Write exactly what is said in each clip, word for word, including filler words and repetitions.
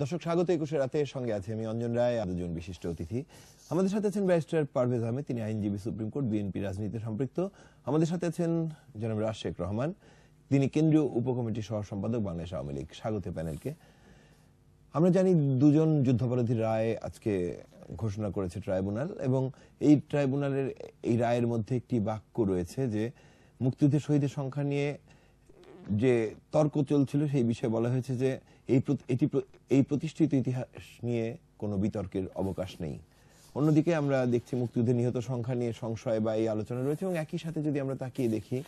দর্শক স্বাগত একুশে রাতে, সঙ্গে আছি আমি অঞ্জন রায়। আর দুজন বিশিষ্ট অতিথি আমাদের সাথে আছেন ব্যারিস্টার পারভেজ আহমেদ, তিনি আইনজীবী, সুপ্রিম কোর্ট, বিএনপি রাজনীতিতে সম্পৃক্ত। আমাদের সাথে আছেন জনাব রাশেক রহমান, তিনি কেন্দ্রীয় উপকমিটির সহ সম্পাদক, বাংলাদেশ আওয়ামী লীগ। স্বাগত প্যানেলকে। আমরা জানি দুজন যুদ্ধাপরাধী রায় আজকে ঘোষণা করেছে ট্রাইব্যুনাল, এবং এই ট্রাইব্যুনালের এই রায়ের মধ্যে একটি বাক্য রয়েছে যে মুক্তিযুদ্ধের শহীদের সংখ্যা নিয়ে যে তর্ক চলছিল সেই বিষয়ে বলা হয়েছে যে এই এটি এই প্রতিষ্ঠিত ইতিহাস নিয়ে কোনো বিতর্কের অবকাশ নেই। অন্যদিকে আমরা দেখছি মুক্তিযুদ্ধে নিহত সংখ্যা নিয়ে সংশয় বা এই আলোচনা রয়েছে, এবং একই সাথে যদি আমরা তাকিয়ে দেখি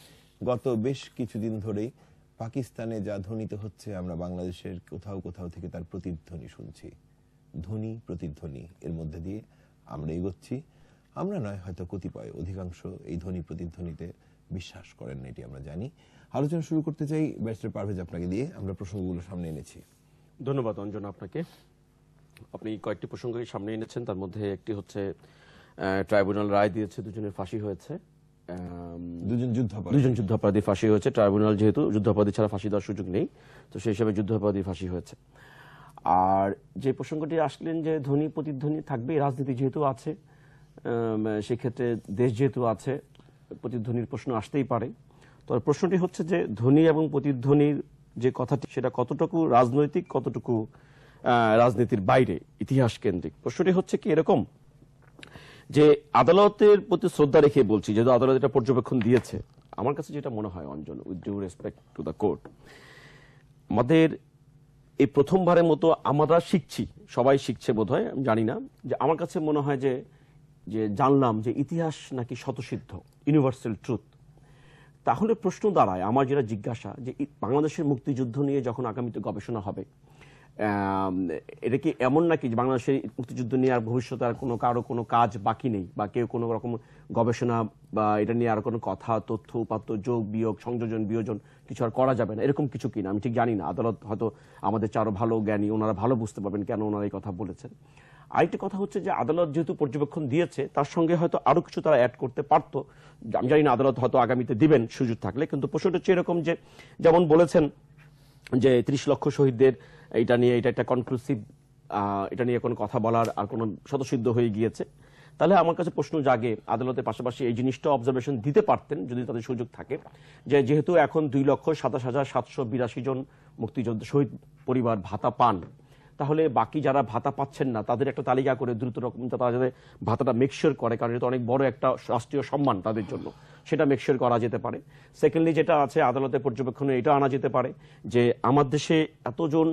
গত বেশ কিছুদিন ধরেই পাকিস্তানে যা ধ্বনিত হচ্ছে আমরা বাংলাদেশের কোথাও কোথাও থেকে তার প্রতিধ্বনি শুনছি। ধ্বনি প্রতিধ্বনি এর মধ্যে দিয়ে আমরা এগোচ্ছি। আমরা নয়, হয়তো কতিপয় অধিকাংশ এই ধ্বনি প্রতিধ্বনিতে বিশ্বাস করেন না, এটি আমরা জানি। আলোচনা শুরু করতে চাই ব্যারিস্টার পারভেজ আপনাকে দিয়ে। আমরা প্রসঙ্গগুলো সামনে এনেছি। ধন্যবাদ অঞ্জন আপনাকে। আপনি কয়েকটি প্রসঙ্গ সামনে এনেছেন, তার মধ্যে একটি হচ্ছে ট্রাইব্যুনাল রায় দিয়েছে দুজনের ফাঁসি হয়েছে, দুজন যুদ্ধাপরাধী দুজন যুদ্ধাপরাধী ফাঁসি হয়েছে। ট্রাইব্যুনাল যেহেতু যুদ্ধাপরাধী ছাড়া ফাঁসি দেওয়ার সুযোগ নেই, তো সেই হিসাবে যুদ্ধাপরাধী ফাঁসি হয়েছে। আর যে প্রসঙ্গটি আসলেন যে ধ্বনি প্রতিধ্বনি থাকবে, রাজনীতি যেহেতু আছে সেক্ষেত্রে দেশ যেহেতু আছে প্রতিধ্বনির প্রশ্ন আসতেই পারে। তো প্রশ্নটি হচ্ছে যে ধ্বনি এবং প্রতিধ্বনির যে কথাটি সেটা কতটুকু রাজনৈতিক, কতটুকু রাজনীতির বাইরে ইতিহাস কেন্দ্রিক। প্রশ্নটি হচ্ছে কি এরকম যে আদালতের প্রতি শ্রদ্ধা রেখে বলছি, যেহেতু আদালত এটা পর্যবেক্ষণ দিয়েছে। আমার কাছে যেটা মনে হয় Anjan, with due respect to the court, আমাদের এই প্রথমবারের মতো আমরা শিখছি, সবাই শিখছে বোধহয়, আমি জানি না, যে আমার কাছে মনে হয় যে যে জানলাম যে ইতিহাস নাকি শতসিদ্ধ, ইউনিভার্সাল ট্রুথ। তাহলে প্রশ্ন দাঁড়ায় আমার যেটা জিজ্ঞাসা, যে বাংলাদেশের মুক্তিযুদ্ধ নিয়ে যখন আগামীতে গবেষণা হবে, এটা কি এমন নাকি বাংলাদেশের মুক্তিযুদ্ধ নিয়ে আর ভবিষ্যতে আর কোনো কারো কোনো কাজ বাকি নেই, বা কেউ কোনো রকম গবেষণা বা এটা নিয়ে আর কোনো কথা, তথ্য উপাত্ত, যোগ বিয়োগ, সংযোজন বিয়োজন কিছু আর করা যাবে না, এরকম কিছু কিনা আমি ঠিক জানি না। আদালত হয়তো আমাদের চারও ভালো জ্ঞানী, ওনারা ভালো বুঝতে পারবেন কেন ওনারা এই কথা বলেছেন। আরেকটি কথা হচ্ছে যে আদালত যেহেতু পর্যবেক্ষণ দিয়েছে, তার সঙ্গে হয়তো আরো কিছু তারা অ্যাড করতে পারতো। আমি জানি না, আদালত হয়তো আগামীতে দিবেন সুযোগ থাকলে। কিন্তু প্রশ্নটা হচ্ছে এরকম যে, যেমন বলেছেন যে ত্রিশ লক্ষ শহীদদের এটা নিয়ে এটা একটা কনক্লুসিভ, এটা নিয়ে কোনো কথা বলার আর কোনো স্বতঃসিদ্ধ হয়ে গিয়েছে। তাহলে আমার কাছে প্রশ্ন জাগে আদালতের পাশাপাশি এই জিনিসটা অবজারভেশন দিতে পারতেন যদি তাদের সুযোগ থাকে, যে যেহেতু এখন দুই লক্ষ সাতাশ হাজার সাতশো বিরাশি জন মুক্তিযোদ্ধা শহীদ পরিবার ভাতা পান, তাহলে বাকি যারা ভাতা পাচ্ছেন না তাদের একটা তালিকা করে দ্রুত রকম তারা যাতে ভাতাটা মেকশিওর করে, কারণ এটা অনেক বড় একটা রাষ্ট্রীয় সম্মান তাদের জন্য, সেটা মেকশিওর করা যেতে পারে। সেকেন্ডলি যেটা আছে আদালতের পর্যবেক্ষণে এটা আনা যেতে পারে যে আমার দেশে এতজন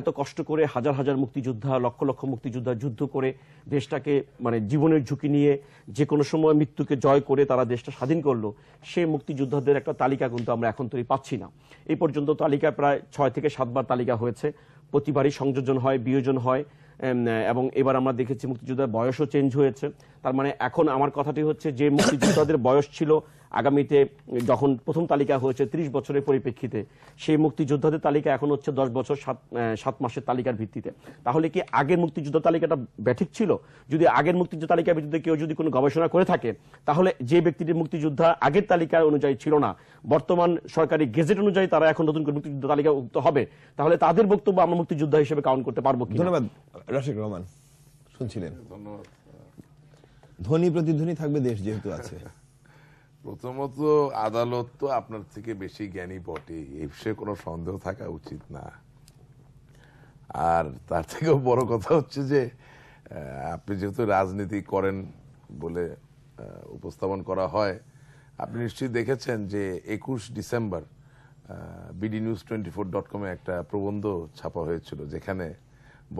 এত কষ্ট করে হাজার হাজার মুক্তিযোদ্ধা, লক্ষ লক্ষ মুক্তিযোদ্ধা যুদ্ধ করে দেশটাকে মানে জীবনের ঝুঁকি নিয়ে যে কোনো সময় মৃত্যুকে জয় করে তারা দেশটা স্বাধীন করলো, সেই মুক্তিযোদ্ধাদের একটা তালিকা কিন্তু আমরা এখন তৈরি পাচ্ছি না। এই পর্যন্ত তালিকা প্রায় ছয় থেকে সাতবার তালিকা হয়েছে, প্রতিবারই সংযোজন হয়, বিয়োজন হয়, এবং এবার আমরা দেখেছি মুক্তিযোদ্ধার বয়সও চেঞ্জ হয়েছে। তার মানে এখন আমার কথাটি হচ্ছে যে মুক্তিযোদ্ধাদের বয়স ছিল আগামীতে যখন প্রথম তালিকা হয়েছে ত্রিশ বছরের পরিপ্রেক্ষিতে, সেই মুক্তিযোদ্ধাদের তালিকা এখন হচ্ছে দশ বছর সাত সাত মাসের তালিকার ভিত্তিতে। তাহলে কি আগের মুক্তিযোদ্ধা তালিকাটা ব্যাঠিক ছিল? যদি আগের মুক্তিযোদ্ধা তালিকার ভিত্তিতে কেউ যদি কোনো গবেষণা করে থাকে, তাহলে যে ব্যক্তিটির মুক্তিযোদ্ধা আগের তালিকা অনুযায়ী ছিল না, বর্তমান সরকারি গেজেট অনুযায়ী তারা এখন নতুন করে মুক্তিযোদ্ধা তালিকাভুক্ত হবে, তাহলে তাদের বক্তব্য আমরা মুক্তিযোদ্ধা হিসেবে কাউন্ট করতে পারবো কি? ধন্যবাদ রাশেক রহমান। শুনছিলেন, ধন্যবাদ। ধ্বনি প্রতিধ্বনি থাকবে দেশ যেহেতু আছে। প্রথমত আদালত তো আপনার থেকে বেশি জ্ঞানী বটে, এই বিষয়ে কোনো সন্দেহ থাকা উচিত না। আর তার থেকেও বড় কথা হচ্ছে যে আপনি যেহেতু রাজনীতি করেন বলে উপস্থাপন করা হয়, আপনি নিশ্চয়ই দেখেছেন যে একুশ December BD news twenty four dot কমে একটা প্রবন্ধ ছাপা হয়েছিল, যেখানে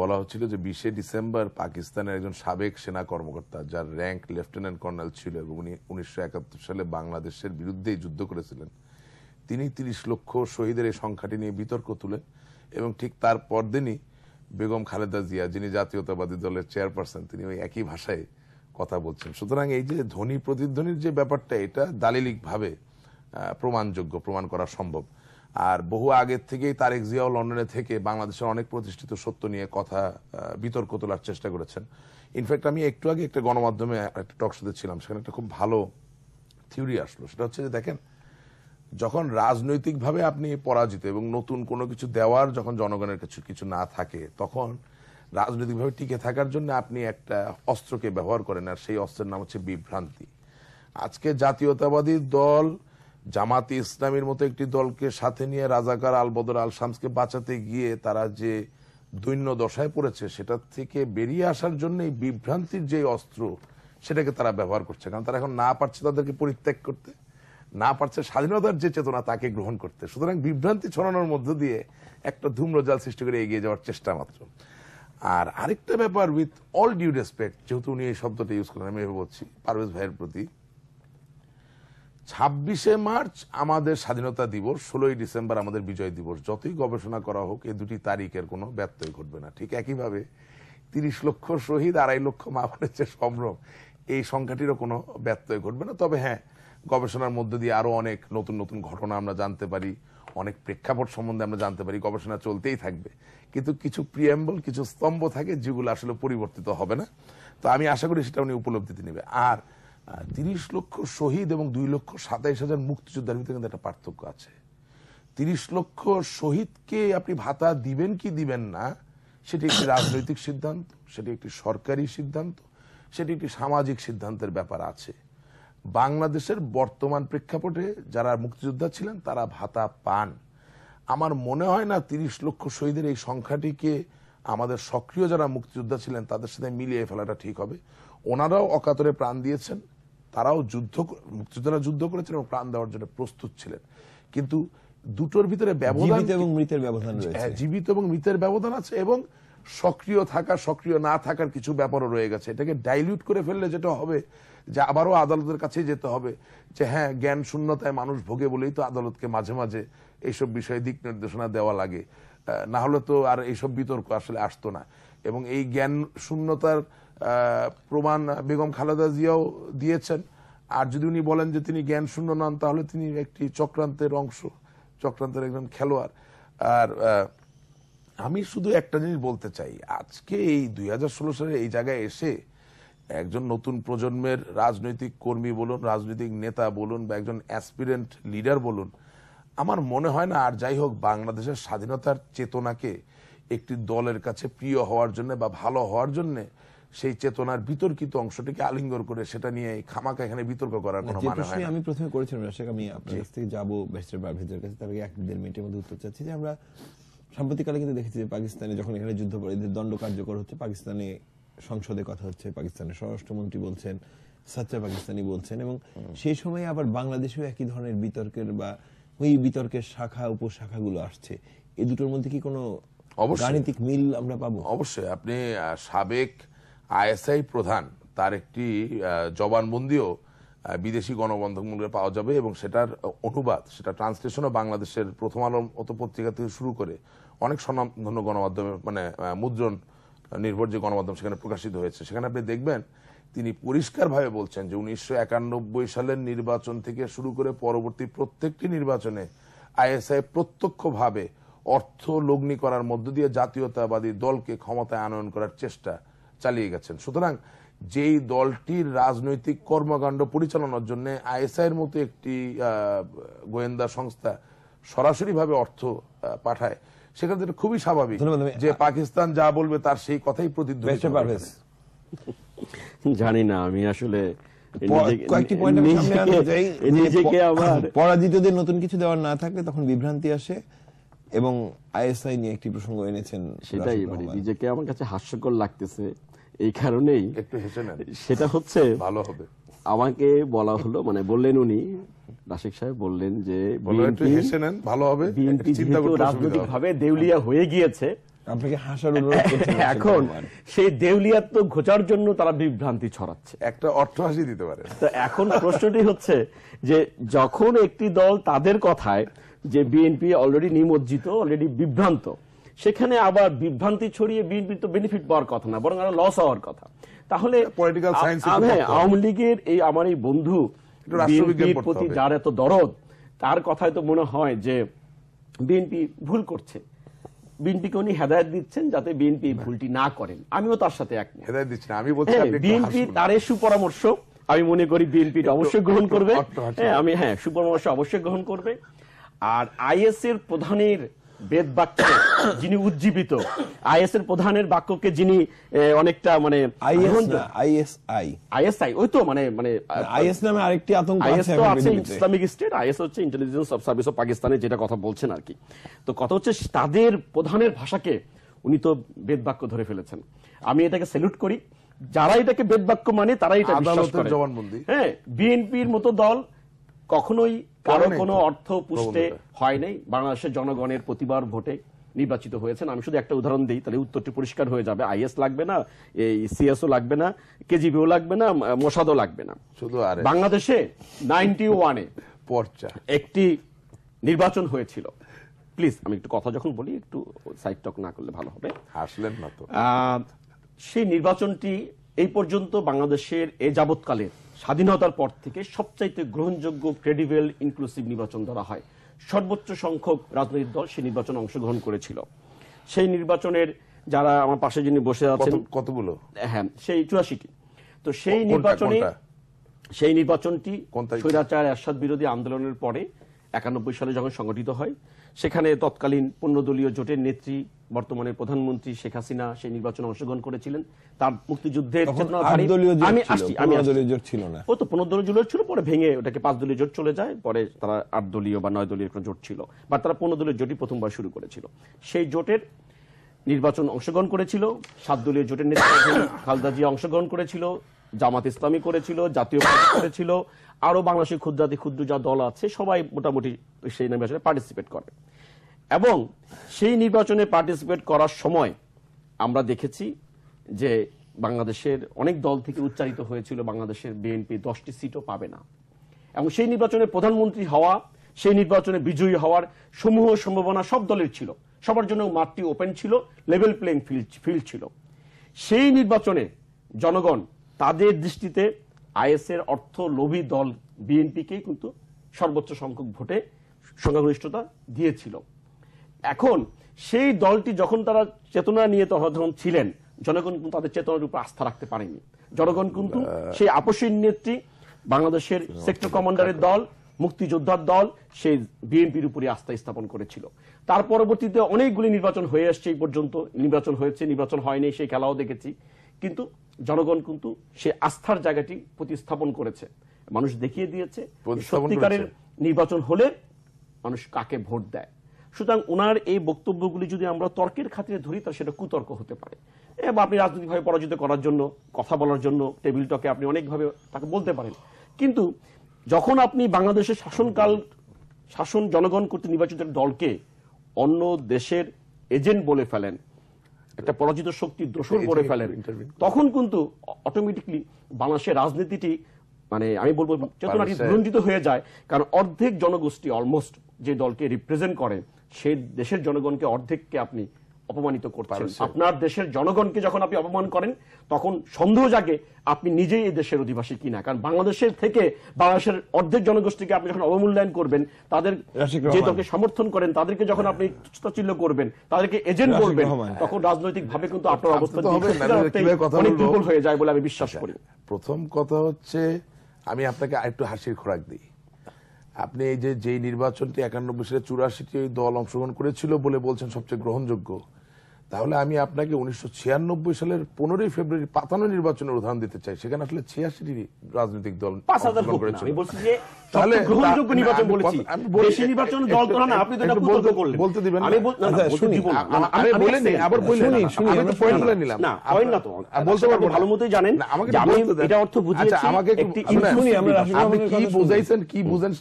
বলা হচ্ছিল যে বিশে ডিসেম্বর পাকিস্তানের একজন সাবেক সেনা কর্মকর্তা, যার র্যাঙ্ক লেফটেন্যান্ট কর্নেল ছিল এবং উনি উনিশশো একাত্তর সালে বাংলাদেশের বিরুদ্ধেই যুদ্ধ করেছিলেন, তিনি তিরিশ লক্ষ শহীদের এই সংখ্যাটি নিয়ে বিতর্ক তুলেন। এবং ঠিক তার পরদিনই বেগম খালেদা জিয়া, যিনি জাতীয়তাবাদী দলের চেয়ারপারসন, তিনি ওই একই ভাষায় কথা বলছেন। সুতরাং এই যে ধ্বনি প্রতিধ্বনির যে ব্যাপারটা, এটা দালিলিকভাবে প্রমাণযোগ্য, প্রমাণ করা সম্ভব। আর বহু আগের থেকেই তারেক জিয়াও লন্ডনে থেকে বাংলাদেশের অনেক প্রতিষ্ঠিত সত্য নিয়ে কথা, বিতর্ক তোলার চেষ্টা করেছেন। ইনফ্যাক্ট আমি একটু আগে একটা গণমাধ্যমে একটা টক শোতে ছিলাম, সেখানে একটা খুব ভালো থিওরি আসলো। সেটা হচ্ছে যে দেখেন, যখন রাজনৈতিকভাবে আপনি পরাজিত এবং নতুন কোনো কিছু দেওয়ার যখন জনগণের কাছে কিছু না থাকে তখন রাজনৈতিকভাবে টিকে থাকার জন্য আপনি একটা অস্ত্রকে ব্যবহার করেন, আর সেই অস্ত্রের নাম হচ্ছে বিভ্রান্তি। আজকে জাতীয়তাবাদী দল জামাতে ইসলামীর মতো একটি দলকে সাথে নিয়ে রাজাকার আলবদর আল শামসকে বাঁচাতে গিয়ে তারা যে দৈন্য দশায় পড়েছে সেটা থেকে বেরিয়ে আসার জন্য এই বিভ্রান্তির যে অস্ত্র সেটাকে তারা ব্যবহার করছে, কারণ তারা এখন না পারছে তাদেরকে পরিত্যাগ করতে, না পারছে স্বাধীনতার যে চেতনা তাকে গ্রহণ করতে। সুতরাং বিভ্রান্তি ছড়ানোর মধ্য দিয়ে একটা ধূম্রজাল সৃষ্টি করে এগিয়ে যাওয়ার চেষ্টা মাত্র। আর আরেকটা ব্যাপার, উইথ অল ডিউ রেসপেক্ট, যেহেতু উনি এই শব্দটা ইউজ করেন আমি এভাবে বলছি পারভেজ ভাইয়ের প্রতি, ছাব্বিশে মার্চ আমাদের স্বাধীনতা দিবস, ষোলোই ডিসেম্বর আমাদের বিজয় দিবস, যতই গবেষণা করা হোক এই দুটি তারিখের কোনো ব্যত্যয় ঘটবে না। ঠিক একইভাবে তিরিশ লক্ষ শহীদ, আড়াই লক্ষ মা বোনের যে সম্ভ্রম, এই সংখ্যাটিরও কোনো ব্যত্যয় ঘটবে না। তবে হ্যাঁ, গবেষণার মধ্যে দিয়ে আরও অনেক নতুন নতুন ঘটনা আমরা জানতে পারি, অনেক প্রেক্ষাপট সম্বন্ধে আমরা জানতে পারি, গবেষণা চলতেই থাকবে। কিন্তু কিছু প্রিএম্বল, কিছু স্তম্ভ থাকে যেগুলো আসলে পরিবর্তিত হবে না, তো আমি আশা করি সেটা উনি উপলব্ধিতে নেবে। আর তিরিশ লক্ষ শহীদ এবং দুই লক্ষ সাতাইশ হাজার মুক্তিযোদ্ধার ভিতরে কিন্তু একটা পার্থক্য আছে। তিরিশ লক্ষ শহীদকে আপনি ভাতা দিবেন কি দিবেন না সেটি একটি রাজনৈতিক সিদ্ধান্ত, সেটি একটি সরকারি সিদ্ধান্ত, সেটি একটি সামাজিক সিদ্ধান্তের ব্যাপার আছে। বাংলাদেশের বর্তমান প্রেক্ষাপটে যারা মুক্তিযোদ্ধা ছিলেন তারা ভাতা পান। আমার মনে হয় না তিরিশ লক্ষ শহীদের এই সংখ্যাটিকে আমাদের সক্রিয় যারা মুক্তিযোদ্ধা ছিলেন তাদের সাথে মিলিয়ে ফেলাটা ঠিক হবে। ওনারাও অকাতরে প্রাণ দিয়েছেন, তারাও যুদ্ধ, মুক্তিযোদ্ধারা যুদ্ধ করেছেন এবং প্রাণ দেওয়ার জন্য প্রস্তুত ছিলেন, কিন্তু দুটোর ভিতরে ব্যবধান, জীবিত এবং মৃতের ব্যবধান আছে এবং সক্রিয় থাকা সক্রিয় না থাকার কিছু ব্যাপারও রয়ে গেছে। এটাকে ডাইলিউট করে ফেললে যেটা হবে যে আবারও আদালতের কাছে যেতে হবে যে হ্যাঁ, জ্ঞান শূন্যতায় মানুষ ভোগে বলেই তো আদালতকে মাঝে মাঝে এইসব বিষয়ে দিক নির্দেশনা দেওয়া লাগে, না হলে তো আর এইসব বিতর্ক আসলে আসতো না। এবং এই জ্ঞান শূন্যতার প্রমাণ বেগম খালেদা জিয়াও দিয়েছেন। আর যদি উনি বলেন যে তিনি জ্ঞান শূন্য নন, তাহলে তিনি একটি চক্রান্তের অংশ, চক্রান্তের একজন খেলোয়াড়। আর আমি শুধু একটা জিনিস বলতে চাই, আজকে এই দুই হাজার ষোলো সালে এই জায়গায় এসে একজন নতুন প্রজন্মের রাজনৈতিক কর্মী বলুন, রাজনৈতিক নেতা বলুন, বা একজন অ্যাসপিরেন্ট লিডার বলুন, আমার মনে হয় না আর যাই হোক বাংলাদেশের স্বাধীনতার চেতনাকে একটি দলের কাছে প্রিয় হওয়ার জন্য বা ভালো হওয়ার জন্য সেই চেতনার বিতর্কিত অংশটিকে আলিঙ্গন করে সেটা নিয়ে খামাকা এখানে বিতর্ক করার কোনো মানে হয় না। আমি প্রথমে করেছিলাম রাশেক, আমি আপনার কাছ থেকে যাবো ব্যারিস্টার পারভেজের কাছে, তার আগে এক দেড় মিনিটের মধ্যে উত্তর চাচ্ছি যে আমরা সাম্প্রতিককালে কিন্তু দেখেছি যে পাকিস্তানে যখন এখানে যুদ্ধাপরাধীদের দণ্ড কার্যকর হচ্ছে, পাকিস্তানে সংসদে কথা হচ্ছে, পাকিস্তানের স্বরাষ্ট্রমন্ত্রী বলছেন, সাচ্চা পাকিস্তানি বলছেন, এবং সেই সময় আবার বাংলাদেশেও একই ধরনের বিতর্কের বা ওই বিতর্কের শাখা উপশাখাগুলো আসছে। এই দুটোর মধ্যে কি কোনো রাজনৈতিক মিল আমরা পাবো? অবশ্যই। আপনি সাবেক আইএসআই প্রধান, তার একটি জবানবন্দিও বিদেশি গণমাধ্যম মূল্যে পাওয়া যাবে এবং সেটার অনুবাদ, সেটা ট্রান্সলেশনও বাংলাদেশের প্রথম আলো মতো পত্রিকা থেকে শুরু করে অনেক স্বনামধন্য গণমাধ্যমে, মানে মুদ্রণ নির্ভর যে গণমাধ্যম সেখানে প্রকাশিত হয়েছে, সেখানে আপনি দেখবেন তিনি পরিষ্কারভাবে বলছেন যে উনিশশো একানব্বই সালের নির্বাচন থেকে শুরু করে পরবর্তী প্রত্যেকটি নির্বাচনে আইএসআই প্রত্যক্ষভাবে অর্থ লগ্নি করার মধ্য দিয়ে জাতীয়তাবাদী দলকে ক্ষমতায় আনয়ন করার চেষ্টা চালিয়ে গেছেন। সুতরাং যেই দলটির রাজনৈতিক কর্মকাণ্ড পরিচালনার জন্য আইএসআইয়ের মতো একটি গোয়েন্দা সংস্থা সরাসরিভাবে অর্থ পাঠায়, সেখান থেকে খুবই স্বাভাবিক যে পাকিস্তান যা বলবে তার সেই কথাই প্রতিধ্বনিত হবে। জানি না, আমি আসলে পরাজিতদের নতুন কিছু দেওয়ার না থাকলে তখন বিভ্রান্তি আসে, এবং আইএসআই নিয়ে একটি প্রসঙ্গ এনেছেন, সেটাই মানে নিজেকে আমার কাছে হাস্যকর লাগতেছে এই কারণেই। সেটা হচ্ছে ভালো হবে, আমাকে বলা হলো, মানে বললেন উনি রাশেক সাহেব বললেন যে রাজনৈতিক ভাবে দেউলিয়া হয়ে গিয়েছে, আপনাকে হাসার অনুরোধ করছেন, এখন সেই দেউলিয়াত্ব ঘোচার জন্য তারা বিভ্রান্তি ছড়াচ্ছে, একটা অর্থ হাসি দিতে পারে। তো এখন প্রশ্নটি হচ্ছে যে যখন একটি দল তাদের কথায় যে বিএনপি অলরেডি নিমজ্জিত, অলরেডি বিভ্রান্ত, সেখানে আবার বিভ্রান্তি ছড়িয়ে বিএনপি তো বেনিফিট পাওয়ার কথা না, বরং আরো লস হওয়ার কথা। তাহলে আওয়ামী লীগের এই আমার এই বন্ধু বিএনপির প্রতি যার এত দরদ, তার কথায় তো মনে হয় যে বিএনপি ভুল করছে, বিএনপিকে উনি হেদায়েত দিচ্ছেন যাতে বিএনপি ভুলটি না করেন। আমিও তার সাথে একমত, বিএনপি তার সুপরামর্শ আমি মনে করি বিএনপি অবশ্যই গ্রহণ করবে, হ্যাঁ আমি হ্যাঁ সুপরামর্শ অবশ্যই গ্রহণ করবে। আর আইএস এর প্রধানের বেদ বাক্য যিনি উজ্জীবিত, আইএস এর প্রধানের বাক্যকে যিনি অনেকটা মানে আইএসআই আইএসআই ওই তো মানে মানে আইএস নামে আরেকটি আতঙ্ক আছে, ইসলামিক স্টেট, আইএস হচ্ছে ইন্টেলিজেন্স সার্ভিস অফ পাকিস্তানের যেটা কথা বলছেন আর কি। তো কথা হচ্ছে তাদের প্রধানের ভাষাকে উনি তো বেদ বাক্য ধরে ফেলেছেন, আমি এটাকে স্যালুট করি। যারা এটাকে বেদ বাক্য মানে তারাই এটা বিশ্বাস করে। হ্যাঁ বিএনপির মতো দল কখনোই কারো কোনো অর্থ পুষ্টে হয় নাই, বাংলাদেশের জনগণের প্রতিবার ভোটে নির্বাচিত হয়েছেন। আমি শুধু একটা উদাহরণ দিই তাহলে উত্তরটি পরিষ্কার হয়ে যাবে। আইএস লাগবে না, এই সিএসও লাগবে না, কেজিবিও লাগবে না, মোসাদও লাগবে না। শুধু বাংলাদেশে নাইনটি ওয়ানে একটি নির্বাচন হয়েছিল, প্লিজ আমি একটু কথা যখন বলি একটু সাইড টক না করলে ভালো হবে, হাসলেন না তো। সেই নির্বাচনটি এই পর্যন্ত বাংলাদেশের এ যাবৎকালের স্বাধীনতার পর থেকে সবচাইতে গ্রহণযোগ্য, ক্রেডিবল, ইনক্লুসিভ নির্বাচন ধরা হয়। সর্বোচ্চ সংখ্যক রাজনৈতিক দল সেই নির্বাচনে অংশগ্রহণ করেছিল। সেই নির্বাচনের যারা আমার পাশে যিনি বসে আছেন, কতগুলো, হ্যাঁ সেই চুরাশিটি। তো সেই নির্বাচনে সেই নির্বাচনটি স্বৈরাচার এরশাদ বিরোধী আন্দোলনের পরে একানব্বই সালে যখন সংগঠিত হয়, সেখানে তৎকালীন পনেরো দলীয় জোটের নেত্রী বর্তমানে প্রধানমন্ত্রী শেখ হাসিনা সেই নির্বাচনে অংশগ্রহণ করেছিলেন। তার মুক্তিযুদ্ধের পনেরো দলীয় জোট ছিল, পরে ভেঙে ওটাকে পাঁচ দলীয় জোট চলে যায়, পরে তারা আট দলীয় বা নয় দলীয় জোট ছিল, বা তারা পনেরো দলীয় জোটই প্রথমবার শুরু করেছিল। সেই জোটের নির্বাচন অংশগ্রহণ করেছিল, সাত দলীয় জোটের নেত্রী খালেদা জিয়া অংশগ্রহণ করেছিল, জামাত ইসলামী করেছিল, জাতীয় পার্টি করেছিল, আরো বাংলাদেশের ক্ষুদ্রাতি ক্ষুদ্র যা দল আছে সবাই মোটামুটি সেই নির্বাচনে পার্টিসিপেট করে। এবং সেই নির্বাচনে পার্টিসিপেট করার সময় আমরা দেখেছি যে বাংলাদেশের অনেক দল থেকে উচ্চারিত হয়েছিল বাংলাদেশের বিএনপি দশটি সিটও পাবে না। এবং সেই নির্বাচনে প্রধানমন্ত্রী হওয়া, সেই নির্বাচনে বিজয়ী হওয়ার সমূহ সম্ভাবনা সব দলের ছিল, সবার জন্য মাঠটি ওপেন ছিল, লেভেল প্লেইং ফিল্ড ছিল। সেই নির্বাচনে জনগণ তাদের দৃষ্টিতে আইএসের অর্থ লোভী দল বিএনপিকে কিন্তু সর্বোচ্চ সংখ্যক ভোটে সংখ্যাগরিষ্ঠতা দিয়েছিল। এখন সেই দলটি যখন তারা চেতনা নিয়ে তখন ছিলেন, জনগণ কিন্তু তাদের চেতনার উপর আস্থা রাখতে পারেনি। জনগণ কিন্তু সেই আপসীর নেত্রী বাংলাদেশের সেক্টর কমান্ডারের দল, মুক্তিযোদ্ধার দল, সেই বিএনপির উপরে আস্থা স্থাপন করেছিল। তার পরবর্তীতে অনেকগুলি নির্বাচন হয়ে আসছে, এই পর্যন্ত নির্বাচন হয়েছে, নির্বাচন হয়নি, সেই খেলাও দেখেছি, কিন্তু জনগণ কিন্তু সে আস্থার জায়গাটি প্রতিস্থাপন করেছে। মানুষ দেখিয়ে দিয়েছে সত্যিকারের নির্বাচন হলে মানুষ কাকে ভোট দেয়। সুতরাং ওনার এই বক্তব্যগুলি যদি আমরা তর্কের খাতিরে ধরি তা সেটা কুতর্ক হতে পারে, বা আপনি রাজনৈতিকভাবে পরাজিত করার জন্য কথা বলার জন্য টেবিল টকে আপনি অনেকভাবে তাকে বলতে পারেন। কিন্তু যখন আপনি বাংলাদেশের শাসনকাল শাসন জনগণ কর্তৃক নির্বাচিত দলকে অন্য দেশের এজেন্ট বলে ফেলেন, একটা পরাজিত শক্তি দোষর করে ফেলেন, তখন কিন্তু অটোমেটিকলি বাংলাদেশের রাজনীতিটি মানে আমি বলবো চেতনাটি রঞ্জিত হয়ে যায়। কারণ অর্ধেক জনগোষ্ঠী অলমোস্ট যে দলকে রিপ্রেজেন্ট করে সেই দেশের জনগণকে অর্ধেককে আপনি অপমানিত করছেন। আপনার দেশের জনগণকে যখন আপনি অপমান করেন তখন সন্দেহ জাগে আপনি নিজেই এই দেশের অধিবাসী কিনা। কারণ বাংলাদেশের থেকে বাংলাদেশের অর্ধেক জনগোষ্ঠীকে আপনি যখন অবমূল্যায়ন করবেন, তাদের যে দলকে সমর্থন করেন তাদেরকে যখন আপনি তুচ্ছতাচ্ছিল্য করবেন, তাদেরকে এজেন্ট বলবেন, তখন রাজনৈতিকভাবে কিন্তু আপনার অবস্থা অনেক দুর্বল হয়ে যায় বলে আমি বিশ্বাস করি। প্রথম কথা হচ্ছে আমি আপনাকে আরেকটু হাসির খোরাক দিই। আপনি এই যে যেই নির্বাচনটি একানব্বই সালে চুরাশিটি দল অংশগ্রহণ করেছিল বলে বলছেন সবচেয়ে গ্রহণযোগ্য, তাহলে আমি আপনাকে উনিশশো ছিয়ানব্বই সালের পনেরোই ফেব্রুয়ারি পাতানো নির্বাচনের উদাহরণ দিতে চাই। সেখানে আসলে ছিয়াশিটি রাজনৈতিক দল কি বুঝেন সেটা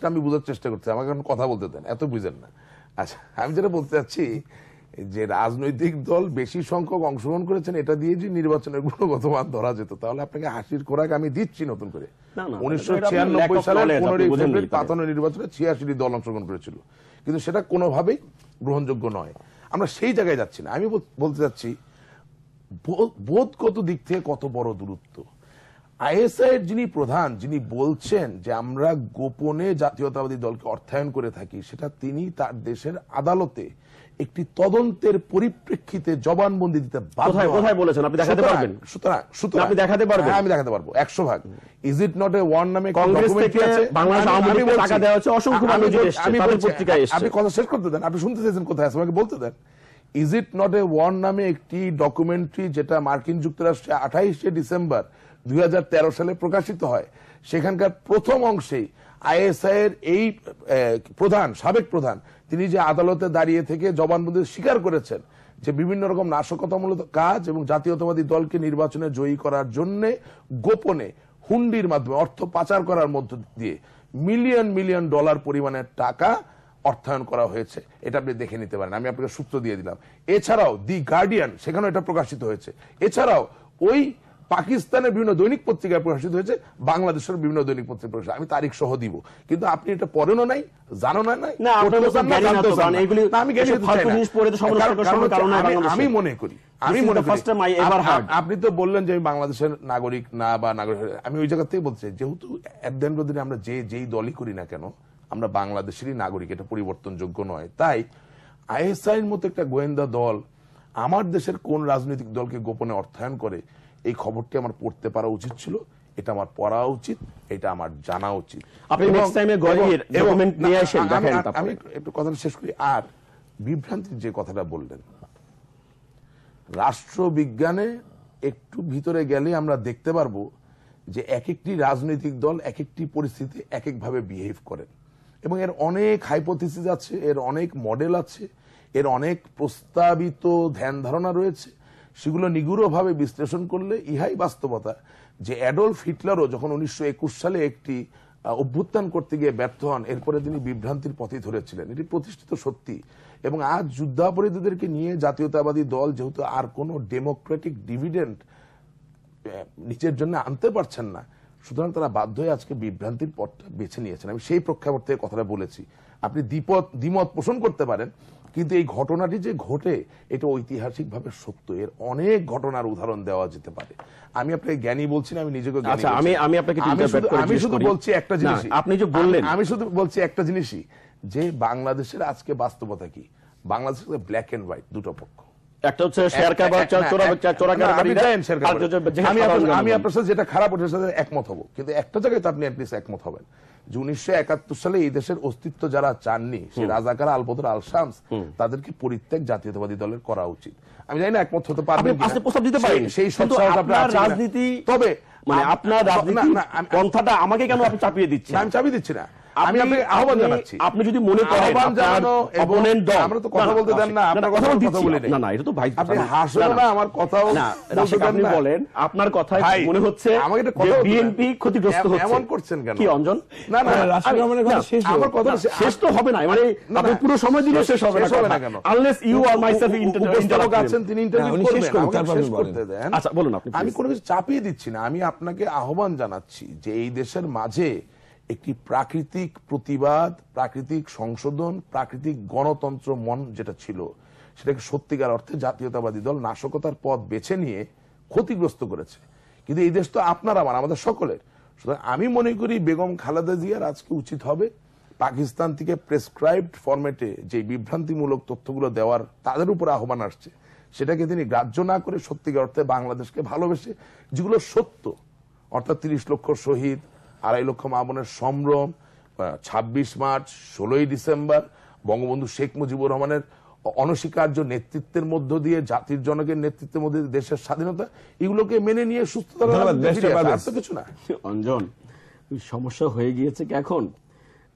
আমি বোঝার চেষ্টা করছি, আমাকে কথা বলতে দেন, এত বুঝেন না। আচ্ছা আমি যেটা বলতে চাচ্ছি যে রাজনৈতিক দল বেশি সংখ্যক অংশগ্রহণ করেছেন এটা দিয়ে যে নির্বাচনের গুণগত মান ধরা যেত, তাহলে আপনাকে হাসির খোরাক আমি দিচ্ছি নতুন করে। উনিশশো ছিয়ানব্বই সালের পনেরোই ফেব্রুয়ারি পাতানো নির্বাচনে ছিয়াশিটি দল অংশগ্রহণ করেছিল, কিন্তু সেটা কোনোভাবেই গ্রহণযোগ্য নয়। আমরা সেই জায়গায় যাচ্ছি না, আমি বলতে চাচ্ছি বোধগত দিক থেকে কত বড় দূরত্ব। আইএসআই এর যিনি প্রধান, যিনি বলছেন যে আমরা গোপনে জাতীয়তাবাদী দলকে অর্থায়ন করে থাকি, সেটা তিনি তার দেশের আদালতে একটি তদন্তের পরিপ্রেক্ষিতে জবানবন্দি দিতে বাধ্য হয়। কোথায় বলেছেন আপনি দেখাতে পারবেন? সুতরাং সুতরাং আপনি দেখাতে পারবেন? আমি দেখাতে পারবো একশো ভাগ। Is it not a one নামে কংগ্রেস থেকে বাংলাদেশ আওয়ামী লীগের টাকা দেওয়া হচ্ছে অসংখ্য মানুষ এসেছে, আমি পত্রিকায় এসেছে। আপনি কথা শেষ করতে দেন, আপনি শুনতে চাইছেন কোথায় আছে আমাকে বলতে দেন। Is it not a one নামে একটি ডকুমেন্টারি যেটা মার্কিন যুক্তরাষ্ট্রে আঠাইশে ডিসেম্বর দুই হাজার তেরো সালে প্রকাশিত হয়, সেখানকার প্রথম অংশেই আইএসআই এর এই প্রধান সাবেক প্রধান তিনি যে আদালতে দাঁড়িয়ে থেকে জবানবন্দি স্বীকার করেছেন যে বিভিন্ন রকম নাশকতামূলক কাজ এবং জাতীয়তাবাদী দলকে নির্বাচনে জয়ী করার জন্য গোপনে হুন্ডির মাধ্যমে অর্থ পাচার করার মধ্য দিয়ে মিলিয়ন মিলিয়ন ডলার পরিমাণের টাকা অর্থায়ন করা হয়েছে। এটা আপনি দেখে নিতে পারেন, আমি আপনাকে সূত্র দিয়ে দিলাম। এছাড়াও দি গার্ডিয়ান সেখানেও এটা প্রকাশিত হয়েছে, এছাড়াও ওই পাকিস্তানের বিভিন্ন দৈনিক পত্রিকায় প্রকাশিত হয়েছে, বাংলাদেশের বিভিন্ন দৈনিক পত্রিকা প্রকাশিত, আমি তারিখ সহ দিব। কিন্তু আপনি এটা পড়েনও নাই, জানো না নাই। আমি মনে করি আমি মনে করি আপনি তো বললেন যে আমি বাংলাদেশের নাগরিক না বা নাগরিক, আমি ওই জায়গা থেকে বলছি যেহেতু at the end of the day আমরা যে যেই দলই করি না কেন আমরা বাংলাদেশেরই নাগরিক, এটা পরিবর্তনযোগ্য নয়। তাই আইএসআইয়ের মতো একটা গোয়েন্দা দল আমার দেশের কোন রাজনৈতিক দলকে গোপনে অর্থায়ন করে এই খবরটি আমার পড়তে পারা উচিত ছিল, এটা আমার পড়া উচিত, এটা আমার জানা উচিত। আমি একটু কথাটা শেষ করি। আর বিভ্রান্তির যে কথাটা বললেন, রাষ্ট্রবিজ্ঞানে একটু ভিতরে গেলে আমরা দেখতে পারবো যে এক একটি রাজনৈতিক দল এক একটি পরিস্থিতি এক একভাবে বিহেভ করেন এবং এর অনেক হাইপোথিসিস আছে, এর অনেক মডেল আছে, এর অনেক প্রস্তাবিত ধ্যান ধারণা রয়েছে। সেগুলো নিগুড়ভাবে বিশ্লেষণ করলে ইহাই বাস্তবতা যে অ্যাডলফ হিটলারও যখন উনিশশো একুশ সালে একটি অভ্যুত্থান করতে গিয়ে ব্যর্থ হন, এরপরে তিনি বিভ্রান্তির পথে ধরেছিলেন, এটি প্রতিষ্ঠিত সত্যি। এবং আজ যুদ্ধাপরাধীদেরকে নিয়ে জাতীয়তাবাদী দল যেহেতু আর কোনো ডেমোক্রেটিক ডিভিডেন্ড নিজের জন্য আনতে পারছেন না, সুতরাং তারা বাধ্য হয়ে আজকে বিভ্রান্তির পথটা বেছে নিয়েছেন। আমি সেই প্রেক্ষাপট থেকে কথাটা বলেছি। আপনি দ্বিপদ দ্বিমত পোষণ করতে পারেন, কিন্তু এই ঘটনাটি যে ঘটে এটা ঐতিহাসিকভাবে সত্য, এর অনেক ঘটনার উদাহরণ দেওয়া যেতে পারে। আমি আপনাকে জ্ঞানী বলছি না, আমি নিজেকে আমি শুধু বলছি একটা জিনিসই, আপনি যে বললেন, আমি শুধু বলছি একটা জিনিসই যে বাংলাদেশের আজকে বাস্তবতা কি। বাংলাদেশের ব্ল্যাক এন্ড হোয়াইট দুটো পক্ষ, একটা হচ্ছে শেয়ার কারবার চোরা কারবার। আমি আপনার সাথে যেটা খারাপ ওটার সাথে একমত হব, কিন্তু একটা জায়গায় তো আপনি অ্যাটলিস্ট একমত হবেন যে উনিশশো একাত্তর সালে এই দেশের অস্তিত্ব যারা চাননি, সেই রাজাকার আলবদর আল শামস, তাদেরকে পরিত্যাগ জাতীয়তাবাদী দলের করা উচিত। আমি জানি না একমত হতে পারবেন, প্রস্তাব দিতে পারেন সেই সৎসাহস আপনার রাজনীতি, তবে মানে আপনার রাজনীতি পন্থাটা আমাকে কেন আপনি চাপিয়ে দিচ্ছেন? আমি চাপিয়ে দিচ্ছি না, আমি আপনাকে আহ্বান জানাচ্ছি। আপনি যদি মনে করেন আহ্বান জানানো এবং আমরা তো কথা বলতে দেন না, আপনার কথা কথা বলি না না এটা তো ভাই আপনি হাসেন না, আমার কথাও আপনি বলেন, আপনার কথাই মনে হচ্ছে আমাকে এটা কথা বিএনপি ক্ষতিগ্রস্ত হচ্ছে, এমন করছেন কেন কি অঞ্জন? না না রাষ্ট্রভ্রমণের কথা শেষ আমার কথা শেষ তো হবে না, মানে আপনি পুরো সময় দিলে শেষ হবে না কেন? Unless you are myself interview আছেন, তিনি ইন্টারভিউ করবেন, তারপর বলতে দেন। আচ্ছা বলুন আপনি। আমি কোনো কিছু চাপিয়ে দিচ্ছি না, আমি আপনাকে আহ্বান জানাচ্ছি যে এই দেশের মাঝে একটি প্রাকৃতিক প্রতিবাদ, প্রাকৃতিক সংশোধন, প্রাকৃতিক গণতন্ত্র মন যেটা ছিল সেটাকে সত্যিকার অর্থে জাতীয়তাবাদী দল নাশকতার পথ বেছে নিয়ে ক্ষতিগ্রস্ত করেছে। কিন্তু এই দেশ তো আপনার আমার, আমাদের সকলের। সুতরাং আমি মনে করি বেগম খালেদা জিয়ার আজকে উচিত হবে পাকিস্তান থেকে প্রেসক্রাইবড ফরম্যাটে যে বিভ্রান্তিমূলক তথ্যগুলো দেওয়ার তাদের উপর আহ্বান আসছে সেটাকে তিনি গ্রাহ্য না করে সত্যিকার অর্থে বাংলাদেশকে ভালোবেসে যেগুলো সত্য, অর্থাৎ তিরিশ লক্ষ শহীদ, আড়াই লক্ষ মা বোনের সম্ভ্রম, ছাব্বিশ মার্চ, ষোলোই ডিসেম্বর, বঙ্গবন্ধু শেখ মুজিবুর রহমানের অনস্বীকার্য নেতৃত্বের মধ্য দিয়ে, জাতির জনকের নেতৃত্বের মধ্যে দেশের স্বাধীনতা, এগুলোকে মেনে নিয়ে সুস্থতা কিছু না। অঞ্জন, সমস্যা হয়ে গিয়েছে কি এখন?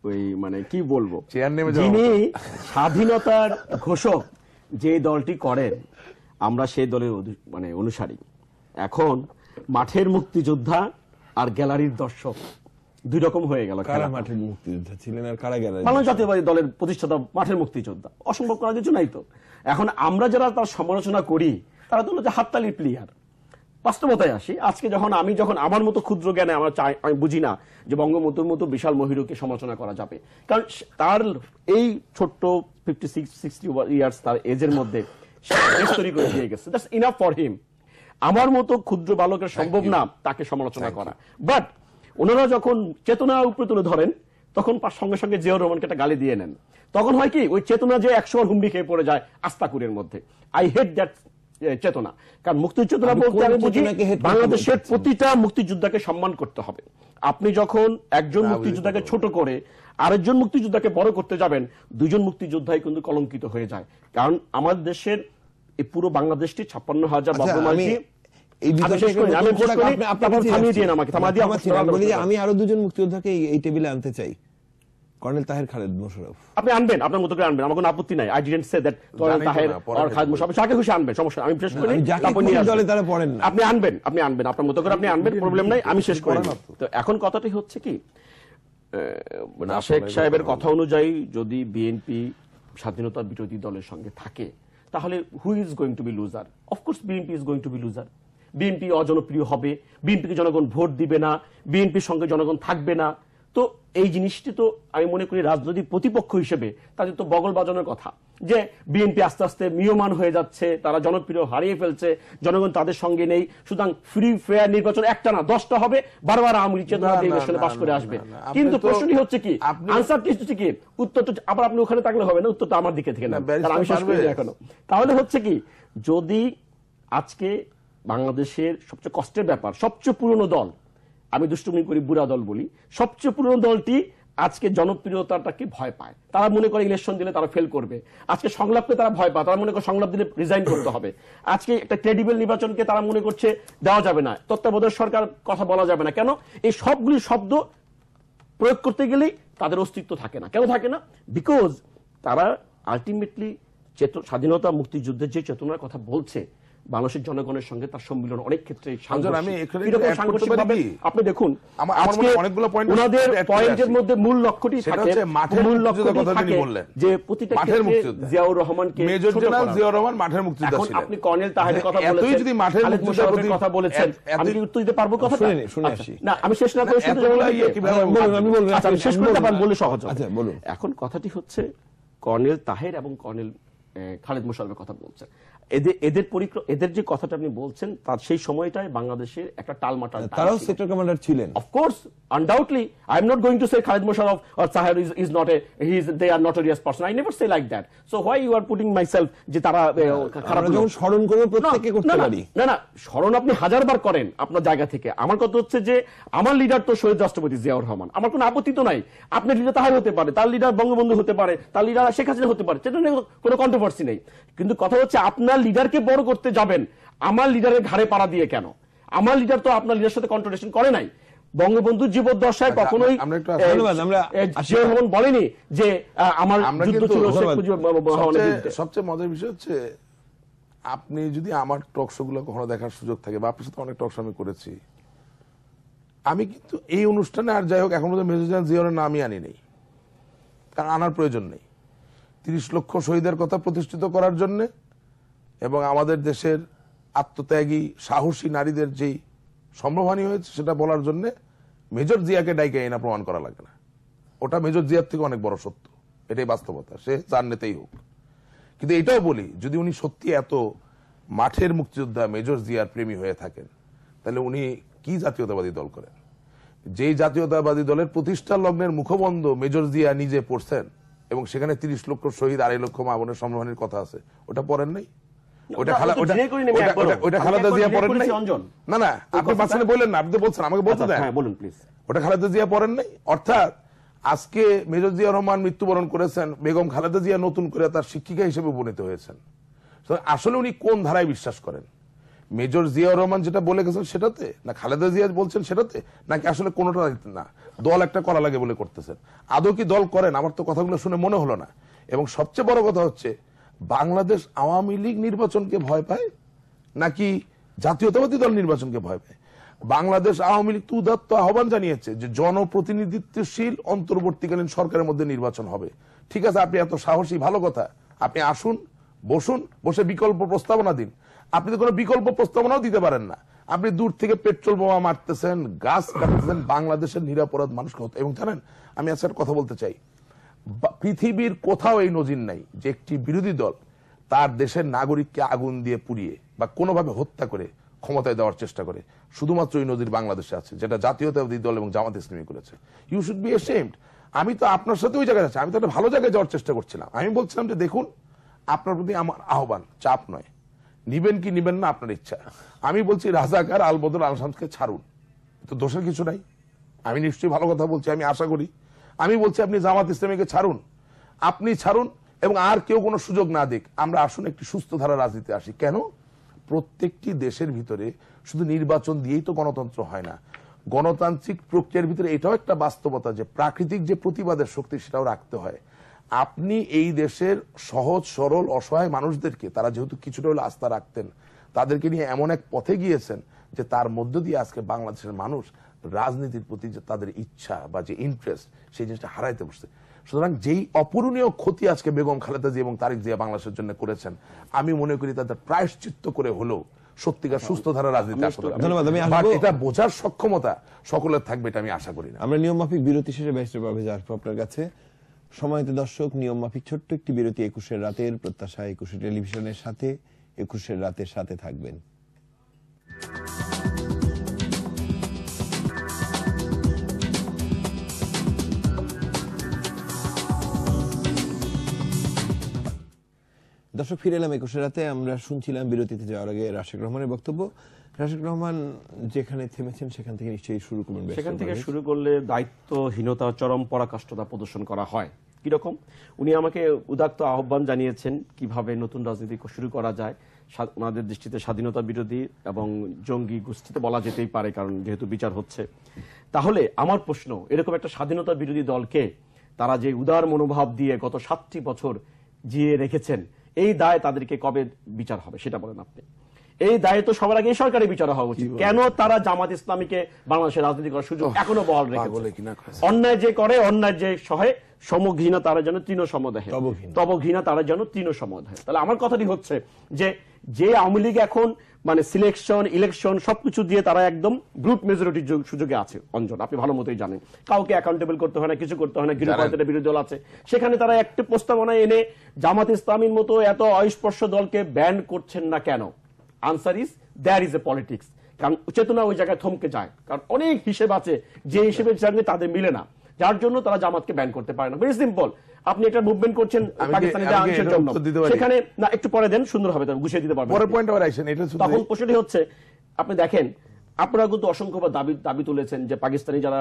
ওই মানে কি বলবো, যিনি স্বাধীনতার ঘোষক যে দলটি করেন আমরা সেই দলের মানে অনুসারী। এখন মাঠের মুক্তিযোদ্ধা আর গ্যালারির দর্শক দুই রকম হয়ে গেল। কারা মাঠের মুক্তিযোদ্ধা ছিলেন আর কারা গ্যালারি? বাংলা জাতীয়তাবাদী দলের প্রতিষ্ঠাতা মাঠের মুক্তিযোদ্ধা, অসম্ভব করার কিছু নাই তো। এখন আমরা যারা তার সমালোচনা করি তারা তো হচ্ছে হাততালির প্লেয়ার। বাস্তবতায় আসি, আজকে যখন আমি যখন আমার মতো ক্ষুদ্র জ্ঞানে আমরা চাই, আমি বুঝি না যে বঙ্গবন্ধুর মতো বিশাল মহিরুকে সমালোচনা করা যাবে, কারণ তার এই ছোট্ট ফিফটি সিক্স সিক্সটি ইয়ার্স তার এজের মধ্যে তৈরি করে দিয়ে গেছে, দ্যাটস ইনাফ ফর হিম। আমার মতো ক্ষুদ্র বালকের সম্ভব না তাকে সমালোচনা করা, বাট ওনারা যখন চেতনা উপরে তুলে ধরেন তখন পাঁচ সঙ্গে সঙ্গে জিয়াউর রহমানকে একটা গালি দিয়ে নেন। তখন হয় কি ওই চেতনা যে একশো হুমড়ি খেয়ে পড়ে যায় আস্তাকুরের মধ্যে। আই হেট দ্যাট চেতনা। কারণ মুক্তিযোদ্ধা বলতে আমি বুঝি বাংলাদেশের প্রতিটা মুক্তিযোদ্ধাকে সম্মান করতে হবে। আপনি যখন একজন মুক্তিযোদ্ধাকে ছোট করে আরেকজন মুক্তিযোদ্ধাকে বড় করতে যাবেন, দুজন মুক্তিযোদ্ধাই কিন্তু কলঙ্কিত হয়ে যায়। কারণ আমাদের দেশের এই পুরো বাংলাদেশটি ছাপ্পান্ন হাজার বর্গমাইল। আমি আরো দুজন মুক্তিযোদ্ধাকে এই টেবিলে আনতে চাই, কর্নেল তাহের খালেদ মোশাররফ। আপনি আনবেন, আপনার মতো করে আনবেন, আমার কোনো আপত্তি নাই। I didn't say that colonel Taher আর খালেদ মোশাররফ, যাকে খুশি আনবেন, সমস্যা আমি শেষ করি। দলে তারা পড়েন না, আপনি আনবেন, আপনি আনবেন আপনার মতো করে, আপনি আনবেন, প্রবলেম নাই, আমি শেষ করি। তো এখন কথাটি হচ্ছে কি আশিক সাহেবের কথা অনুযায়ী যদি বিএনপি স্বাধীনতা বিরোধী দলের সঙ্গে থাকে তাহলে who is going to be loser? Of course BNP is going to be loser. BNP অজনপ্রিয় হবে, বিএনপিকে জনগণ ভোট দিবে না, বিএনপির সঙ্গে জনগণ থাকবে না। তো এই জিনিসটি তো আমি মনে করি রাজনৈতিক প্রতিপক্ষ হিসেবে তাদের তো বগল বাজানোর কথা যে বিএনপি আস্তে আস্তে ম্রিয়মান হয়ে যাচ্ছে, তারা জনপ্রিয় হারিয়ে ফেলছে, জনগণ তাদের সঙ্গে নেই, সুতরাং ফ্রি ফেয়ার নির্বাচন একটা না দশটা হবে, বারবার আওয়ামী লীগ চেতনা দিয়ে ইলেকশনে পাস করে আসবে। কিন্তু প্রশ্নটি হচ্ছে কি, আনসারটি হচ্ছে কি, উত্তর তো আবার আপনি ওখানে থাকলে হবে না, উত্তর তো আমার দিকে থেকে না, আমি শেষ করি এখনো। তাহলে হচ্ছে কি, যদি আজকে বাংলাদেশের সবচেয়ে কষ্টের ব্যাপার, সবচেয়ে পুরনো দল, আমি দুষ্টুমি করি বুড়া দল বলি, সবচেয়ে পুরনো দলটি আজকে জনপ্রিয়তাটাকে ভয় পায়। তারা মনে করে ইলেকশন দিলে তারা ফেল করবে। আজকে সংলাপকে তারা ভয় পায়, তারা মনে করে সংলাপ দিলে রিজাইন করতে হবে। আজকে একটা ক্রেডিবল নির্বাচনকে তারা মনে করছে দেওয়া যাবে না, তত্ত্বাবধায়ক সরকার কথা বলা যাবে না। কেন? এই সবগুলি শব্দ প্রয়োগ করতে গেলেই তাদের অস্তিত্ব থাকে না। কেন থাকে না? বিকজ তারা আলটিমেটলি চেতনা, স্বাধীনতা মুক্তিযুদ্ধের যে চেতনার কথা বলছে বাংলাদেশের জনগণের সঙ্গে তার সম্মিলন অনেক ক্ষেত্রে। আপনি দেখুন ওনাদের পয়েন্টের মধ্যে মূল লক্ষ্যটি থাকে, মূল লক্ষ্যটি থাকে যে প্রতিটা জিয়াউর রহমানকে, জিয়াউর রহমান মাঠের মুক্তিযোদ্ধা ছিলেন। আপনি কর্নেল তাহেরের কথা বলেছেন, যদি মাঠের মুক্তিযোদ্ধার কথা বলেছেন, আমি কি উত্তর দিতে পারবো? কথা শুনে আসি না, আমি শেষ না করে শুধু আমি বলবো, আমি শেষ করতে পারবো বলে সহজ। আচ্ছা বলুন। এখন কথাটি হচ্ছে কর্নেল তাহের এবং কর্নেল খালেদ মোশাররফের কথা বলছেন, এদের এদের পরিক্রম এদের যে কথাটা আপনি বলছেন তার সেই সময়টায় বাংলাদেশের একটা টালমাটাল, তারাও সেক্টর কমান্ডার ছিলেন। Of course undoubtedly I am not going to say Khaled Mosharraf or Taher is is not a he is they are notorious person. I never say like that. So why you are putting myself যে তারা খারাপ? যখন স্মরণ করব প্রত্যেককে করতে পারি না, না স্মরণ আপনি হাজারবার করেন আপনার জায়গা থেকে। আমার কথা হচ্ছে যে আমার লিডার তো শহীদ রাষ্ট্রপতি জিয়াউর রহমান, আমার কোনো আপত্তি তো নাই। আপনার লিডার তাহের হতে পারে, তার লিডার বঙ্গবন্ধু হতে পারে, তার লিডার শেখ হাসিনা হতে পারে, সেটা নিয়ে কোনো কন্ট্রোভার্সি নেই। কিন্তু কথা হচ্ছে আপনার লিডারকে বড় করতে যাবেন আমার লিডারের ঘাড়ে পাড়া দিয়ে কেন? আমার লিডার তো আপনার লিডারের সাথে কন্ট্রোডিকশন করে নাই। বঙ্গবন্ধু জীবদ্দশায় কখনোই বলেনি যে আমার যুদ্ধ ছিল শেখ মুজিবের বিরুদ্ধে। সবচেয়ে মজার বিষয় হচ্ছে আপনি যদি আমার টক শো গুলো কখনো দেখার সুযোগ থাকে, বা আপনার সাথে অনেক টক শো আমি করেছি, আমি কিন্তু এই অনুষ্ঠানে আর যাই হোক এখন পর্যন্ত মেজর জেনারেল জিয়াউরের নামই আনি নেই, কারণ আনার প্রয়োজন নেই। তিরিশ লক্ষ শহীদের কথা প্রতিষ্ঠিত করার জন্য এবং আমাদের দেশের আত্মত্যাগী সাহসী নারীদের যেই সম্ভ্রমহানি হয়েছে সেটা বলার জন্য মেজর জিয়াকে ডাইকে এনা প্রমাণ করা লাগে না। ওটা মেজর জিয়ার থেকে অনেক বড় সত্য, এটাই বাস্তবতা, সে যার নেতেই হোক। কিন্তু এটাও বলি, যদি উনি সত্যি এত মাঠের মুক্তিযোদ্ধা মেজর জিয়ার প্রেমী হয়ে থাকেন, তাহলে উনি কি জাতীয়তাবাদী দল করেন? যেই জাতীয়তাবাদী দলের প্রতিষ্ঠা লগ্নের মুখবন্ধ মেজর জিয়া নিজে পড়ছেন, এবং সেখানে তিরিশ লক্ষ শহীদ আড়াই লক্ষ মা বোনের সম্ভ্রমহানির কথা আছে, ওটা পড়েন নাই? আজকে মেজর জিয়া রহমান মৃত্যুবরণ করেছেন, বেগম খালেদা জিয়া নতুন করে তার শিক্ষিকা হিসেবে উপনীত হয়েছেন। আসলে উনি কোন ধারায় বিশ্বাস করেন? মেজর জিয়া রহমান যেটা বলে গেছেন সেটাতে, না খালেদা জিয়া বলছেন সেটাতে, নাকি আসলে কোনোটা না দল একটা করা লাগে বলে করতেছেন? আদৌ কি দল করেন? আমার তো কথাগুলো শুনে মনে হলো না। এবং সবচেয়ে বড় কথা হচ্ছে বাংলাদেশ আওয়ামী লীগ নির্বাচনকে ভয় পায় নাকি জাতীয়তাবাদী দল নির্বাচনকে ভয় পায়? বাংলাদেশ আওয়ামী লীগ তো উদাত্ত আহ্বান জানিয়েছে যে জনপ্রতিনিধিত্বশীল অন্তর্বর্তীকালীন সরকারের মধ্যে নির্বাচন হবে। ঠিক আছে, আপনি এত সাহসী, ভালো কথা, আপনি আসুন, বসুন, বসে বিকল্প প্রস্তাবনা দিন। আপনি তো কোনো বিকল্প প্রস্তাবনাও দিতে পারেন না। আপনি দূর থেকে পেট্রোল বোমা মারতেছেন, গাছ কাটতেছেন বাংলাদেশের নিরাপরাধ মানুষকে। এবং জানেন, আমি আজকে কথা বলতে চাই, পৃথিবীর কোথাও এই নজির নাই যে একটি বিরোধী দল তার দেশের নাগরিককে আগুন দিয়ে পুড়িয়ে বা কোনোভাবে হত্যা করে ক্ষমতায় দেওয়ার চেষ্টা করে। শুধুমাত্র এই নজির বাংলাদেশে আছে, যেটা জাতীয়তাবাদী দল এবং জামাত ইসলামী করেছে। You should be ashamed. আমি তো আপনার সাথে ওই জায়গায় যাচ্ছি, আমি তো একটা ভালো জায়গায় যাওয়ার চেষ্টা করছিলাম। আমি বলছিলাম যে দেখুন, আপনার প্রতি আমার আহ্বান, চাপ নয়, নিবেন কি নিবেন না আপনার ইচ্ছা। আমি বলছি রাজাকার আলবদর আলসামকে ছাড়ুন, তো দোষের কিছু নাই, আমি নিশ্চয়ই ভালো কথা বলছি, আমি আশা করি। আমি বলছি আপনি জামাত ইসলামীকে ছাড়ুন, আপনি ছাড়ুন এবং আর কেউ কোনো সুযোগ না দিক, আমরা আসুন একটি সুস্থ ধারা রাজনীতি আসি। কেন প্রত্যেকটি দেশের ভিতরে শুধু নির্বাচন দিয়েই তো গণতন্ত্র হয় না, গণতান্ত্রিক প্রক্রিয়ার ভিতরে এটাও একটা বাস্তবতা যে প্রাকৃতিক যে প্রতিবাদের শক্তি সেটাও রাখতে হয়। আপনি এই দেশের সহজ সরল অসহায় মানুষদেরকে, তারা যেহেতু কিছুটা হলে আস্থা রাখতেন, তাদেরকে নিয়ে এমন এক পথে গিয়েছেন যে তার মধ্য দিয়ে আজকে বাংলাদেশের মানুষ রাজনীতির প্রতি যে তাদের ইচ্ছা বা যে ইন্টারেস্ট, সেই জিনিসটা হারাইতে বসছে। সুতরাং যেই অপূরণীয় ক্ষতি আজকে বেগম খালেদা জিয়া এবং তারেক জিয়া বাংলাদেশের জন্য করেছেন, আমি মনে করি তাদের প্রায়শ্চিত্ত করে হলেও সত্যিকার সুস্থ ধারা রাজনীতি আসলে এটা বোঝার সক্ষমতা সকলের থাকবে, এটা আমি আশা করি না। আমরা নিয়ম মাফিক বিরতি শেষে ব্যারিস্টার পারভেজ আসবো আপনার কাছে। সময়ত দর্শক, নিয়ম মাফিক ছোট্ট একটি বিরতি, একুশের রাতের প্রত্যাশা, একুশে টেলিভিশনের সাথে, একুশের রাতের সাথে থাকবেন। দর্শক ফিরে এলাম একুশে রাতে। আমরা শুনছিলাম বিরতিতে যাওয়ার আগে রাশেক রহমানের বক্তব্য। রাশেক রহমান যেখানে থেমেছেন সেখান থেকে নিশ্চয়ই শুরু করবেন। সেখান থেকে শুরু করলে দায়িত্বহীনতা, চরম পরাকাষ্ঠতা প্রদর্শন করা হয়। কিরকম? উনি আমাকে উদাত্ত আহ্বান জানিয়েছেন কিভাবে নতুন রাজনীতি শুরু করা যায়। ওনাদের দৃষ্টিতে স্বাধীনতা বিরোধী এবং জঙ্গি গোষ্ঠীতে বলা যেতেই পারে, কারণ যেহেতু বিচার হচ্ছে। তাহলে আমার প্রশ্ন, এরকম একটা স্বাধীনতা বিরোধী দলকে তারা যে উদার মনোভাব দিয়ে গত সাতটি বছর জিয়ে রেখেছেন, এই দায় তাদেরকে কবে বিচার হবে সেটা বলেন আপনি। এই দায়ে তো সবার আগে সরকারি বিচার হওয়া উচিত। কেন তারা জামাত ইসলামীকে বাংলাদেশের রাজনীতি করার সুযোগ এখনো বহাল রেখেছে? অন্যায় যে করে, অন্যায় যে সহে, সমঘৃণা তারা যেন তৃণ সমদেহে, তব ঘৃণা তারা যেন তৃণ সমদেহে। তাহলে আমার কথাটি হচ্ছে যে যে আওয়ামী লীগ এখন মানে সিলেকশন ইলেকশন সবকিছু দিয়ে তারা একদম গ্রুপ মেজরিটির সুযোগে আছে। অঞ্জন, আপনি ভালো মতোই জানেন, কাউকে অ্যাকাউন্টেবল করতে হয় না, কিছু করতে হয় না, গৃহপালিত বিরোধী দল আছে। সেখানে তারা একটি প্রস্তাবনা এনে জামাত ইসলামীর মতো এত অস্পর্শ দলকে ব্যান করছেন না কেন? Answer is there is a politics. কারণ চেতনা ওই জায়গায় থমকে যায়, কারণ অনেক হিসেব আছে যে হিসেবের সঙ্গে তাদের মিলে না, যার জন্য তারা জামাতকে ব্যান করতে পারে না। Very simple. আপনি একটা মুভমেন্ট করছেন পাকিস্তানিদের আনসার জন্য, সেখানে না একটু পরে দেন, সুন্দর হবে, তারা গুছিয়ে দিতে পারবে। পরের পয়েন্ট আবার আইছেন, এটা শুধু তখন প্রশ্নটি হচ্ছে আপনি দেখেন, আপনারা কিন্তু অসংখ্যবার দাবি দাবি তুলেছেন যে পাকিস্তানি যারা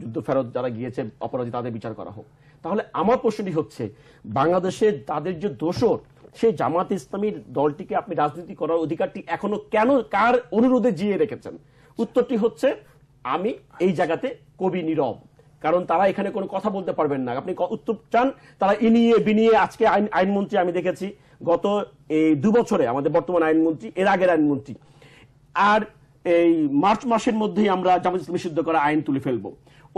যুদ্ধ ফেরত যারা গিয়েছে অপরাধী, তাদের বিচার করা হোক। তাহলে আমার প্রশ্নটি হচ্ছে বাংলাদেশে তাদের যে দোষর, সেই জামাত ইসলামী দলটিকে আপনি রাজনীতি করার অধিকারটি এখনো কেন, কার অনুরোধে জিয়ে রেখেছেন? উত্তরটি হচ্ছে আমি এই জায়গাতে কবি নীরব, কারণ তারা এখানে কোনো কথা বলতে পারবেন না। আপনি উত্তর চান, তারা ইনিয়ে বিনিয়ে আজকে আইন আইনমন্ত্রী আমি দেখেছি গত এই দুবছরে, আমাদের বর্তমান আইনমন্ত্রী, এর আগের আইনমন্ত্রী, আর এই মার্চ মাসের মধ্যেই আমরা জামাত ইসলামী সিদ্ধ করা আইন তুলে ফেলবো,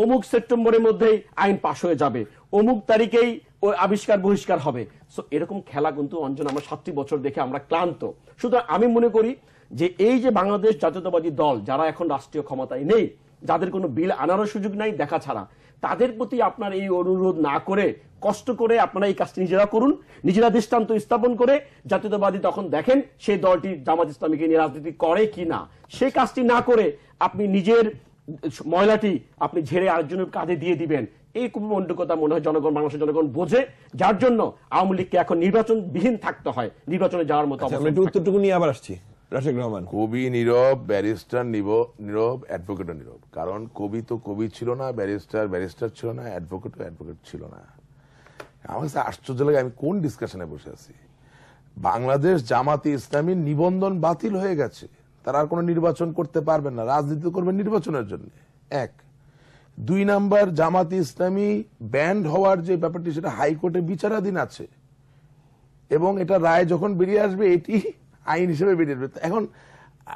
অমুক সেপ্টেম্বরের মধ্যেই আইন পাশ হয়ে যাবে, অমুক তারিখেই ওই আবিষ্কার বহিষ্কার হবে। সো এরকম খেলা কিন্তু অঞ্জন আমরা সাতটি বছর দেখে আমরা ক্লান্ত। সুতরাং আমি মনে করি যে এই যে বাংলাদেশ জাতীয়তাবাদী দল যারা এখন রাষ্ট্রীয় ক্ষমতায় নেই, যাদের কোনো বিল আনারও সুযোগ নাই দেখা ছাড়া, তাদের প্রতি আপনার এই অনুরোধ না করে কষ্ট করে আপনারা এই কাজটি নিজেরা করুন, নিজেরা দৃষ্টান্ত স্থাপন করে জাতীয়তাবাদী তখন দেখেন সেই দলটি জামাত ইসলামীকে নিয়ে রাজনীতি করে কি না। সেই কাজটি না করে আপনি নিজের ময়লাটি আপনি ঝেড়ে আরেকজনের কাঁধে দিয়ে দিবেন, এই কুমণ্ডকতা মনে হয় জনগণ, মানুষের জনগণ বোঝে, যার জন্য আওয়ামী লীগকে এখন নির্বাচনবিহীন থাকতে হয়, নির্বাচনে যাওয়ার মতো। আমি একটু উত্তরটুকু নিয়ে আবার আসছি। রাশেক রহমান কবি নীরব, ব্যারিস্টার নীরব, অ্যাডভোকেটও নীরব। কারণ কবি তো কবি ছিল না, ব্যারিস্টার ব্যারিস্টার ছিল না, অ্যাডভোকেটও অ্যাডভোকেট ছিল না। আমার কাছে আশ্চর্য লাগে আমি কোন ডিসকাশনে বসে আছি। বাংলাদেশ জামাতে ইসলামীর নিবন্ধন বাতিল হয়ে গেছে, তারা আর কোনো নির্বাচন করতে পারবেন না, রাজনীতি করবেন নির্বাচনের জন্য। এক দুই নাম্বার, জামাতে ইসলামী ব্যান্ড হওয়ার যে ব্যাপারটি সেটা হাইকোর্টে বিচারাধীন আছে এবং এটা রায় যখন বেরিয়ে আসবে এটি আইন হিসেবে বেরিয়ে আসবে। এখন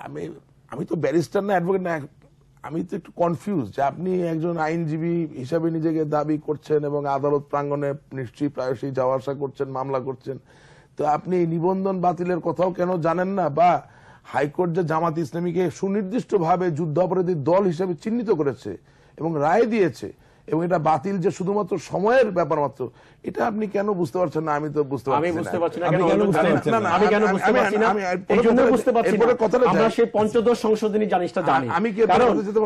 আমি আমি তো ব্যারিস্টার না, অ্যাডভোকেট না, আমি তো একটু কনফিউজ যে আপনি একজন আইনজীবী হিসাবে নিজেকে দাবি করছেন এবং আদালত প্রাঙ্গনে নিশ্চয়ই প্রায়শই যাওয়া আসা করছেন, মামলা করছেন, তো আপনি নিবন্ধন বাতিলের কথাও কেন জানেন না? বা হাইকোর্ট যে জামাত ইসলামীকে সুনির্দিষ্টভাবে যুদ্ধাপরাধী দল হিসেবে চিহ্নিত করেছে এবং রায় দিয়েছে, এবং এটা বাতিল যে শুধুমাত্র সময়ের ব্যাপার মাত্র, এটা আপনি কেন বুঝতে পারছেন না? আমি তো বুঝতে পারছি না। আমি বুঝতে পারছি না কেন বুঝতে পারছেন না? আমি কেন বুঝতে পারছি না? এই জন্য বুঝতে পারছি না। আমরা সেই পঞ্চদশ সংশোধনী জানিসটা জানি। আমি কি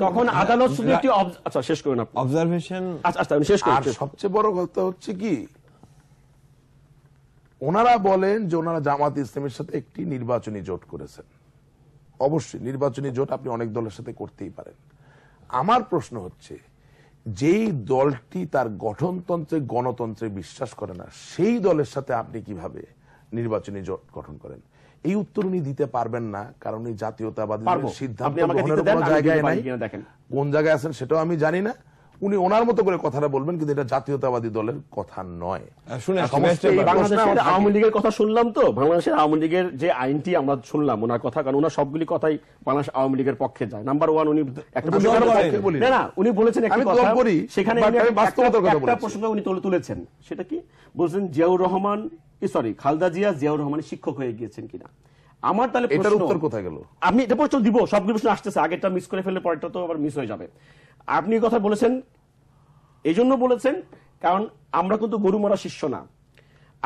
তখন আদালত শুধু একটি আচ্ছা শেষ করুন আপনি অবজারভেশন। আচ্ছা আচ্ছা আমি শেষ করি। আর সবচেয়ে বড় কথা হচ্ছে কি, ওনারা বলেন যে ওনারা জামাত ইসলামের সাথে একটি নির্বাচনী জোট করেছেন। অবশ্যই নির্বাচনী জোট আপনি অনেক দলের সাথে করতেই পারেন। আমার প্রশ্ন হচ্ছে, যেই দলটি তার গঠনতন্ত্রে গণতন্ত্রে বিশ্বাস করে না, সেই দলের সাথে আপনি কিভাবে নির্বাচনী জোট গঠন করেন? এই উত্তর উনি দিতে পারবেন না, কারণ এই জাতীয়তাবাদীদের সিদ্ধান্ত গ্রহণের কোনো জায়গায় নাই। কোন জায়গায় আছেন সেটাও আমি জানি না। উনি ওনার মতো করে কথাটা বলবেন, কিন্তু এটা জাতীয়তাবাদী দলের কথা নয়। বাংলাদেশের আওয়ামী লীগের কথা শুনলাম, তো বাংলাদেশের আওয়ামী লীগের যে আইনটি আমরা শুনলাম ওনার কথা, কারণ ওনার সবগুলি কথাই বাংলাদেশ আওয়ামী লীগের পক্ষে যায়। নাম্বার ওয়ান, উনি একটা না উনি বলেছেন সেখানে একটা প্রশ্ন উনি তুলেছেন, সেটা কি বলছেন, জিয়াউর রহমান সরি খালেদা জিয়া জিয়াউর রহমানের শিক্ষক হয়ে গিয়েছেন কিনা। আমার তাহলে এটার উত্তর কোথায় গেল? আমি এটা প্রশ্ন দিব, সবগুলো প্রশ্ন আসতেছে, আগেরটা মিস করে ফেললে পরেরটা তো আবার মিস হয়ে যাবে। আপনি কথা বলেছেন, এই জন্য বলেছেন কারণ আমরা কিন্তু গরু মরা শিষ্য না।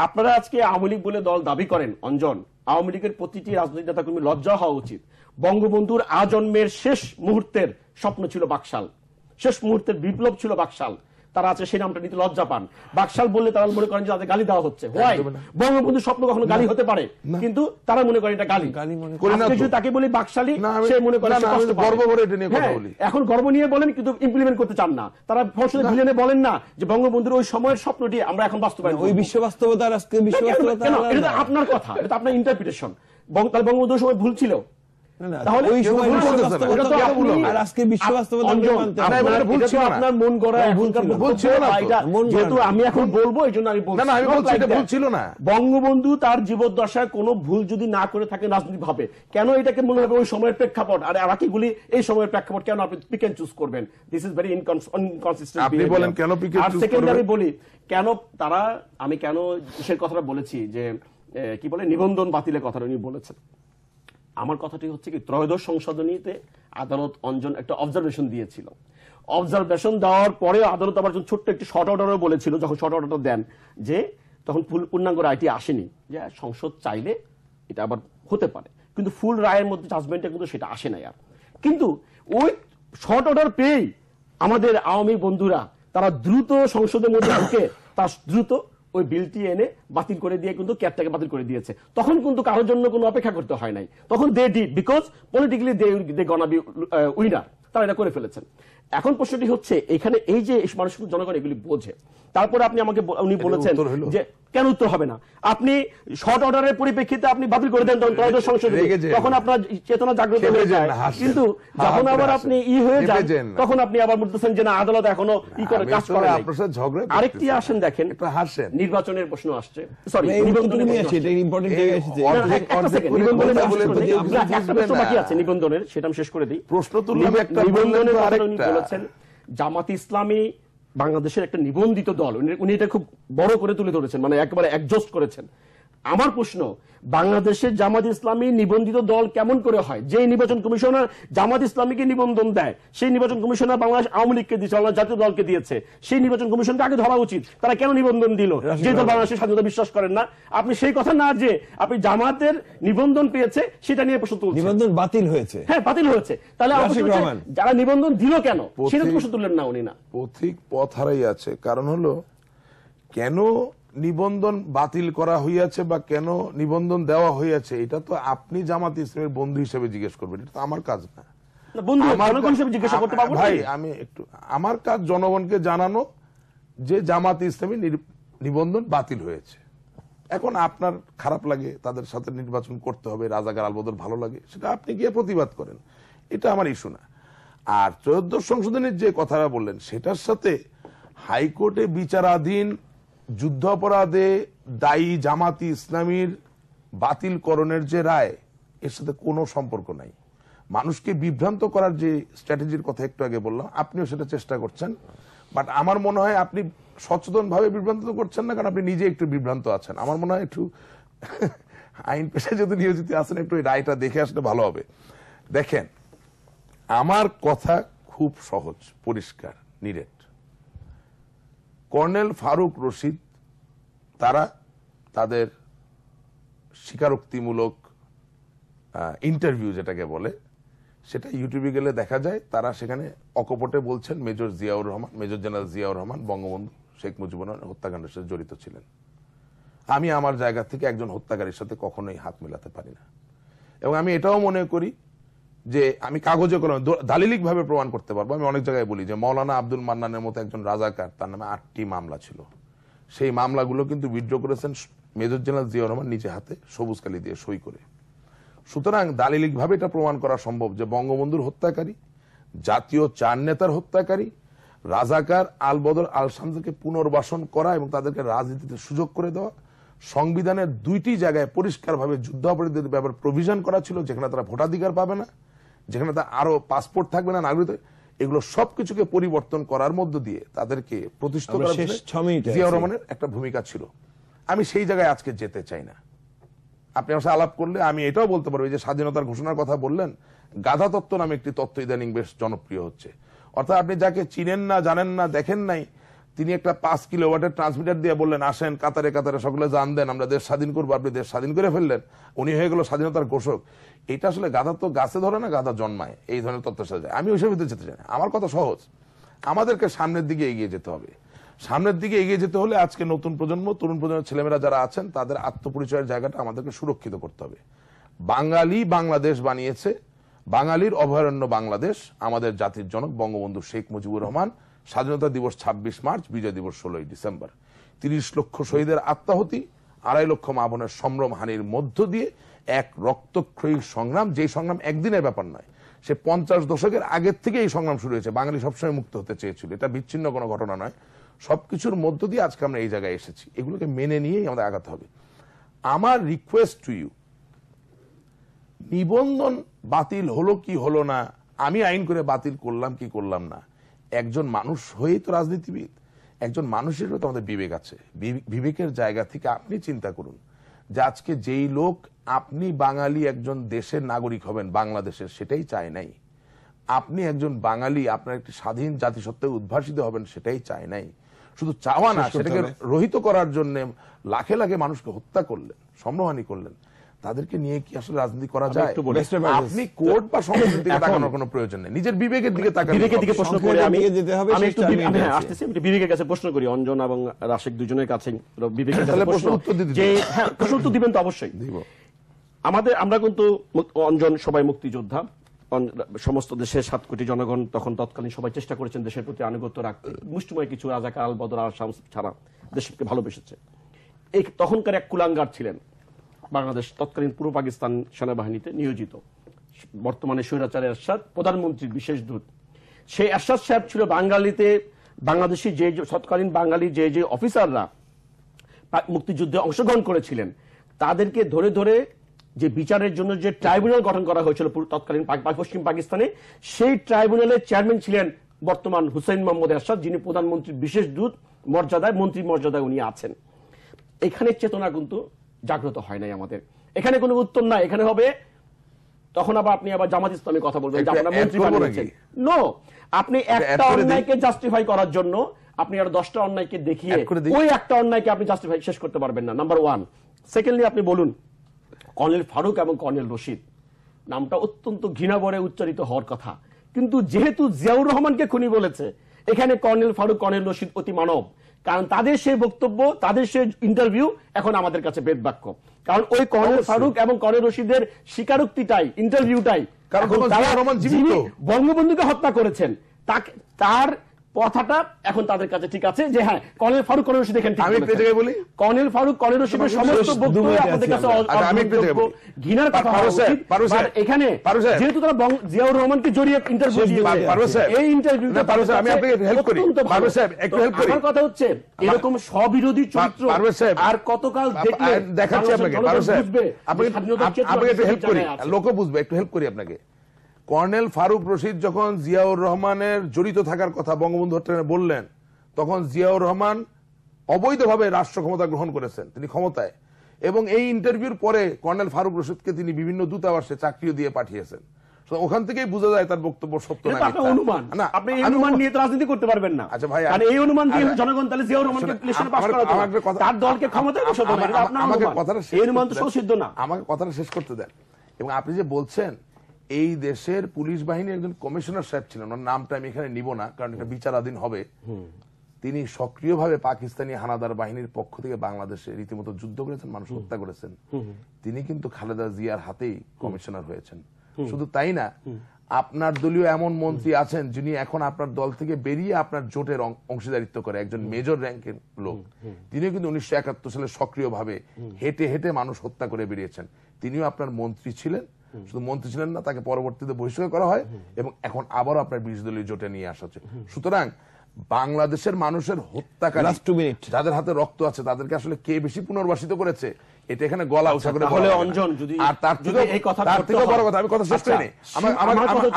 আপনারা আজকে আওয়ামী লীগ বলে দল দাবি করেন, অঞ্জন আওয়ামী লীগের প্রতিটি রাজনৈতিক নেতাকর্মী লজ্জা হওয়া উচিত। বঙ্গবন্ধুর আজন্মের শেষ মুহূর্তের স্বপ্ন ছিল বাকশাল, শেষ মুহূর্তের বিপ্লব ছিল বাকশাল, তারা আছে সেই নামটা নিতে লজ্জা পান। বাকশাল বললে তারা মনে করেন যে তাদের গালি দেওয়া হচ্ছে। হোয়াই? বঙ্গবন্ধুর স্বপ্ন কখনো গালি হতে পারে? কিন্তু তারা মনে করেন এটা গালি। তাকে বলি বাকশালী, সে মনে করে এখন গর্ব নিয়ে বলেন, কিন্তু ইমপ্লিমেন্ট করতে চান না। তারা ফসলে ভিলেনে বলেন না যে বঙ্গবন্ধুর ওই সময়ের স্বপ্নটি আমরা এখন বাস্তবায়ন, ওই বিশ্ব বাস্তবতার আজকে বিশ্ব বাস্তবতা। এটা তো আপনার কথা, এটা আপনার ইন্টারপ্রিটেশন। তাহলে বঙ্গবন্ধুর সময় ভুল ছিল, বঙ্গবন্ধু তার জীবদ্দশায় কোনো ভুল যদি না করে থাকে রাজনৈতিক ভাবে, কেন এটাকে মনে হবে ওই সময়ের প্রেক্ষাপট? আর বাকিগুলি এই সময়ের প্রেক্ষাপট কেন আপনি পিক এন্ড চুজ করবেন? This is very inconsistent. আপনি বলেন কেন পিক এন্ড চুজ করবেন? আর সেকেন্ডারি বলি কেন তারা, আমি কেন সেই কথাটা বলেছি যে কি বলে নিবন্ধন বাতিলের কথা উনি বলেছেন। আমার কথাটি হচ্ছে কি, ত্রয়োদশ সংশোধনীতে আদালত অঞ্জন একটা অবজারভেশন দিয়েছিল। অবজারভেশন দেওয়ার পরে আদালত আবার ছোট্ট একটি শর্ট অর্ডারও বলেছিল, যখন শর্ট অর্ডারটা দেন যে তখন ফুল পূর্ণাঙ্গ রায়টি আসেনি, যে সংসদ চাইলে এটা আবার হতে পারে, কিন্তু ফুল রায়ের মধ্যে জাজমেন্টে কিন্তু সেটা আসে নাই। আর কিন্তু ওই শর্ট অর্ডার পেয়েই আমাদের আওয়ামী বন্ধুরা তারা দ্রুত সংসদের মধ্যে ঢুকে তার দ্রুত ওই বিলটি এনে বাতিল করে দিয়ে কিন্তু ক্যাবটাকে বাতিল করে দিয়েছে। তখন কিন্তু কারোর জন্য কোনো অপেক্ষা করতে হয় নাই, তখন they did because politically they they gonna be winner, তারা এটা করে ফেলেছেন। এখন প্রশ্নটি হচ্ছে এখানে এই যে মানুষ জনগণ এগুলি বোঝে। তারপরে আপনি আমাকে উনি বলেছেন যে কেন উত্তর হবে না, আপনি শর্ট অর্ডারের পরিপ্রেক্ষিতে আপনি বাতিল করে দেন ত্রয়োদশ সংশোধনী, তখন আপনার চেতনা জাগ্রত হয়ে যায়। কিন্তু যখন আবার আপনি ই হয়ে যায় তখন আপনি আবার বলতেছেন যে না আদালত এখনো ই করে কাজ করে। আরেকটি আসেন দেখেন, নির্বাচনের প্রশ্ন আসছে, সরি নিবন্ধন বাকি আছে নিবন্ধনের, সেটা আমি শেষ করে দিই। প্রশ্ন তুললাম একটা নিবন্ধনের, উনি বলেছেন জামাত ইসলামী বাংলাদেশের একটা নিবন্ধিত দল, উনি এটা খুব বড় করে তুলে ধরেছেন, মানে একেবারে অ্যাডজাস্ট করেছেন। আমার প্রশ্ন, বাংলাদেশের জামাত ইসলামী নিবন্ধিত দল কেমন করে হয়? যে নির্বাচন কমিশনার জামাত ইসলামীকে নিবন্ধন দেয়, সেই নির্বাচন কমিশনার বাংলাদেশ আওয়ামী লীগকে দিয়েছে, জাতীয় দলকে দিয়েছে, সেই নির্বাচন কমিশনকে আগে ধরা উচিত তারা কেন নিবন্ধন দিল, যে দল বাংলাদেশের স্বাধীনতা বিশ্বাস করেন না। আপনি সেই কথা না, যে আপনি জামাতের নিবন্ধন পেয়েছে সেটা নিয়ে প্রশ্ন তুলছেন, নিবন্ধন বাতিল হয়েছে। হ্যাঁ বাতিল হয়েছে, তাহলে যারা নিবন্ধন দিল কেন সেটা প্রশ্ন তুললেন না উনি। না পথিক পথ হারাই আছে, কারণ হলো কেন নিবন্ধন বাতিল করা হইয়াছে বা কেন নিবন্ধন দেওয়া হইয়াছে, এটা তো আপনি জামাত ইসলামের বন্ধু হিসেবে জিজ্ঞেস করবেন, এটা তো আমার কাজ না। ভাই আমি একটু, আমার কাজ জনগণকে জানানো যে জামাত ইসলামী নিবন্ধন বাতিল হয়েছে। এখন আপনার খারাপ লাগে তাদের সাথে নির্বাচন করতে হবে, রাজাকার আলবদর ভালো লাগে, সেটা আপনি গিয়ে প্রতিবাদ করেন, এটা আমার ইস্যু না। আর ত্রয়োদশ সংশোধনীর যে কথাটা বললেন, সেটার সাথে হাইকোর্টে বিচারাধীন যুদ্ধাপরাধে দায়ী জামাতি ইসলামীর বাতিলকরণের যে রায়, এর সাথে কোনো সম্পর্ক নাই। মানুষকে বিভ্রান্ত করার যে স্ট্র্যাটেজির কথা একটু আগে বললাম, আপনিও সেটা চেষ্টা করছেন, বাট আমার মনে হয় আপনি সচেতনভাবে বিভ্রান্ত করছেন না, কারণ আপনি নিজে একটু বিভ্রান্ত আছেন। আমার মনে হয় একটু আইন পেশায় যদি নিয়োজিত আছেন, একটু এই রায়টা দেখে আসলে ভালো হবে। দেখেন, আমার কথা খুব সহজ, পরিষ্কার, নিরেট। कर्नेल फारुक रशीद तारा तादेर स्वीकारोक्तिमूलक इंटरव्यू जेटाके बोले सेटा यूट्यूबे गेले देखा जाए तारा सेखाने अकपटे बोलছেন major Ziaur Rahman major general Ziaur Rahman Bangabandhu Sheikh Mujibur हत्याकांडेर साथे जड़ित छिलेन आमी आमार जायगा थेके एकजन हत्याकारीर साथे कखनोई हाथ मेलाते पारि ना एबं आमी एटाओ मने करि যে আমি কাগজে কলমে দালিলিক ভাবে প্রমাণ করতে পারবো। আমি অনেক জায়গায় বলি যে মাওলানা আব্দুল মান্নানের মতো একজন রাজাকার তার নামে আটটি মামলা ছিল, সেই মামলাগুলো কিন্তু উইথড্র করেছেন মেজর জেনারেল জিয়াউর রহমান নিজে হাতে সবুজ কালি দিয়ে সই করে। সুতরাং দালিলিক ভাবে এটা প্রমাণ করা সম্ভব যে বঙ্গবন্ধুর হত্যাকারী, জাতীয় চার নেতার হত্যাকারী, রাজাকার আলবদর আল শামসকে পুনর্বাসন করা এবং তাদেরকে রাজনীতিতে সুযোগ করে দেওয়া, সংবিধানের দুইটি জায়গায় পরিষ্কারভাবে যুদ্ধাপরাধীদের ব্যাপারে প্রভিশন করা ছিল যেখানে তারা ভোটাধিকার পাবে না, যেখানে তা আরো পাসপোর্ট থাকবে না নাগরিকত্ব, এগুলো সবকিছুকে পরিবর্তন করার মধ্য দিয়ে তাদেরকে প্রতিষ্ঠিত করার জন্য জিয়াউর রহমানের একটা ভূমিকা ছিল। আমি সেই জায়গায় আজকে যেতে চাই না। আপনি আমার সাথে আলাপ করলে আমি এটাও বলতে পারবো যে স্বাধীনতার ঘোষণার কথা বললেন, গাধা তত্ত্ব নামে একটি তত্ত্ব ইদানিং বেশ জনপ্রিয় হচ্ছে, অর্থাৎ আপনি যাকে চিনেন না, জানেন না, দেখেন নাই, তিনি একটা পাঁচ কিলোওয়াটের ট্রান্সমিটার দিয়ে বললেন আসেন কাতারে কাতারে সকলে জান দেন আমরা দেশ স্বাধীন করবো, আপনি দেশ স্বাধীন করে ফেললেন, উনি হয়ে গেল স্বাধীনতার ঘোষক। এটা আসলে গাধা তো গাছে ধরে না, গাধা জন্মায়, এই ধরনের তত্ত্বের সাথে আমি ওইসব ভিতরে যেতে চাই না। আমার কথা সহজ, আমাদেরকে সামনের দিকে এগিয়ে যেতে হবে। সামনের দিকে এগিয়ে যেতে হলে আজকে নতুন প্রজন্ম, তরুণ প্রজন্মের ছেলেমেয়েরা যারা আছেন তাদের আত্মপরিচয়ের জায়গাটা আমাদেরকে সুরক্ষিত করতে হবে। বাঙালি বাংলাদেশ বানিয়েছে, বাঙালির অভয়ারণ্য বাংলাদেশ, আমাদের জাতির জনক বঙ্গবন্ধু শেখ মুজিবুর রহমান। স্বাধীনতা দিবস ছাব্বিশ মার্চ, বিজয় দিবস ষোলোই ডিসেম্বর। তিরিশ লক্ষ শহীদের আত্মাহতি, আড়াই লক্ষ মা বোনের সম্ভ্রম হানির মধ্য দিয়ে এক রক্তক্ষয়ী সংগ্রাম, যে সংগ্রাম একদিনের ব্যাপার নয়, সে পঞ্চাশ দশকের আগের থেকে এই সংগ্রাম শুরু হয়েছে। বাঙালি সবসময় মুক্ত হতে চেয়েছিল, এটা বিচ্ছিন্ন কোনো ঘটনা নয়। সবকিছুর মধ্য দিয়ে আজকে আমরা এই জায়গায় এসেছি, এগুলোকে মেনে নিয়েই আমাদের আগাতে হবে। আমার রিকোয়েস্ট টু ইউ, নিবন্ধন বাতিল হলো কি হলো না, আমি আইন করে বাতিল করলাম কি করলাম না, একজন মানুষ হয়েই তো রাজনীতিবিদ, একজন মানুষের তো আমাদের বিবেক আছে। বিবেকের জায়গা থেকে আপনি চিন্তা করুন যে আজকে যেই লোক আপনি বাঙালি একজন দেশের নাগরিক হবেন বাংলাদেশের, সেটাই চায় নাই। আপনি একজন বাঙালি আপনার একটি স্বাধীন জাতিসত্ত্বে উদ্ভাসিত হবেন, সেটাই চায় নাই। শুধু চাওয়া না, সেটাকে রহিত করার জন্য লাখে লাখে মানুষকে হত্যা করলেন, সম্মানহানি করলেন, তাদেরকে নিয়ে কি আসলে রাজনীতি করা যায়? আপনি কোর্ট বা সংসদের দিকে তাকানোর কোনো প্রয়োজন নেই, নিজের বিবেকের দিকে তাকান। বিবেকের দিকে প্রশ্ন করি আমি, আমি একটু আসতেছি, আমি বিবেকের কাছে প্রশ্ন করি, অঞ্জন এবং রাশেক দুজনের কাছে বিবেকের কাছে প্রশ্ন উত্তর দিতে যে হ্যাঁ প্রশ্ন উত্তর দিবেন তো অবশ্যই দিব। আমাদের আমরা কিন্তু অঞ্জন সবাই মুক্তিযোদ্ধা, সমস্ত দেশের সাত কোটি জনগণ তখন তৎকালীন সবাই চেষ্টা করেছেন দেশের প্রতি আনুগত্য রাখতে, মুষ্টিময় কিছু রাজাকার আলবদর আল শামস ছাড়া দেশকে ভালোবেসেছে। এই তখনকার এক কুলাঙ্গার ছিলেন বাংলাদেশ, তৎকালীন পূর্ব পাকিস্তান সেনাবাহিনীতে নিয়োজিত, বর্তমানে স্বৈরাচারী এরশাদ প্রধানমন্ত্রীর বিশেষ দূত। সেই এরশাদ সাহেব ছিল বাঙালিতে, বাংলাদেশি যে তৎকালীন বাঙালি যে যে অফিসাররা মুক্তিযুদ্ধে অংশগ্রহণ করেছিলেন তাদেরকে ধরে ধরে যে বিচারের জন্য যে ট্রাইব্যুনাল গঠন করা হয়েছিল তৎকালীন পশ্চিম পাকিস্তানে, সেই ট্রাইব্যুনালের চেয়ারম্যান ছিলেন বর্তমান হুসাইন মোহাম্মদ এরশাদ, যিনি প্রধানমন্ত্রীর বিশেষ দূত মর্যাদায়, মন্ত্রী মর্যাদায় উনি আছেন। এখানে চেতনা কিন্তু জাগ্রত হয় নাই আমাদের, এখানে কোনো উত্তর নাই। এখানে হবে তখন আবার আপনি আবার জামাত ইসলামের কথা বলবেন, আপনারা মন্ত্রী বানিয়েছেন। নো, আপনি একটা অন্যায়কে জাস্টিফাই করার জন্য আপনি আর দশটা অন্যায়কে দেখিয়ে ওই একটা অন্যায়কে আপনি জাস্টিফাই শেষ করতে পারবেন না, নাম্বার ওয়ান। সেকেন্ডলি আপনি বলুন, কর্নেল ফারুক এবং কর্নেল রশিদ নামটা অত্যন্ত ঘৃণাভরে উচ্চারিত হওয়ার কথা, কিন্তু যেহেতু জিয়াউর রহমানকে খুনি বলেছে, এখানে কর্নেল ফারুক কর্নেল রশিদ অতি মানব, কারণ তাদের সেই বক্তব্য, তাদের সেই ইন্টারভিউ এখন আমাদের কাছে বেদবাক্য। কারণ ওই কর্নেল ফারুক এবং কর্নেল রশিদের স্বীকারোক্তিটাই, ইন্টারভিউটাই, কারণ যিনি বঙ্গবন্ধুকে হত্যা করেছেন তাকে তার কথাটা এখন তাদের কাছে ঠিক আছে যে হ্যাঁ কর্নেল ফারুক কর্নেল রশিদ এখানে বলি কর্নেল ফারুক কর্নেল রশিদের সমস্ত বক্তব্য আপনাদের কাছে ঘৃণার কথা। এখানে যেহেতু তারা জিয়াউর রহমানকে জড়িয়ে ইন্টারভিউ দিয়েছে, এই ইন্টারভিউটা আমার কথা হচ্ছে এরকম স্ববিরোধী চরিত্র আর কতকাল দেখলে দেখাচ্ছি আপনাকে, লোক বুঝবে। একটু হেল্প করি আপনাকে। কর্নেল ফারুক রশিদ যখন জিয়াউর রহমানের জড়িত থাকার কথা বঙ্গবন্ধু হত্যাকাণ্ডে বললেন, তখন জিয়াউর রহমান অবৈধভাবে রাষ্ট্র ক্ষমতা গ্রহণ করেছেন, তিনি ক্ষমতায়, এবং এই ইন্টারভিউর পরে কর্নেল ফারুক রশিদকে তিনি বিভিন্ন দূতাবাসে চাকরিও দিয়ে পাঠিয়েছেন। ওখান থেকেই বোঝা যায় তার বক্তব্য সত্য না এটা অনুমান না আপনি এই অনুমান নিয়ে তো রাজনীতি করতে পারবেন না আচ্ছা ভাই মানে এই অনুমান দিয়ে জনগণ তাহলে জিয়াউর রহমানকে ইলেকশনে পাস করাতো তার দলকে ক্ষমতায় বসাতো না এটা আপনার আমাকে কথাটা এই অনুমান তো সত্য না আমাকে কথাটা শেষ করতে দেন এবং আপনি যে বলছেন এই দেশের পুলিশ বাহিনীর একজন কমিশনার সাহেব ছিলেন ওর নামটা আমি এখানে নিব না কারণ এটা বিচারাধীন হবে তিনি সক্রিয়ভাবে পাকিস্তানি হানাদার বাহিনীর পক্ষ থেকে বাংলাদেশে রীতিমতো যুদ্ধ করেছেন মানুষ হত্যা করেছেন তিনি কিন্তু খালেদা জিয়ার হাতেই কমিশনার হয়েছিল শুধু তাই না আপনার দলীয় এমন মন্ত্রী আছেন যিনি এখন আপনার দল থেকে বেরিয়ে আপনার জোটের অংশীদারিত্ব করে একজন মেজর র‍্যাঙ্কের লোক তিনি কিন্তু উনিশশো একাত্তর সালে সক্রিয়ভাবে হেটে হেটে মানুষ হত্যা করে বেরিয়েছেন তিনিও আপনার মন্ত্রী ছিলেন শুধু মন্ত্রী ছিলেন না তাকে পরবর্তীতে বহিষ্কার করা হয় এবং এখন আবারো আপনার বিরোধী দলীয় জোটে নিয়ে আসা হচ্ছে সুতরাং বাংলাদেশের মানুষের হত্যাকারী যাদের হাতে রক্ত আছে তাদেরকে আসলে কে বেশি পুনর্বাসিত করেছে এটা এখানে গলা উঠা করে বলে অঞ্জন যদি আর তার থেকে এই কথা তার থেকে বড় কথা আমি কথা শেষ করিনি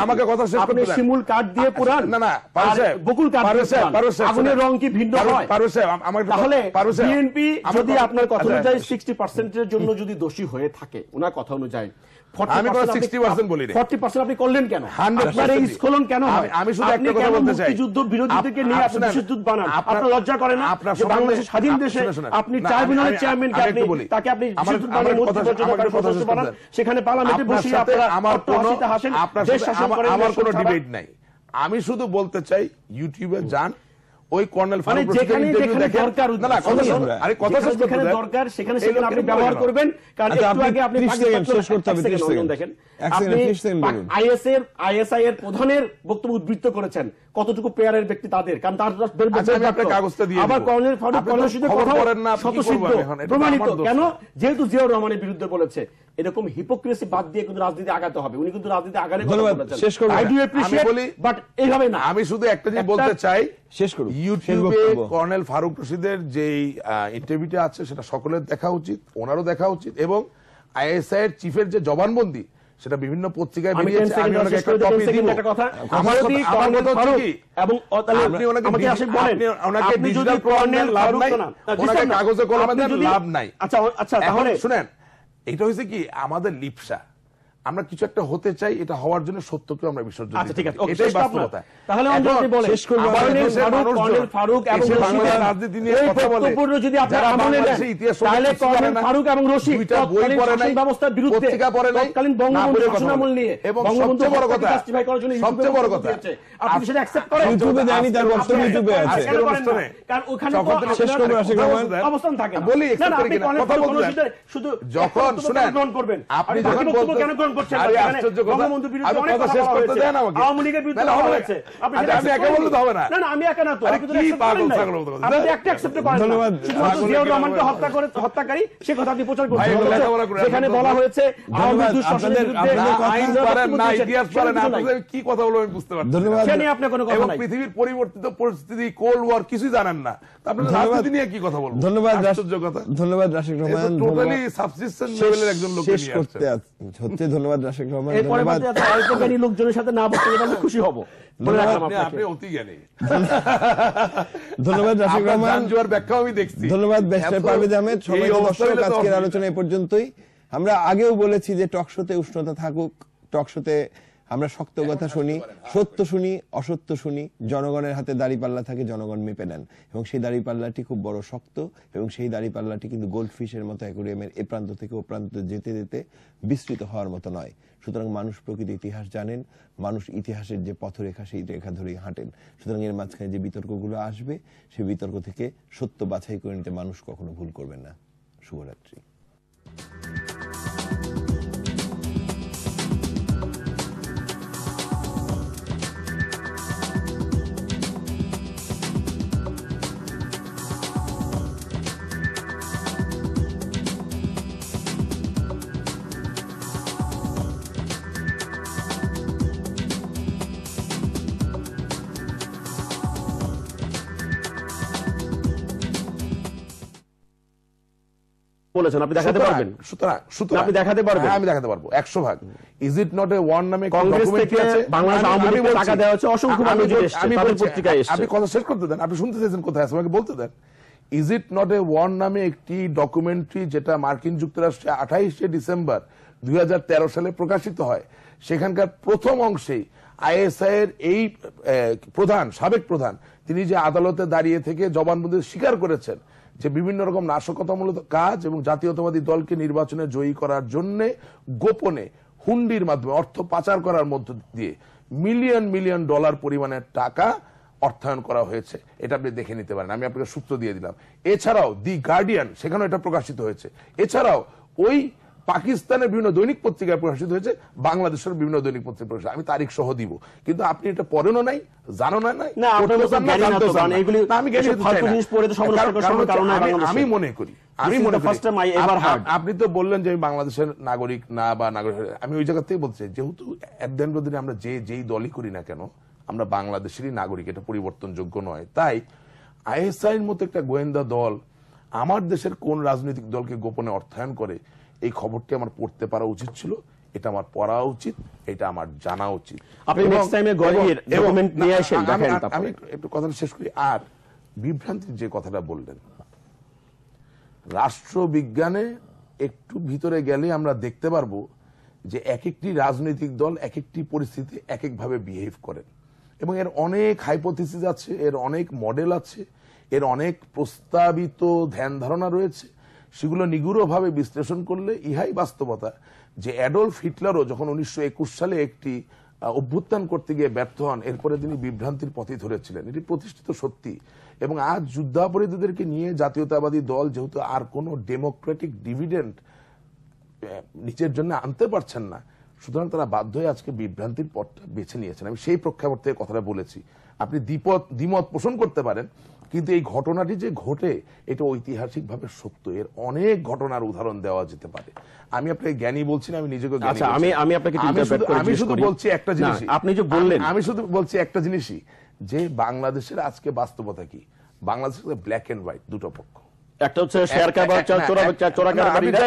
আমাকে কথা শেষ করতে দেন শিমুল কাট দিয়ে পুরান না না পারুল সাহেব বকুল কাট দিয়ে আগুনের রং কি ভিন্ন হয় পারুল সাহেব আমার তাহলে বিএনপি যদি আপনার কথা অনুযায়ী ষাট পার্সেন্ট এর জন্য যদি দোষী হয়ে থাকে ওনার কথা অনুযায়ী আমি তো ষাট পার্সেন্ট বলি রে চল্লিশ পার্সেন্ট আপনি করলেন কেন একবার এই স্কলন কেন হয় আমি শুধু একটা কথা বলতে চাই যুদ্ধ বিরোধীদেরকে নিয়ে আপনি বিশুদ্ধ বানান আপনার লজ্জা করে না যে বাংলাদেশের স্বাধীন দেশে আপনি ট্রাইব্যুনালের চেয়ারম্যান কে আপনি তাকে আপনি বিশুদ্ধ বানান মধ্যপ্রদেশের সদস্য বানান সেখানে পার্লামেন্টে বসিয়ে আপনারা আমার কোনো আপনার সাথে আমার কোনো ডিবেট নাই আমি শুধু বলতে চাই ইউটিউবে যান ওই কর্নেল ফারুক যেখানে যেখানে দরকার না না কথা শুনুন আরে কথা শেষ করতে দেন দরকার সেখানে সেখানে আপনি ব্যবহার করবেন কারণ একটু আগে আপনি ত্রিশ সেকেন্ড শেষ করতে হবে ত্রিশ সেকেন্ড দেখেন আপনি আইএস এর আইএসআই এর প্রধানের বক্তব্য উদ্ধৃত করেছেন কতটুকু পেয়ারের ব্যক্তি তাদের কারণ তার আমি আপনাকে কাগজটা দিয়ে আবার কর্নেল ফারুক কর্নেল সাথে কথা বলেন না আপনি কি করবেন প্রমাণিত কেন যেহেতু জিয়াউর রহমানের বিরুদ্ধে বলেছে এরকম হিপোক্রেসি বাদ দিয়ে কিন্তু রাজনীতি আগাতে হবে উনি কিন্তু রাজনীতি আগালে কথা বলেছেন শেষ করুন আই ডু অ্যাপ্রিশিয়েট বাট এইভাবে না আমি শুধু একটা জিনিস বলতে চাই শেষ করুন ইউটিউবে কর্নেল ফারুক রশিদের যে ইন্টারভিউটা আছে সেটা সকলের দেখা উচিত ওনারও দেখা উচিত এবং আইএসআই এর চিফের যে জবানবন্দি সেটা বিভিন্ন পত্রিকায় বেরিয়েছে আমি ওনাকে একটা টপিক দিব আমার যদি কর্নেল ফারুক এবং আপনি ওনাকে আমাকে আসে বলেন ওনাকে ডিজিটাল কর্নেল লাভ নাই ওনাকে কাগজে কলমে দেন লাভ নাই আচ্ছা আচ্ছা তাহলে শুনেন এটা হইছে কি আমাদের লিপসা আমরা কিছু একটা হতে চাই এটা হওয়ার জন্য সত্যকে আমরা বিসর্জন দিই আচ্ছা ঠিক আছে এটাই বাস্তবতা তাহলে আপনি বলেন শেষ করব কর্নেল ফারুক এবং বাংলাদেশ রাজনীতি নিয়ে কথা বলে পূর্ণ যদি আপনারা মনে রাখেন তাহলে কর্নেল ফারুক এবং রশিদ দুইটা বই পড়ে নাই ব্যবস্থার বিরুদ্ধে পত্রিকা পড়ে নাই তৎকালীন বঙ্গবন্ধু শাসনামল নিয়ে বঙ্গবন্ধু বড় কথা জাস্টিফাই করার জন্য সবচেয়ে বড় কথা আপনি সেটা অ্যাকসেপ্ট করেন ইউটিউবে দেনই তার বক্তব্য ইউটিউবে আছে কারণ ওখানে তো শেষ করব অবস্থান থাকে বলি কথা বলতে শুধু যখন শুনেন আপনি যখন বলতে পৃথিবীর পরিবর্তিত পরিস্থিতি কোল্ড ওয়ার কিছুই জানেন না রাজনীতি নিয়ে কি কথা বলবো ধন্যবাদ ধন্যবাদ রাশেদ রহমান ধন্যবাদ রাশেদ রহমান এই পরিবর্তে এত অল্পজ্ঞানী লোকজনের সাথে না বলতে গেলে খুশি হব বলে রাখলাম আপনি আপনি অতি জ্ঞানী ধন্যবাদ রাশেদ রহমান জানজুয়ার ব্যাখ্যা আমি দেখছি ধন্যবাদ বেশে পারবে জামেদ সবাই দর্শক আজকের আলোচনা এই পর্যন্তই আমরা আগেও বলেছি যে টক শোতে উষ্ণতা থাকুক টক শোতে আমরা শক্ত কথা শুনি সত্য শুনি অসত্য শুনি জনগণের হাতে দাঁড়িপাল্লা থাকে জনগণ মেপে নেন এবং সেই দাঁড়িপাল্লাটি খুব বড় শক্ত এবং সেই দাঁড়িপাল্লাটি কিন্তু গোল্ডফিশের মতো অ্যাকোয়ারিয়ামের এ প্রান্ত থেকে ও প্রান্ত যেতে যেতে বিস্তৃত হওয়ার মতো নয় সুতরাং মানুষ প্রকৃতি ইতিহাস জানেন মানুষ ইতিহাসের যে পথরেখা সেই রেখা ধরেই হাঁটেন সুতরাং এর মাঝখানে যে বিতর্কগুলো আসবে সেই বিতর্ক থেকে সত্য বাছাই করে নিতে মানুষ কখনো ভুল করবেন না শুভরাত্রি বলেছেন আপনি দেখাতে পারবেন সুতরাং সুতরাং আপনি দেখাতে পারবেন আমি দেখাতে পারবো একশো ভাগ is it not a one নামে ডকুমেন্ট কি আছে বাংলাদেশ আওয়ামী লীগ টাকা দেওয়া হচ্ছে অসংখ্য মানুষ এসেছে আমি পত্রিকায় এসেছে আপনি কথা শেষ করতে দেন আপনি শুনতে চাইছেন কোথায় আছে আমাকে বলতে দেন is it not a one নামে একটি ডকুমেন্টারি যেটা মার্কিন যুক্তরাষ্ট্রে আঠাশে ডিসেম্বর দুই হাজার তেরো সালে প্রকাশিত হয় সেখানকার প্রথম অংশে আইএসআই এর এই প্রধান সাবেক প্রধান তিনি যে আদালতে দাঁড়িয়ে থেকে জবানবন্দি স্বীকার করেছেন যে বিভিন্ন রকম নাশকতামূলক কাজ এবং জাতীয়তাবাদী দলকে নির্বাচনে জয়ী করার জন্য গোপনে হুন্ডির মাধ্যমে অর্থ পাচার করার মধ্য দিয়ে মিলিয়ন মিলিয়ন ডলার পরিমাণের টাকা অর্থায়ন করা হয়েছে। এটা আপনি দেখে নিতে পারেন, আমি আপনাকে সূত্র দিয়ে দিলাম। এছাড়াও দি গার্ডিয়ান সেখানেও এটা প্রকাশিত হয়েছে। এছাড়াও ওই পাকিস্তানের বিভিন্ন দৈনিক পত্রিকায় প্রকাশিত হয়েছে, বাংলাদেশের বিভিন্ন দৈনিক পত্রিকা প্রকাশিত। আমি তারিখ সহ দিব, কিন্তু আপনি এটা পড়েনও নাই, জানো না নাই। আমি মনে করি আমি মনে করি আপনি তো বললেন যে আমি বাংলাদেশের নাগরিক না বা নাগরিক, আমি ওই জায়গা থেকে বলছি যেহেতু at the end of the day আমরা যে যেই দলই করি না কেন আমরা বাংলাদেশেরই নাগরিক, এটা পরিবর্তনযোগ্য নয়। তাই আইএসআই এর মতো একটা গোয়েন্দা দল আমার দেশের কোন রাজনৈতিক দলকে গোপনে অর্থায়ন করে, এই খবরটি আমার পড়তে পারা উচিত ছিল, এটা আমার পড়া উচিত, এটা আমার জানা উচিত। আমি একটু কথাটা শেষ করি। আর বিভ্রান্তির যে কথাটা বললেন, রাষ্ট্রবিজ্ঞানে একটু ভিতরে গেলে আমরা দেখতে পারবো যে এক একটি রাজনৈতিক দল এক একটি পরিস্থিতি এক একভাবে বিহেভ করেন, এবং এর অনেক হাইপোথিসিস আছে, এর অনেক মডেল আছে, এর অনেক প্রস্তাবিত ধ্যান ধারণা রয়েছে। সেগুলো নিগুড়ভাবে বিশ্লেষণ করলে ইহাই বাস্তবতা যে অ্যাডলফ হিটলারও যখন উনিশশো একুশ সালে একটি অভ্যুত্থান করতে গিয়ে ব্যর্থ হন, এরপরে তিনি বিভ্রান্তির পথে ধরেছিলেন, এটি প্রতিষ্ঠিত সত্যি। এবং আজ যুদ্ধাপরাধীদেরকে নিয়ে জাতীয়তাবাদী দল যেহেতু আর কোনো ডেমোক্রেটিক ডিভিডেন্ড নিজের জন্য আনতে পারছেন না, সুতরাং তারা বাধ্য হয়ে আজকে বিভ্রান্তির পথটা বেছে নিয়েছেন। আমি সেই প্রেক্ষাপট থেকে কথাটা বলেছি। আপনি দ্বিপদ দ্বিমত পোষণ করতে পারেন, কিন্তু এই ঘটনাটি যে ঘটে এটা ঐতিহাসিকভাবে সত্য, এর অনেক ঘটনার উদাহরণ দেওয়া যেতে পারে। আমি আপনাকে জ্ঞানী বলছি না, আমি নিজেকে জ্ঞানী বলছি। আমি আমি আপনাকে আমি শুধু বলছি একটা জিনিস, আপনি যে বললেন, আমি শুধু বলছি একটা জিনিসই যে বাংলাদেশের আজকে বাস্তবতা কি। বাংলাদেশের ব্ল্যাক এন্ড হোয়াইট দুটো পক্ষ, একটা হচ্ছে শেয়ার কারবার চোরা কারবারিরা,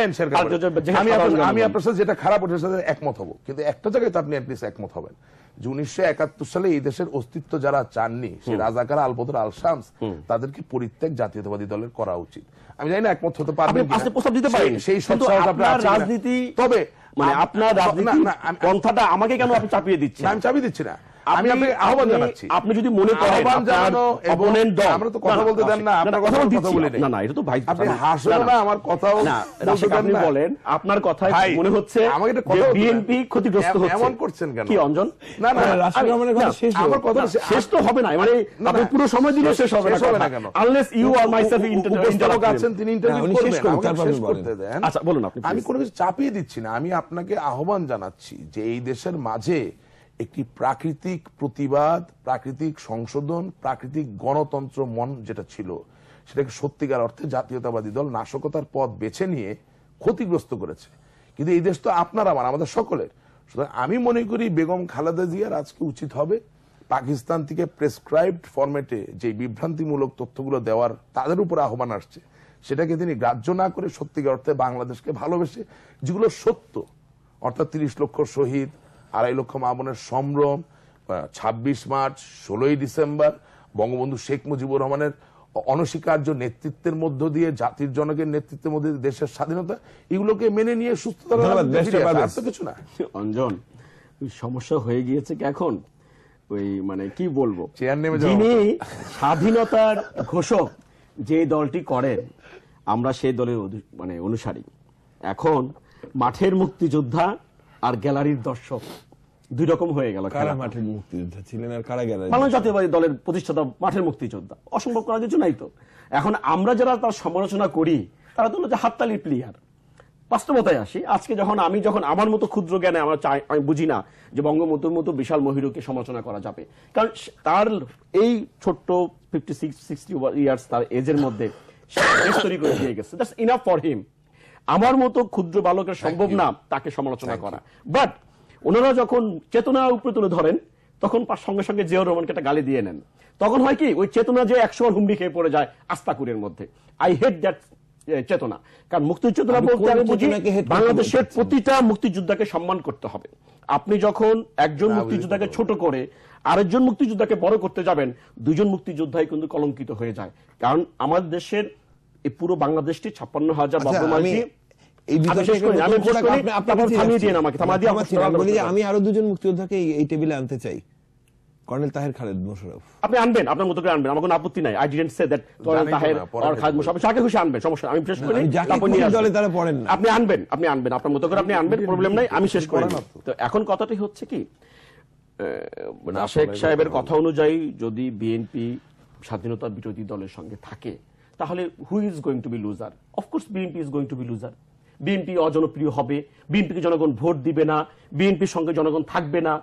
আমি আমি আপনার সাথে যেটা খারাপ ওটার সাথে একমত হব, কিন্তু একটা জায়গায় তো আপনি অ্যাটলিস্ট একমত হবেন যে উনিশশো একাত্তর সালে এই দেশের অস্তিত্ব যারা চাননি, সে রাজাকার আলবদর আল শামস, তাদেরকে পরিত্যাগ জাতীয়তাবাদী দলের করা উচিত। আমি জানি না একমত হতে পারবেন, প্রস্তাব দিতে পারেন সেই সত্ত্বেও আপনার রাজনীতি, তবে মানে আপনার রাজনীতি পন্থাটা আমাকে কেন আপনি চাপিয়ে দিচ্ছেন? আমি চাপিয়ে দিচ্ছি না, আমি আপনাকে আহ্বান জানাচ্ছি। আপনি যদি মনে করেন আমরা তো কথা বলতে দেন না, আপনার কথা কথা বলে না না এটা তো ভাই আপনি হাসেন না, আমার কথাও না, আপনি বলেন, আপনার কথাই মনে হচ্ছে আমাকে এটা কথা বিএনপি ক্ষতিগ্রস্ত হচ্ছে, এমন করছেন কেন? কি অঞ্জন না না রাষ্ট্র আমাদের কথা শেষ হবে, আমার কথা শেষ তো হবে না, মানে আপনি পুরো সময় দিলে শেষ হবে না কেন? Unless you are myself interview আছেন, তিনি ইন্টারভিউ করবেন, তারপর করতে দেন। আচ্ছা বলুন আপনি। আমি কোনো কিছু চাপিয়ে দিচ্ছি না, আমি আপনাকে আহ্বান জানাচ্ছি যে এই দেশের মাঝে একটি প্রাকৃতিক প্রতিবাদ, প্রাকৃতিক সংশোধন, প্রাকৃতিক গণতন্ত্র মন যেটা ছিল সেটাকে সত্যিকার অর্থে জাতীয়তাবাদী দল নাশকতার পথ বেছে নিয়ে ক্ষতিগ্রস্ত করেছে। কিন্তু এই দেশ তো আপনার আমার, আমাদের সকলের। সুতরাং আমি মনে করি বেগম খালেদা জিয়ার আজকে উচিত হবে পাকিস্তান থেকে প্রেসক্রাইবড ফরম্যাটে যে বিভ্রান্তিমূলক তথ্যগুলো দেওয়ার তাদের উপর আহ্বান আসছে সেটাকে তিনি গ্রাহ্য না করে সত্যিকার অর্থে বাংলাদেশকে ভালোবেসে যেগুলো সত্য, অর্থাৎ তিরিশ লক্ষ শহীদ, আড়াই লক্ষ মা বোনের সম্ভ্রম, ছাব্বিশ মার্চ, ষোলোই ডিসেম্বর, বঙ্গবন্ধু শেখ মুজিবুর রহমানের অনস্বীকার্য নেতৃত্বের মধ্য দিয়ে, জাতির জনকের নেতৃত্বের মধ্যে দেশের স্বাধীনতা, এগুলোকে মেনে নিয়ে সুস্থতা কিছু না। অঞ্জন, সমস্যা হয়ে গিয়েছে কি এখন? ওই মানে কি বলবো, যিনি স্বাধীনতার ঘোষক যে দলটি করেন আমরা সেই দলের মানে অনুসারী। এখন মাঠের মুক্তিযোদ্ধা আর গ্যালারির দর্শক দুই রকম হয়ে গেল। কারা মাঠের মুক্তিযোদ্ধা ছিলেন আর কারা গ্যালারি? বাংলাদেশ জাতীয়তাবাদী দলের প্রতিষ্ঠাতা মাঠের মুক্তিযোদ্ধা, অসম্ভব করার কিছু নাই তো। এখন আমরা যারা তার সমালোচনা করি তারা তো হচ্ছে হাততালির প্লেয়ার। বাস্তবতায় আসি, আজকে যখন আমি যখন আমার মতো ক্ষুদ্র জ্ঞানে আমরা চাই, আমি বুঝি না যে বঙ্গবন্ধুর মতো বিশাল মহিরুকে সমালোচনা করা যাবে, কারণ তার এই ছোট্ট ফিফটি সিক্স সিক্সটি ইয়ার্স তার এজের মধ্যে তৈরি করে দিয়ে গেছে, দ্যাটস ইনাফ ফর হিম। আমার মতো ক্ষুদ্র বালকের সম্ভব না তাকে সমালোচনা করা, বাট ওনারা যখন চেতনা উপরে তুলে ধরেন তখন সঙ্গে সঙ্গে জিয়াউর রহমানকে একটা গালি দিয়ে নেন, তখন হয় কি ওই চেতনা যে একশো হুমড়ি খেয়ে পড়ে যায় আস্তাকুরের মধ্যে। আই হেট দ্যাট চেতনা, কারণ মুক্তিযোদ্ধা বলতে আমি বুঝি বাংলাদেশের প্রতিটা মুক্তিযোদ্ধাকে সম্মান করতে হবে। আপনি যখন একজন মুক্তিযোদ্ধাকে ছোট করে আরেকজন মুক্তিযোদ্ধাকে বড় করতে যাবেন, দুজন মুক্তিযোদ্ধাই কিন্তু কলঙ্কিত হয়ে যায়, কারণ আমাদের দেশের পুরো বাংলাদেশটি ছাপ্পান্ন হাজার বাবু মাঝি মুক্তিযোদ্ধাকে এই টেবিলে আনতে চাই। Colonel Tahir Khalid Musharraf. আপনি আনবেন, আপনার মতো করে আনবেন, আমার কোনো আপত্তি নাই। I didn't say that colonel Taher আর খালিদ মুশারফ যাকে খুশি আনবেন, সমস্যা আমি শেষ করি। আপনি দলে তারা পড়েন না। আপনি আনবেন, আপনি আনবেন, আপনার মতো করে আপনি আনবেন, প্রবলেম নাই, আমি শেষ করি। তো এখন কথাটি হচ্ছে কি, মানে আশিক সাহেবের কথা অনুযায়ী যদি বিএনপি স্বাধীনতা বিরোধী দলের সঙ্গে থাকে তাহলে who is going to be loser? Of course BNP is going to be loser. BNP অজনপ্রিয় হবে, বিএনপিকে জনগণ ভোট দিবে না, বিএনপির সঙ্গে জনগণ থাকবে না।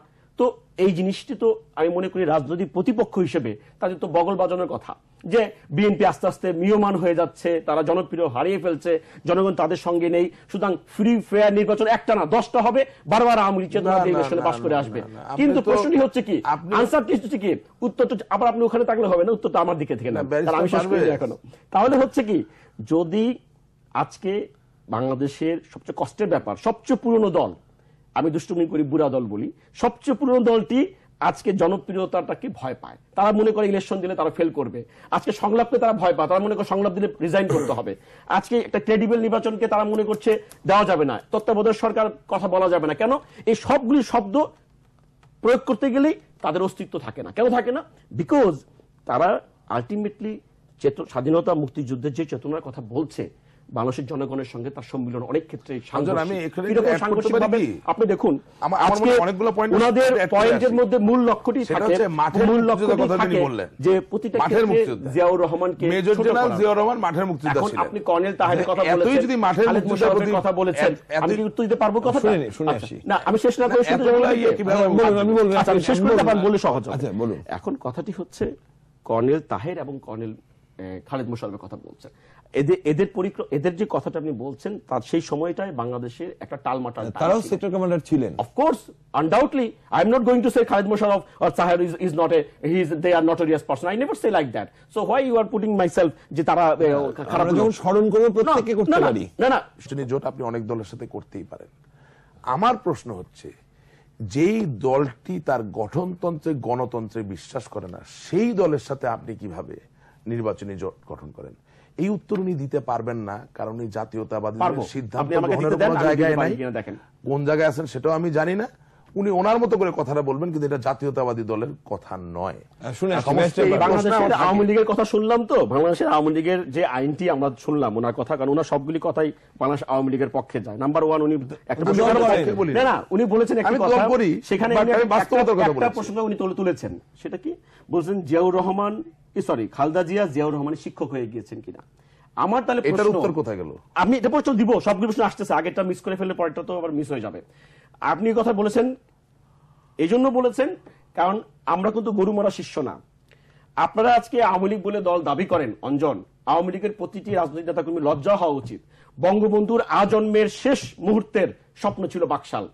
তো এই জিনিসটি তো আমি মনে করি রাজনৈতিক প্রতিপক্ষ হিসেবে তাদের তো বগল বাজানোর কথা যে বিএনপি আস্তে আস্তে মিয়মান হয়ে যাচ্ছে, তারা জনপ্রিয় হারিয়ে ফেলছে, জনগণ তাদের সঙ্গে নেই, সুতরাং ফ্রি ফেয়ার নির্বাচন একটা না দশটা হবে, বারবার আওয়ামী লীগ চেতনা পাশ করে আসবে। কিন্তু প্রশ্নটি হচ্ছে কি, আনসারটি হচ্ছে কি, উত্তর তো আবার আপনি ওখানে থাকলে হবে না, উত্তর তো আমার দিকে থেকে না, আমি শেষ করি এখনো। তাহলে হচ্ছে কি, যদি আজকে বাংলাদেশের সবচেয়ে কষ্টের ব্যাপার, সবচেয়ে পুরনো দল, আমি দুষ্টুমি করি বুড়া দল বলি, সবচেয়ে পুরনো দলটি আজকে জনপ্রিয়তাটাকে ভয় পায়, তারা মনে করে ইলেকশন দিলে তারা ফেল করবে, আজকে সংলাপকে তারা ভয় পায়, তারা মনে করে সংলাপ দিলে রিজাইন করতে হবে, আজকে একটা ক্রেডিবল নির্বাচনকে তারা মনে করছে দেওয়া যাবে না, তত্ত্বাবধায়ক সরকার কথা বলা যাবে না। কেন? এই সবগুলি শব্দ প্রয়োগ করতে গেলেই তাদের অস্তিত্ব থাকে না। কেন থাকে না? বিকজ তারা আলটিমেটলি চেতনা, স্বাধীনতা মুক্তিযুদ্ধের যে চেতনার কথা বলছে, বাংলাদেশের জনগণের সঙ্গে তার সম্মিলন অনেক ক্ষেত্রে। আপনি দেখুন ওনাদের পয়েন্টের মধ্যে মূল লক্ষ্যটি থাকে, মূল লক্ষ্যটি থাকে যে প্রতিটা জিয়াউর রহমানকে, মেজর জেনারেল জিয়াউর রহমান মাঠের মুক্তিযোদ্ধা ছিলেন। এখন আপনি কর্নেল তাহেরের কথা বলেছেন, যদি মাঠের মুক্তিযোদ্ধার কথা বলেছেন, আমি কি উত্তর দিতে পারবো কথা? শুনে শুনে আসি না, আমি শেষ না করে শুনতে যাবো, আমি বলবো, আচ্ছা আমি শেষ করতে পারবো বলে সহজ। আচ্ছা বলুন। এখন কথাটি হচ্ছে কর্নেল তাহের এবং কর্নেল খালিদ মোশাররফের কথা বলছেন, এদের এদের পরিক্রম, এদের যে কথাটা আপনি বলছেন তার সেই সময়টায় বাংলাদেশের একটা টালমাটাল, তারাও সেক্টর কমান্ডার ছিলেন। Of course undoubtedly I am not going to say Khalid Mosharraf or Taher is is not a he is they are notorious person, I never say like that. So why you are putting myself যে তারা খারাপ, যখন স্মরণ করে প্রত্যেককে করতে পারি না না নিশ্চয়ই জোট আপনি অনেক দলের সাথে করতেই পারেন। আমার প্রশ্ন হচ্ছে যেই দলটি তার গঠনতন্ত্রে গণতন্ত্রে বিশ্বাস করে না সেই দলের সাথে আপনি কিভাবে নির্বাচনী জোট গঠন করেন? এই উত্তর উনি দিতে পারবেন না, কারণ এই জাতীয়তাবাদীদের সিদ্ধান্ত জায়গায় নাই, কোন জায়গায় আছেন সেটাও আমি জানি না। উনি ওনার মতো করে কথাটা বলবেন, কিন্তু এটা জাতীয়তাবাদী দলের কথা নয়। বাংলাদেশের আওয়ামী লীগের কথা শুনলাম, তো বাংলাদেশের আওয়ামী লীগের যে আইনটি আমরা শুনলাম ওনার কথা, কারণ ওনার সবগুলি কথাই বাংলাদেশ আওয়ামী লীগের পক্ষে যায়। নাম্বার ওয়ান, উনি একটা উনি বলেছেন একটা কথা, সেখানে একটা প্রসঙ্গ উনি তুলেছেন, সেটা কি বলছেন, জিয়াউর রহমান সরি খালেদা জিয়া জিয়াউর রহমানের শিক্ষক হয়ে গিয়েছেন কিনা। আমার তাহলে এটার উত্তর কোথায় গেল? আমি এটা প্রশ্ন দিব, সবগুলো প্রশ্ন আসতেছে, আগেরটা মিস করে ফেললে পরেরটা তো আবার মিস হয়ে যাবে। আপনি কথা বলেছেন এই জন্য বলেছেন, কারণ আমরা কিন্তু গরু মারা শিষ্য না। আপনারা আজকে আওয়ামী লীগ বলে দল দাবি করেন, অঞ্জন আওয়ামী লীগের প্রতিটি রাজনৈতিক নেতাকর্মী লজ্জা হওয়া উচিত। বঙ্গবন্ধুর আজন্মের শেষ মুহূর্তের স্বপ্ন ছিল বাকশাল,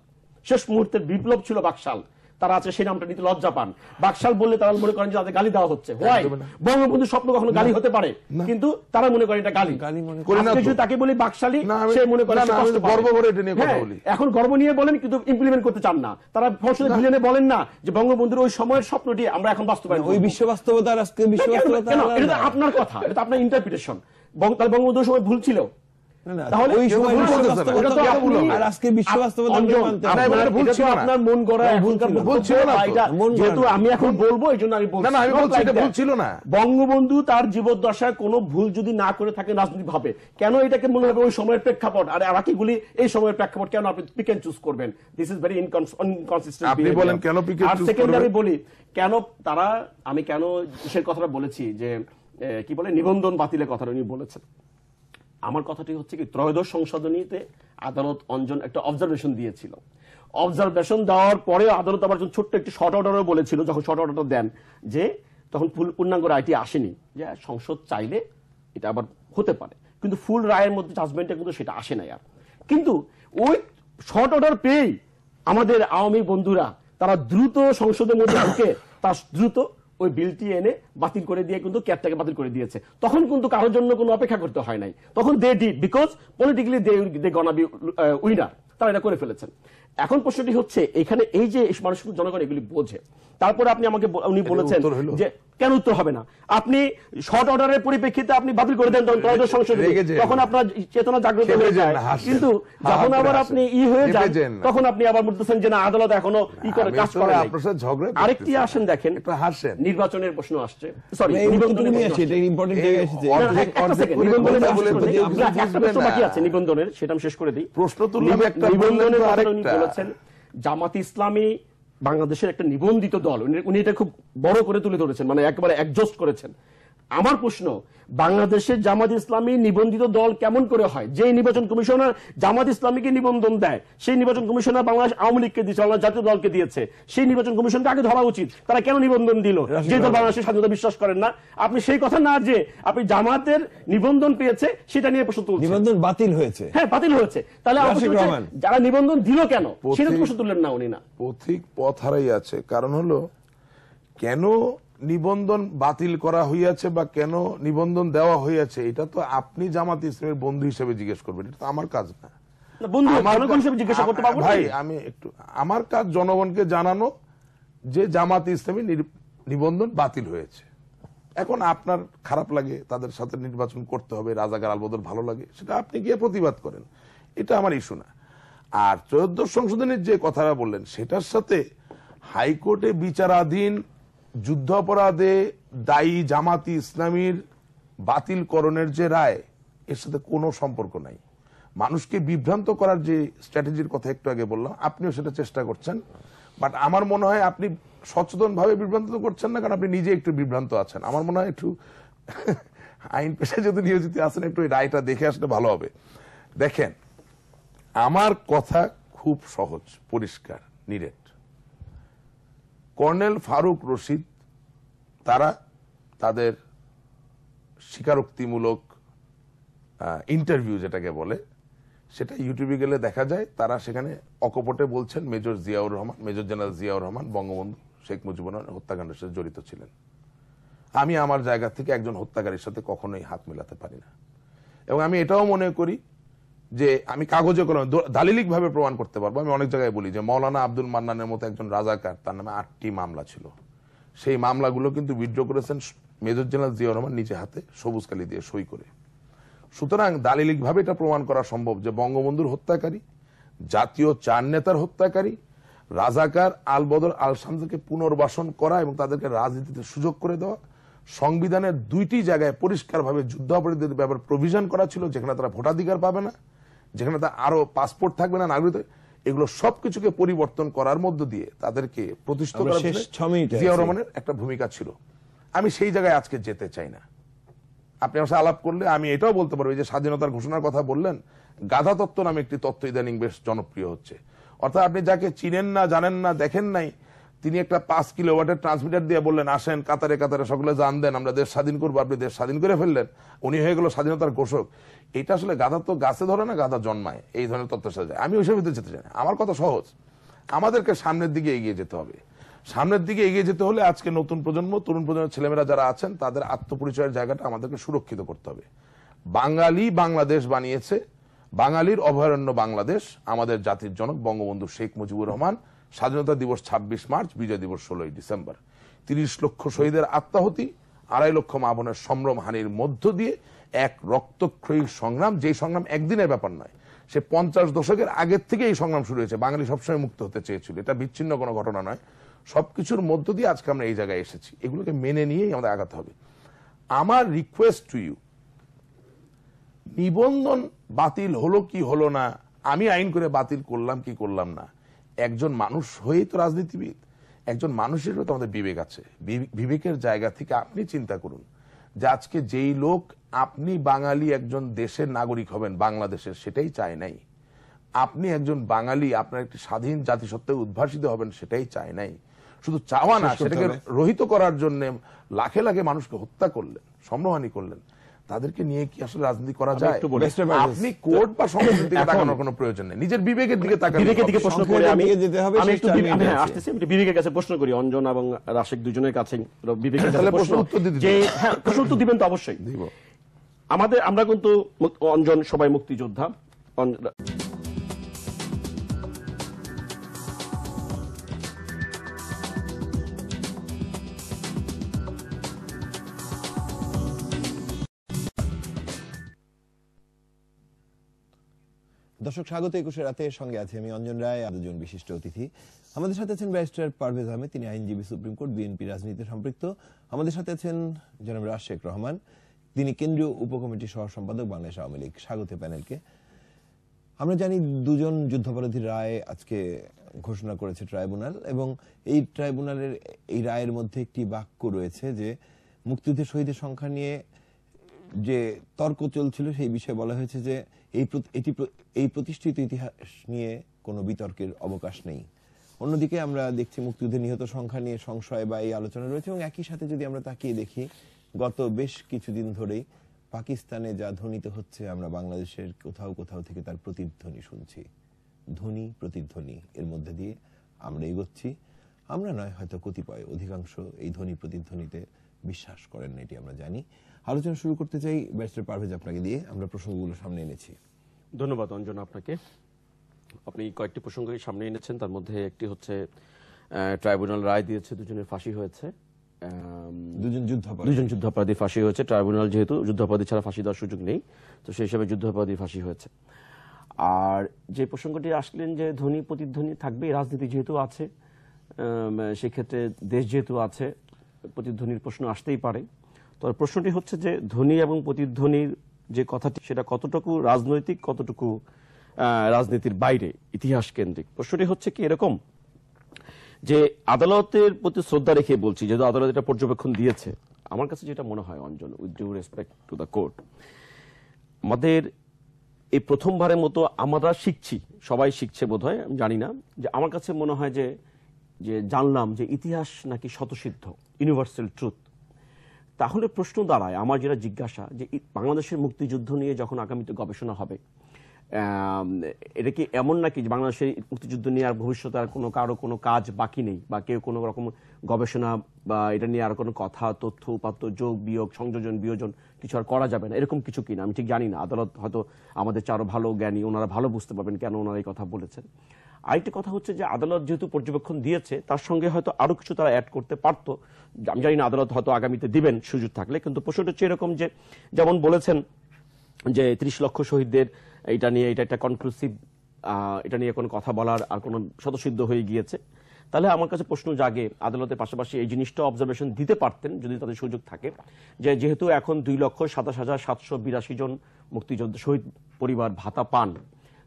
শেষ মুহূর্তের বিপ্লব ছিল বাকশাল, তারা আছে সেই নামটা নিতে লজ্জা পান। বাকশাল বললে তারা মনে করেন যে তাদের গালি দেওয়া হচ্ছে। বঙ্গবন্ধুর স্বপ্ন কখনো গালি হতে পারে, কিন্তু তারা মনে করেন এটা গালি। তাকে বলি বাকশালী, সে মনে করেন এখন গর্ব নিয়ে বলেন, কিন্তু ইমপ্লিমেন্ট করতে চান না। তারা সংসদে ভিলেনে বলেন না যে বঙ্গবন্ধুর ওই সময়ের স্বপ্নটি আমরা এখন বাস্তবায়ন, ওই বিশ্ব বাস্তবতার আজকে বিশ্ব বাস্তবতা। এটা আপনার কথা, এটা আপনার ইন্টারপ্রিটেশন। তাহলে বঙ্গবন্ধুর সময় ভুল ছিল, বঙ্গবন্ধু তার জীবদ্দশায় কোন ভুল যদি না করে থাকেন রাজনৈতিক ভাবে, কেন এটাকে মনে হবে ওই সময়ের প্রেক্ষাপট, আর বাকিগুলি এই সময়ের প্রেক্ষাপট কেন আপনি পিক এন্ড চুজ করবেন? This is very inconsistent. আপনি বলেন কেন পিক এন্ড চুজ করবেন? আর সেকেন্ড আমি বলি কেন তারা, আমি কেন সেই কথাটা বলেছি যে কি বলে নিবন্ধন বাতিলের কথা উনি বলেছেন। আমার কথাটি হচ্ছে কি, ত্রয়োদশ সংশোধনীতে আদালত অঞ্জন একটা অবজারভেশন দিয়েছিল, অবজারভেশন দেওয়ার পরে আদালত আবার ছোট্ট একটি শর্ট অর্ডারও বলেছিল, যখন শর্ট অর্ডারটা দেন যে তখন ফুল পূর্ণাঙ্গ রায়টি আসেনি, যে সংসদ চাইলে এটা আবার হতে পারে, কিন্তু ফুল রায়ের মধ্যে জাজমেন্টে কিন্তু সেটা আসে না। আর কিন্তু ওই শর্ট অর্ডার পেয়েই আমাদের আওয়ামী বন্ধুরা তারা দ্রুত সংসদের মধ্যে ঢুকে তার দ্রুত ওই বিলটি এনে বাতিল করে দিয়ে কিন্তু ক্যাবটাকে বাতিল করে দিয়েছে। তখন কিন্তু কারোর জন্য কোনো অপেক্ষা করতে হয় নাই, তখন they did because politically they they gonna be winner, তারা এটা করে ফেলেছেন। এখন প্রশ্নটি হচ্ছে এখানে এই যে মানুষ জনগণ এগুলি বোঝে, তারপরে আপনি আমাকে উনি বলেছেন যে কেন উত্তর হবে না? আপনি শর্ট অর্ডারের পরিপ্রেক্ষিতে আপনি বাতিল করে দেন ত্রয়োদশ সংশোধনী, তখন আপনার চেতনা জাগ্রত হয়ে যায়। কিন্তু যখন আবার আপনি ই হয়ে যান তখন আপনি আবার বলতেছেন যে না আদালত এখনো ই করে কাজ করে। আরেকটি আসেন দেখেন, নির্বাচনের প্রশ্ন আসছে, সরি নিবন্ধনের আসছে, এটা ইম্পর্টেন্ট জায়গা এসেছে। নিবন্ধনের বলে বাকি আছে নিবন্ধনের, সেটা আমি শেষ করে দিই। প্রশ্ন তুললাম একটা নিবন্ধনের, আরেকটা বলেছেন জামাত ইসলামী বাংলাদেশের একটা নিবন্ধিত দল, উনি এটা খুব বড় করে তুলে ধরেছেন, মানে একেবারে অ্যাডজাস্ট করেছেন। আমার প্রশ্ন, বাংলাদেশের জামাত ইসলামী নিবন্ধিত দল কেমন করে হয়? যে নির্বাচন কমিশনার জামাত ইসলামীকে নিবন্ধন দেয় সেই নির্বাচন কমিশনার বাংলাদেশ আওয়ামী লীগকে দিয়েছে, বাংলাদেশ জাতীয় দলকে দিয়েছে, সেই নির্বাচন কমিশনকে আগে ধরা উচিত তারা কেন নিবন্ধন দিল, যে দল বাংলাদেশের স্বাধীনতা বিশ্বাস করেন না। আপনি সেই কথা না যে আপনি জামাতের নিবন্ধন পেয়েছে সেটা নিয়ে প্রশ্ন তুলছেন, নিবন্ধন বাতিল হয়েছে, হ্যাঁ বাতিল হয়েছে, তাহলে যারা নিবন্ধন দিল কেন সেটা প্রশ্ন তুললেন না উনি। না, পথিক পথ হারাই আছে। কারণ হলো কেন নিবন্ধন বাতিল করা হইয়াছে বা কেন নিবন্ধন দেওয়া হইয়াছে এটা তো আপনি জামাত ইসলামের বন্ধু হিসেবে জিজ্ঞেস করবেন, এটা তো আমার কাজ না। ভাই আমি একটু, আমার কাজ জনগণকে জানানো যে জামাত ইসলামী নিবন্ধন বাতিল হয়েছে। এখন আপনার খারাপ লাগে তাদের সাথে নির্বাচন করতে হবে, রাজাকার আলবদর ভালো লাগে, সেটা আপনি গিয়ে প্রতিবাদ করেন, এটা আমার ইস্যু না। আর ত্রয়োদশ সংশোধনীর যে কথাটা বললেন সেটার সাথে হাইকোর্টে বিচারাধীন যুদ্ধাপরাধে দায়ী জামাতি ইসলামীর বাতিলকরণের যে রায় এর সাথে কোনো সম্পর্ক নাই। মানুষকে বিভ্রান্ত করার যে স্ট্র্যাটেজির কথা একটু আগে বললাম, আপনিও সেটা চেষ্টা করছেন, বাট আমার মনে হয় আপনি সচেতনভাবে বিভ্রান্ত করছেন না, কারণ আপনি নিজে একটু বিভ্রান্ত আছেন। আমার মনে হয় একটু আইন পেশায় যদি নিয়োজিত আছেন একটু এই রায়টা দেখে আসলে ভালো হবে। দেখেন, আমার কথা খুব সহজ, পরিষ্কার, নিরেট। কর্নেল ফারুক রশিদ তারা তাদের স্বীকারোক্তিমূলক ইন্টারভিউ যেটাকে বলে সেটা ইউটিউবে গেলে দেখা যায়, তারা সেখানে অকপটে বলছেন major Ziaur Rahman, major general Ziaur Rahman Bangabandhu Sheikh Mujibur Rahman হত্যাকাণ্ডের সাথে জড়িত ছিলেন। আমি আমার জায়গা থেকে একজন হত্যাকারীর সাথে কখনোই হাত মেলাতে পারি না, এবং আমি এটাও মনে করি যে আমি কাগজে কলমে দালিলিকভাবে প্রমাণ করতে পারবো। আমি অনেক জায়গায় বলি যে মৌলানা আব্দুল মান্নানের মতো একজন রাজাকার, তার নামে আটটি মামলা ছিল, সেই মামলাগুলো কিন্তু উইথড্র করেছেন মেজর জেনারেল জিয়াউর রহমান নিজে হাতে সবুজ কালি দিয়ে সই করে। সুতরাং দালিলিকভাবে এটা প্রমাণ করা সম্ভব যে বঙ্গবন্ধুর হত্যাকারী, জাতীয় চার নেতার হত্যাকারী, রাজাকার আলবদর আল শামসকে পুনর্বাসন করা এবং তাদেরকে রাজনীতিতে সুযোগ করে দেওয়া, সংবিধানের দুইটি জায়গায় পরিষ্কারভাবে যুদ্ধাপরাধীদের ব্যাপারে প্রভিশন করা ছিল যেখানে তারা ভোটাধিকার পাবে না, যেখানে তা আরো পাসপোর্ট থাকবে না নাগরিক, এগুলো সবকিছুকে পরিবর্তন করার মধ্য দিয়ে তাদেরকে প্রতিষ্ঠিত করার জিয়াউর রহমানের একটা ভূমিকা ছিল। আমি সেই জায়গায় আজকে যেতে চাই না। আপনি আমার সাথে আলাপ করলে আমি এটাও বলতে পারবো যে স্বাধীনতার ঘোষণার কথা বললেন, গাধা তত্ত্ব নামে একটি তত্ত্ব ইদানিং বেশ জনপ্রিয় হচ্ছে, অর্থাৎ আপনি যাকে চিনেন না, জানেন না, দেখেন নাই, তিনি একটা পাঁচ কিলোওয়াটের ট্রান্সমিটার দিয়ে বললেন আসেন কাতারে কাতারে সকলে জান দেন আমরা দেশ স্বাধীন করবো, আপনি দেশ স্বাধীন করে ফেললেন, উনি হয়ে গেল স্বাধীনতার ঘোষক। এটা আসলে গাধা তো গাছে ধরে না, গাধা জন্মায়, এই ধরনের তত্ত্বের সাথে আমি ওইসব ভিতরে যেতে চাই। আমার কথা সহজ, আমাদেরকে সামনের দিকে এগিয়ে যেতে হবে। সামনের দিকে এগিয়ে যেতে হলে আজকে নতুন প্রজন্ম, তরুণ প্রজন্মের ছেলেমেয়েরা যারা আছেন তাদের আত্মপরিচয়ের জায়গাটা আমাদেরকে সুরক্ষিত করতে হবে। বাঙালি বাংলাদেশ বানিয়েছে, বাঙালির অভয়ারণ্য বাংলাদেশ, আমাদের জাতির জনক বঙ্গবন্ধু শেখ মুজিবুর রহমান, স্বাধীনতা দিবস ছাব্বিশ মার্চ, বিজয় দিবস ষোলোই ডিসেম্বর, তিরিশ লক্ষ শহীদের আত্মাহতি, আড়াই লক্ষ মা বোনের সম্ভ্রম হানির মধ্য দিয়ে এক রক্তক্ষয়ী সংগ্রাম, যে সংগ্রাম একদিনের ব্যাপার নয়, সে পঞ্চাশ দশকের আগের থেকে এই সংগ্রাম শুরু হয়েছে। বাঙালি সবসময় মুক্ত হতে চেয়েছিল, এটা বিচ্ছিন্ন কোনো ঘটনা নয়, সবকিছুর মধ্য দিয়ে আজকে আমরা এই জায়গায় এসেছি, এগুলোকে মেনে নিয়েই আমাদের আগাতে হবে। আমার রিকোয়েস্ট টু ইউ, নিবন্ধন বাতিল হলো কি হলো না, আমি আইন করে বাতিল করলাম কি করলাম না, একজন মানুষ হয়েই তো রাজনীতিবিদ, একজন মানুষেরও তো আমাদের বিবেক আছে। বিবেকের জায়গা থেকে আপনি চিন্তা করুন যে আজকে যেই লোক আপনি বাঙালি একজন দেশের নাগরিক হবেন বাংলাদেশের, সেটাই চায় নাই, আপনি একজন বাঙালি আপনার একটি স্বাধীন জাতিসত্ত্বে উদ্ভাসিত হবেন সেটাই চায় নাই, শুধু চাওয়া না সেটাকে রহিত করার জন্য লাখে লাখে মানুষকে হত্যা করলেন, সম্মানহানি করলেন, তাদেরকে নিয়ে কি আসলে রাজনীতি করা যায়? আপনি কোর্ট বা সংসদের দিকে তাকানোর কোনো প্রয়োজন নেই, নিজের বিবেকের দিকে তাকান। বিবেকের দিকে প্রশ্ন করে আমি যেতে হবে, আমি একটু আসতেছি, আমি বিবেকের কাছে প্রশ্ন করি, অঞ্জন এবং রাশিক দুজনের কাছে বিবেকের কাছে প্রশ্ন, যে হ্যাঁ প্রশ্ন উত্তর দিবেন তো অবশ্যই দিব। আমাদের আমরা কিন্তু অঞ্জন সবাই মুক্তিযোদ্ধা, दर्शक स्वागत एकुशे रातेर संगे आछि आमि अंजन राय आर दुजन विशिष्ट अतिथि आमादेर साथे आछेन बैरिस्टार पारवेज आहमेद तिनि आईनजीवी सुप्रीम कोर्ट बीएनपी राजनीतिते सम्पृक्त आमादेर साथे आछेन जनाब राशेक रहमान तिनि केंद्रीय उपकमिटिर सह सम्पादक बांग्लादेश आवामी लीग स्वागत पैनेलके आमरा जानि दुजन युद्धपराधी राय आजके घोषणा करेছে ट्राइब्यूनल এবং এই ট্রাইব্যুনালের এই রায়ের মধ্যে একটি বাক্য রয়েছে যে মুক্তিযুদ্ধের শহীদের সংখ্যা নিয়ে যে তর্ক চলছিল সেই বিষয়ে বলা হয়েছে যে এই এটি এই প্রতিষ্ঠিত ইতিহাস নিয়ে কোনো বিতর্কের অবকাশ নেই। অন্যদিকে আমরা দেখছি মুক্তিযুদ্ধে নিহত সংখ্যা নিয়ে সংশয় বা এই আলোচনা রয়েছে এবং একই সাথে যদি আমরা তাকিয়ে দেখি গত বেশ কিছুদিন ধরেই পাকিস্তানে যা ধ্বনিত হচ্ছে আমরা বাংলাদেশের কোথাও কোথাও থেকে তার প্রতিধ্বনি শুনছি। ধ্বনি প্রতিধ্বনি এর মধ্যে দিয়ে আমরা এগোচ্ছি। আমরা নয় হয়তো কতিপয় অধিকাংশ এই ধ্বনি প্রতিধ্বনিতে বিশ্বাস করেন না, এটি আমরা জানি। আলোচনা শুরু করতে চাই ব্যারিস্টার পারভেজ আপনাকে দিয়ে, আমরা প্রসঙ্গগুলো সামনে এনেছি। ধন্যবাদ অঞ্জন আপনাকে, আপনি কয়েকটি প্রসঙ্গই সামনে এনেছেন। তার মধ্যে একটি হচ্ছে ট্রাইব্যুনাল রায় দিয়েছে দুজনের ফাঁসি হয়েছে, দুজন যুদ্ধাপরাধী দুজন যুদ্ধাপরাধী ফাঁসি হয়েছে। ট্রাইব্যুনাল যেহেতু যুদ্ধাপরাধী ছাড়া ফাঁসি দেওয়ার সুযোগ নেই, তো সেই হিসাবে যুদ্ধাপরাধী ফাঁসি হয়েছে। আর যে প্রসঙ্গটি আসলেন যে ধ্বনি প্রতিধ্বনি থাকবে, রাজনীতি যেহেতু আছে সেক্ষেত্রে দেশ যেহেতু আছে প্রতিধ্বনির প্রশ্ন আসতেই পারে। তো প্রশ্নটি হচ্ছে যে ধ্বনি এবং প্রতিধ্বনির যে কথাটি সেটা কতটুকু রাজনৈতিক, কতটুকু রাজনীতির বাইরে ইতিহাস কেন্দ্রিক। প্রশ্নটি হচ্ছে কি এরকম যে আদালতের প্রতি শ্রদ্ধা রেখে বলছি, যেহেতু আদালত এটা পর্যবেক্ষণ দিয়েছে। আমার কাছে যেটা মনে হয় Anjan, with due respect to the court, আমাদের এই প্রথমবারের মতো আমরা শিখছি, সবাই শিখছে বোধহয়, আমি জানি না, যে আমার কাছে মনে হয় যে যে জানলাম যে ইতিহাস নাকি শতসিদ্ধ, ইউনিভার্সাল ট্রুথ। তাহলে প্রশ্ন দাঁড়ায় আমার যেটা জিজ্ঞাসা যে বাংলাদেশের মুক্তিযুদ্ধ নিয়ে যখন আগামীতে গবেষণা হবে, এটা কি এমন নাকি বাংলাদেশের মুক্তিযুদ্ধ নিয়ে আর ভবিষ্যতে আর কোনো কারো কোনো কাজ বাকি নেই, বা কেউ কোনো রকম গবেষণা বা এটা নিয়ে আর কোনো কথা তথ্য উপাত্ত যোগ বিয়োগ সংযোজন বিয়োজন কিছু আর করা যাবে না, এরকম কিছু কিনা আমি ঠিক জানি না। আদালত হয়তো আমাদের চারও ভালো জ্ঞানী, ওনারা ভালো বুঝতে পারবেন কেন ওনারা এই কথা বলেছেন। আরেকটি কথা হচ্ছে যে আদালত যেহেতু পর্যবেক্ষণ দিয়েছে তার সঙ্গে হয়তো আরো কিছু তারা অ্যাড করতে পারত, আমি জানি না, আদালত হয়তো আগামীতে দিবেন সুযোগ থাকলে। কিন্তু প্রশ্নটা হচ্ছে এরকম যে যেমন বলেছেন যে ত্রিশ লক্ষ শহীদদের এটা নিয়ে এটা একটা কনক্লুসিভ, এটা নিয়ে কোনো কথা বলার আর কোনো শতসিদ্ধ হয়ে গিয়েছে। তাহলে আমার কাছে প্রশ্ন জাগে আদালতের পাশাপাশি এই জিনিসটা অবজারভেশন দিতে পারতেন যদি তাদের সুযোগ থাকে, যে যেহেতু এখন দুই লক্ষ সাতাশ হাজার সাতশো বিরাশি জন মুক্তিযোদ্ধা শহীদ পরিবার ভাতা পান,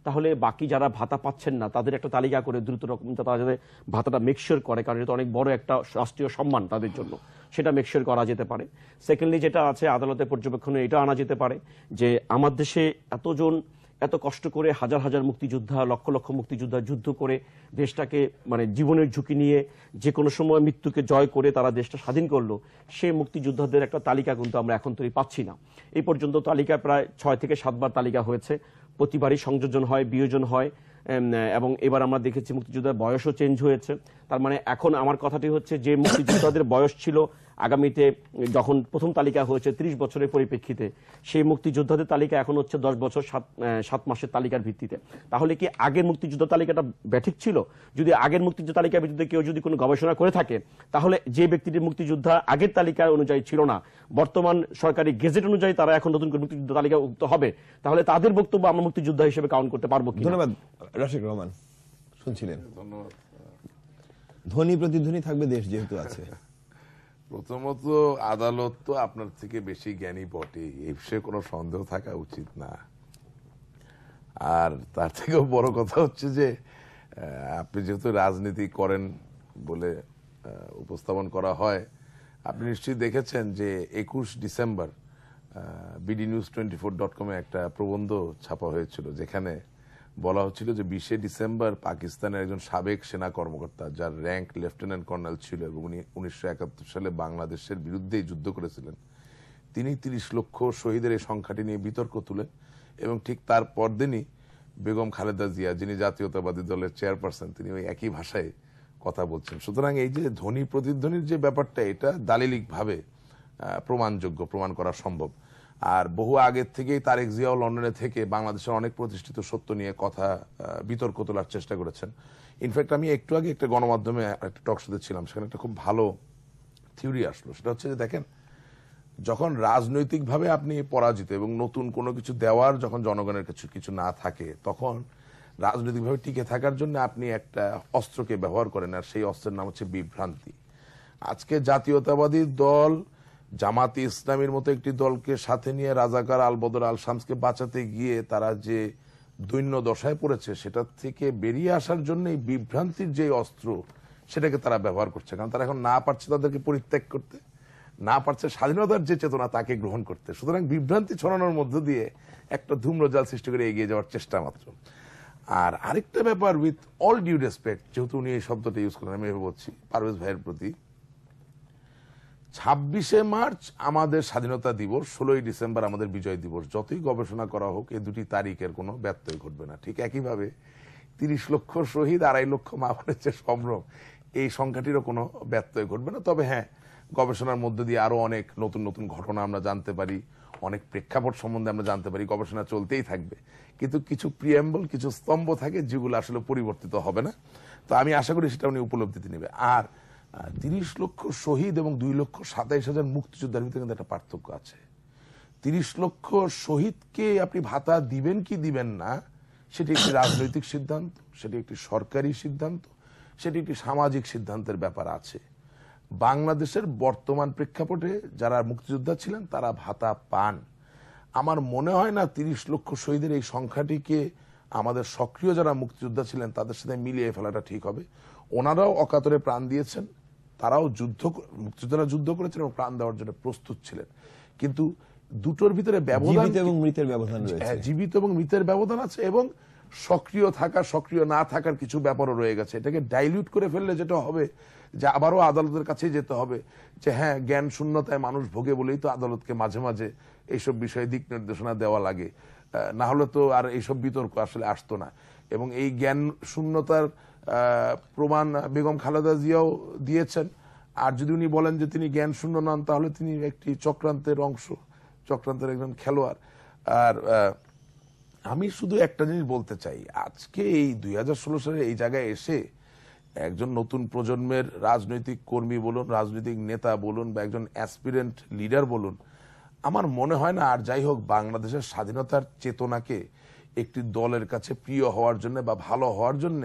তাহলে বাকি যারা ভাতা পাচ্ছেন না তাদের একটা তালিকা করে দ্রুত রকম তারা যাতে ভাতাটা মেকশিওর করে, কারণ এটা অনেক বড় একটা রাষ্ট্রীয় সম্মান তাদের জন্য, সেটা মেকশিওর করা যেতে পারে। সেকেন্ডলি যেটা আছে আদালতের পর্যবেক্ষণে এটা আনা যেতে পারে যে আমার দেশে এতজন এত কষ্ট করে হাজার হাজার মুক্তিযোদ্ধা, লক্ষ লক্ষ মুক্তিযোদ্ধা যুদ্ধ করে দেশটাকে মানে জীবনের ঝুঁকি নিয়ে যে কোনো সময় মৃত্যুকে জয় করে তারা দেশটা স্বাধীন করলো, সেই মুক্তিযোদ্ধাদের একটা তালিকা কিন্তু আমরা এখন তৈরি পাচ্ছি না। এই পর্যন্ত তালিকা প্রায় ছয় থেকে সাতবার তালিকা হয়েছে, প্রতিবারই সংযোজন হয়, বিয়োজন হয়, এবং এবার আমরা দেখেছি মুক্তিযোদ্ধার বয়সও চেঞ্জ হয়েছে। তার মানে এখন আমার কথাটি হচ্ছে যে মুক্তিযোদ্ধাদের বয়স ছিল আগামীতে যখন প্রথম তালিকা হয়েছে ত্রিশ বছরের পরিপ্রেক্ষিতে, সেই মুক্তিযোদ্ধাদের তালিকা এখন হচ্ছে দশ বছর সাত সাত মাসের তালিকার ভিত্তিতে। তাহলে কি আগের মুক্তিযোদ্ধা তালিকাটা ব্যাঠিক ছিল? যদি আগের মুক্তিযোদ্ধা তালিকার ভিত্তিতে কেউ যদি কোনো গবেষণা করে থাকে, তাহলে যে ব্যক্তিটির মুক্তিযোদ্ধা আগের তালিকা অনুযায়ী ছিল না, বর্তমান সরকারি গেজেট অনুযায়ী তারা এখন নতুন করে মুক্তিযোদ্ধা তালিকাভুক্ত হবে, তাহলে তাদের বক্তব্য আমরা মুক্তিযোদ্ধা হিসেবে কাউন্ট করতে পারবো কি? ধন্যবাদ রাশিক রহমান, শুনছিলেন। ধন্যবাদ। ধ্বনি প্রতিধ্বনি থাকবে দেশ যেহেতু আছে। প্রথমত আদালত তো আপনার থেকে বেশি জ্ঞানী বটে, এ বিষয়ে কোনো সন্দেহ থাকা উচিত না। আর তার থেকেও বড় কথা হচ্ছে যে আপনি যেহেতু রাজনীতি করেন বলে উপস্থাপন করা হয়, আপনি নিশ্চয়ই দেখেছেন যে একুশ December BD news twenty four dot কমে একটা প্রবন্ধ ছাপা হয়েছিল, যেখানে বলা হচ্ছিল যে বিশে ডিসেম্বর পাকিস্তানের একজন সাবেক সেনা কর্মকর্তা, যার র্যাঙ্ক লেফটেন্যান্ট কর্নেল ছিল এবং উনি উনিশশো একাত্তর সালে বাংলাদেশের বিরুদ্ধেই যুদ্ধ করেছিলেন, তিনি তিরিশ লক্ষ শহীদের এই সংখ্যাটি নিয়ে বিতর্ক তুলেন। এবং ঠিক তার পরদিনই বেগম খালেদা জিয়া, যিনি জাতীয়তাবাদী দলের চেয়ারপারসন, তিনি ওই একই ভাষায় কথা বলছেন। সুতরাং এই যে ধ্বনি প্রতিধ্বনির যে ব্যাপারটা, এটা দালিলিকভাবে প্রমাণযোগ্য, প্রমাণ করা সম্ভব। আর বহু আগের থেকেই তারেক জিয়াও লন্ডনে থেকে বাংলাদেশের অনেক প্রতিষ্ঠিত সত্য নিয়ে কথা বিতর্ক তোলার চেষ্টা করেছেন। ইনফ্যাক্ট আমি একটু আগে একটা গণমাধ্যমে একটা টক শোতে ছিলাম, সেখানে একটা খুব ভালো থিওরি আসলো। সেটা হচ্ছে যে দেখেন, যখন রাজনৈতিকভাবে আপনি পরাজিত এবং নতুন কোনো কিছু দেওয়ার যখন জনগণের কাছে কিছু না থাকে তখন রাজনৈতিকভাবে টিকে থাকার জন্য আপনি একটা অস্ত্রকে ব্যবহার করেন আর সেই অস্ত্রের নাম হচ্ছে বিভ্রান্তি। আজকে জাতীয়তাবাদী দল জামাতে ইসলামের মতো একটি দলকে সাথে নিয়ে রাজাকার আলবদর আল শামসকে বাঁচাতে গিয়ে তারা যে দৈন্য দশায় পড়েছে সেটা থেকে বেরিয়ে আসার জন্য এই বিভ্রান্তির যে অস্ত্র সেটাকে তারা ব্যবহার করছে, কারণ তারা এখন না পারছে তাদেরকে পরিত্যাগ করতে, না পারছে স্বাধীনতার যে চেতনা তাকে গ্রহণ করতে। সুতরাং বিভ্রান্তি ছড়ানোর মধ্য দিয়ে একটা ধূম্রজাল সৃষ্টি করে এগিয়ে যাওয়ার চেষ্টা মাত্র। আর আরেকটা ব্যাপার, উইথ অল ডিউ রেসপেক্ট, যেহেতু উনি এই শব্দটা ইউজ করেন আমি এভাবে বলছি পারভেজ ভাইয়ের প্রতি, ছাব্বিশে মার্চ আমাদের স্বাধীনতা দিবস, ষোলোই ডিসেম্বর আমাদের বিজয় দিবস, যতই গবেষণা করা হোক এই দুটি তারিখের কোনো ব্যত্যয় ঘটবে না। ঠিক একইভাবে তিরিশ লক্ষ শহীদ, আড়াই লক্ষ মা বোনের যে সম্ভ্রম, এই সংখ্যাটিরও কোনো ব্যত্যয় ঘটবে না। তবে হ্যাঁ, গবেষণার মধ্যে দিয়ে আরও অনেক নতুন নতুন ঘটনা আমরা জানতে পারি, অনেক প্রেক্ষাপট সম্বন্ধে আমরা জানতে পারি, গবেষণা চলতেই থাকবে। কিন্তু কিছু প্রিএম্বল, কিছু স্তম্ভ থাকে যেগুলো আসলে পরিবর্তিত হবে না, তো আমি আশা করি সেটা উনি উপলব্ধিতে নেবে। আর তিরিশ লক্ষ শহীদ এবং দুই লক্ষ সাতাইশ হাজার মুক্তিযোদ্ধার ভিতরে কিন্তু একটা পার্থক্য আছে। তিরিশ লক্ষ শহীদকে আপনি ভাতা দিবেন কি দিবেন না সেটি একটি রাজনৈতিক সিদ্ধান্ত, সেটি একটি সরকারি সিদ্ধান্ত, সেটি একটি সামাজিক সিদ্ধান্তের ব্যাপার আছে। বাংলাদেশের বর্তমান প্রেক্ষাপটে যারা মুক্তিযোদ্ধা ছিলেন তারা ভাতা পান। আমার মনে হয় না তিরিশ লক্ষ শহীদের এই সংখ্যাটিকে আমাদের সক্রিয় যারা মুক্তিযোদ্ধা ছিলেন তাদের সাথে মিলিয়ে ফেলাটা ঠিক হবে। ওনারাও অকাতরে প্রাণ দিয়েছেন, তারাও যুদ্ধ মুক্তিযোদ্ধারা যুদ্ধ করেছেন এবং প্রাণ দেওয়ার জন্য প্রস্তুত ছিলেন, কিন্তু দুটোর ভিতরে ব্যবধান, জীবিত এবং মৃতের ব্যবধান আছে এবং সক্রিয় থাকা সক্রিয় না থাকার কিছু ব্যাপারও রয়ে গেছে। এটাকে ডাইলিউট করে ফেললে যেটা হবে যে আবারও আদালতের কাছে যেতে হবে যে হ্যাঁ, জ্ঞান শূন্যতায় মানুষ ভোগে বলেই তো আদালতকে মাঝে মাঝে এইসব বিষয়ে দিক নির্দেশনা দেওয়া লাগে, না হলে তো আর এইসব বিতর্ক আসলে আসতো না। এবং এই জ্ঞান শূন্যতার প্রমাণ বেগম খালেদা জিয়াও দিয়েছেন। আর যদি উনি বলেন যে তিনি জ্ঞান শূন্য নন, তাহলে তিনি একটি চক্রান্তের অংশ, চক্রান্তের একজন খেলোয়াড়। আর আমি শুধু একটা জিনিস বলতে চাই, আজকে এই দুই হাজার ষোলো সালে এই জায়গায় এসে একজন নতুন প্রজন্মের রাজনৈতিক কর্মী বলুন, রাজনৈতিক নেতা বলুন, বা একজন অ্যাসপিরেন্ট লিডার বলুন, আমার মনে হয় না আর যাই হোক বাংলাদেশের স্বাধীনতার চেতনাকে একটি দলের কাছে প্রিয় হওয়ার জন্য বা ভালো হওয়ার জন্য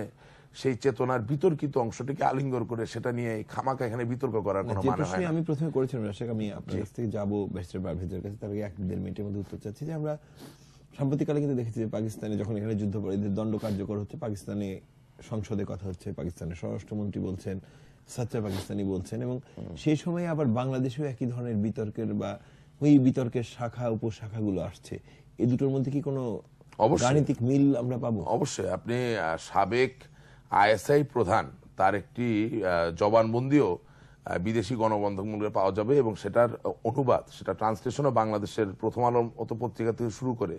সেই চেতনার বিতর্কিত অংশটিকে আলিঙ্গন করে সেটা নিয়ে খামাকা এখানে বিতর্ক করার কোনো মানে হয় না। আমি প্রথমে করেছিলাম রাশেক, আমি আপনার কাছ থেকে যাবো ব্যারিস্টার পারভেজের কাছে, তার আগে এক দেড় মিনিটের মধ্যে উত্তর চাচ্ছি যে আমরা সাম্প্রতিককালে কিন্তু দেখেছি যে পাকিস্তানে যখন এখানে যুদ্ধাপরাধীদের দণ্ড কার্যকর হচ্ছে, পাকিস্তানে সংসদে কথা হচ্ছে, পাকিস্তানের স্বরাষ্ট্রমন্ত্রী বলছেন, সাচ্চা পাকিস্তানি বলছেন, এবং সেই সময় আবার বাংলাদেশেও একই ধরনের বিতর্কের বা ওই বিতর্কের শাখা উপশাখাগুলো আসছে। এই দুটোর মধ্যে কি কোনো রাজনৈতিক মিল আমরা পাবো? অবশ্যই। আপনি সাবেক আইএসআই প্রধান তার একটি জবানবন্দিও বিদেশি গণমাধ্যমগুলোতে পাওয়া যাবে এবং সেটার অনুবাদ, সেটা ট্রান্সলেশনও বাংলাদেশের প্রথম আলো মতো পত্রিকা থেকে শুরু করে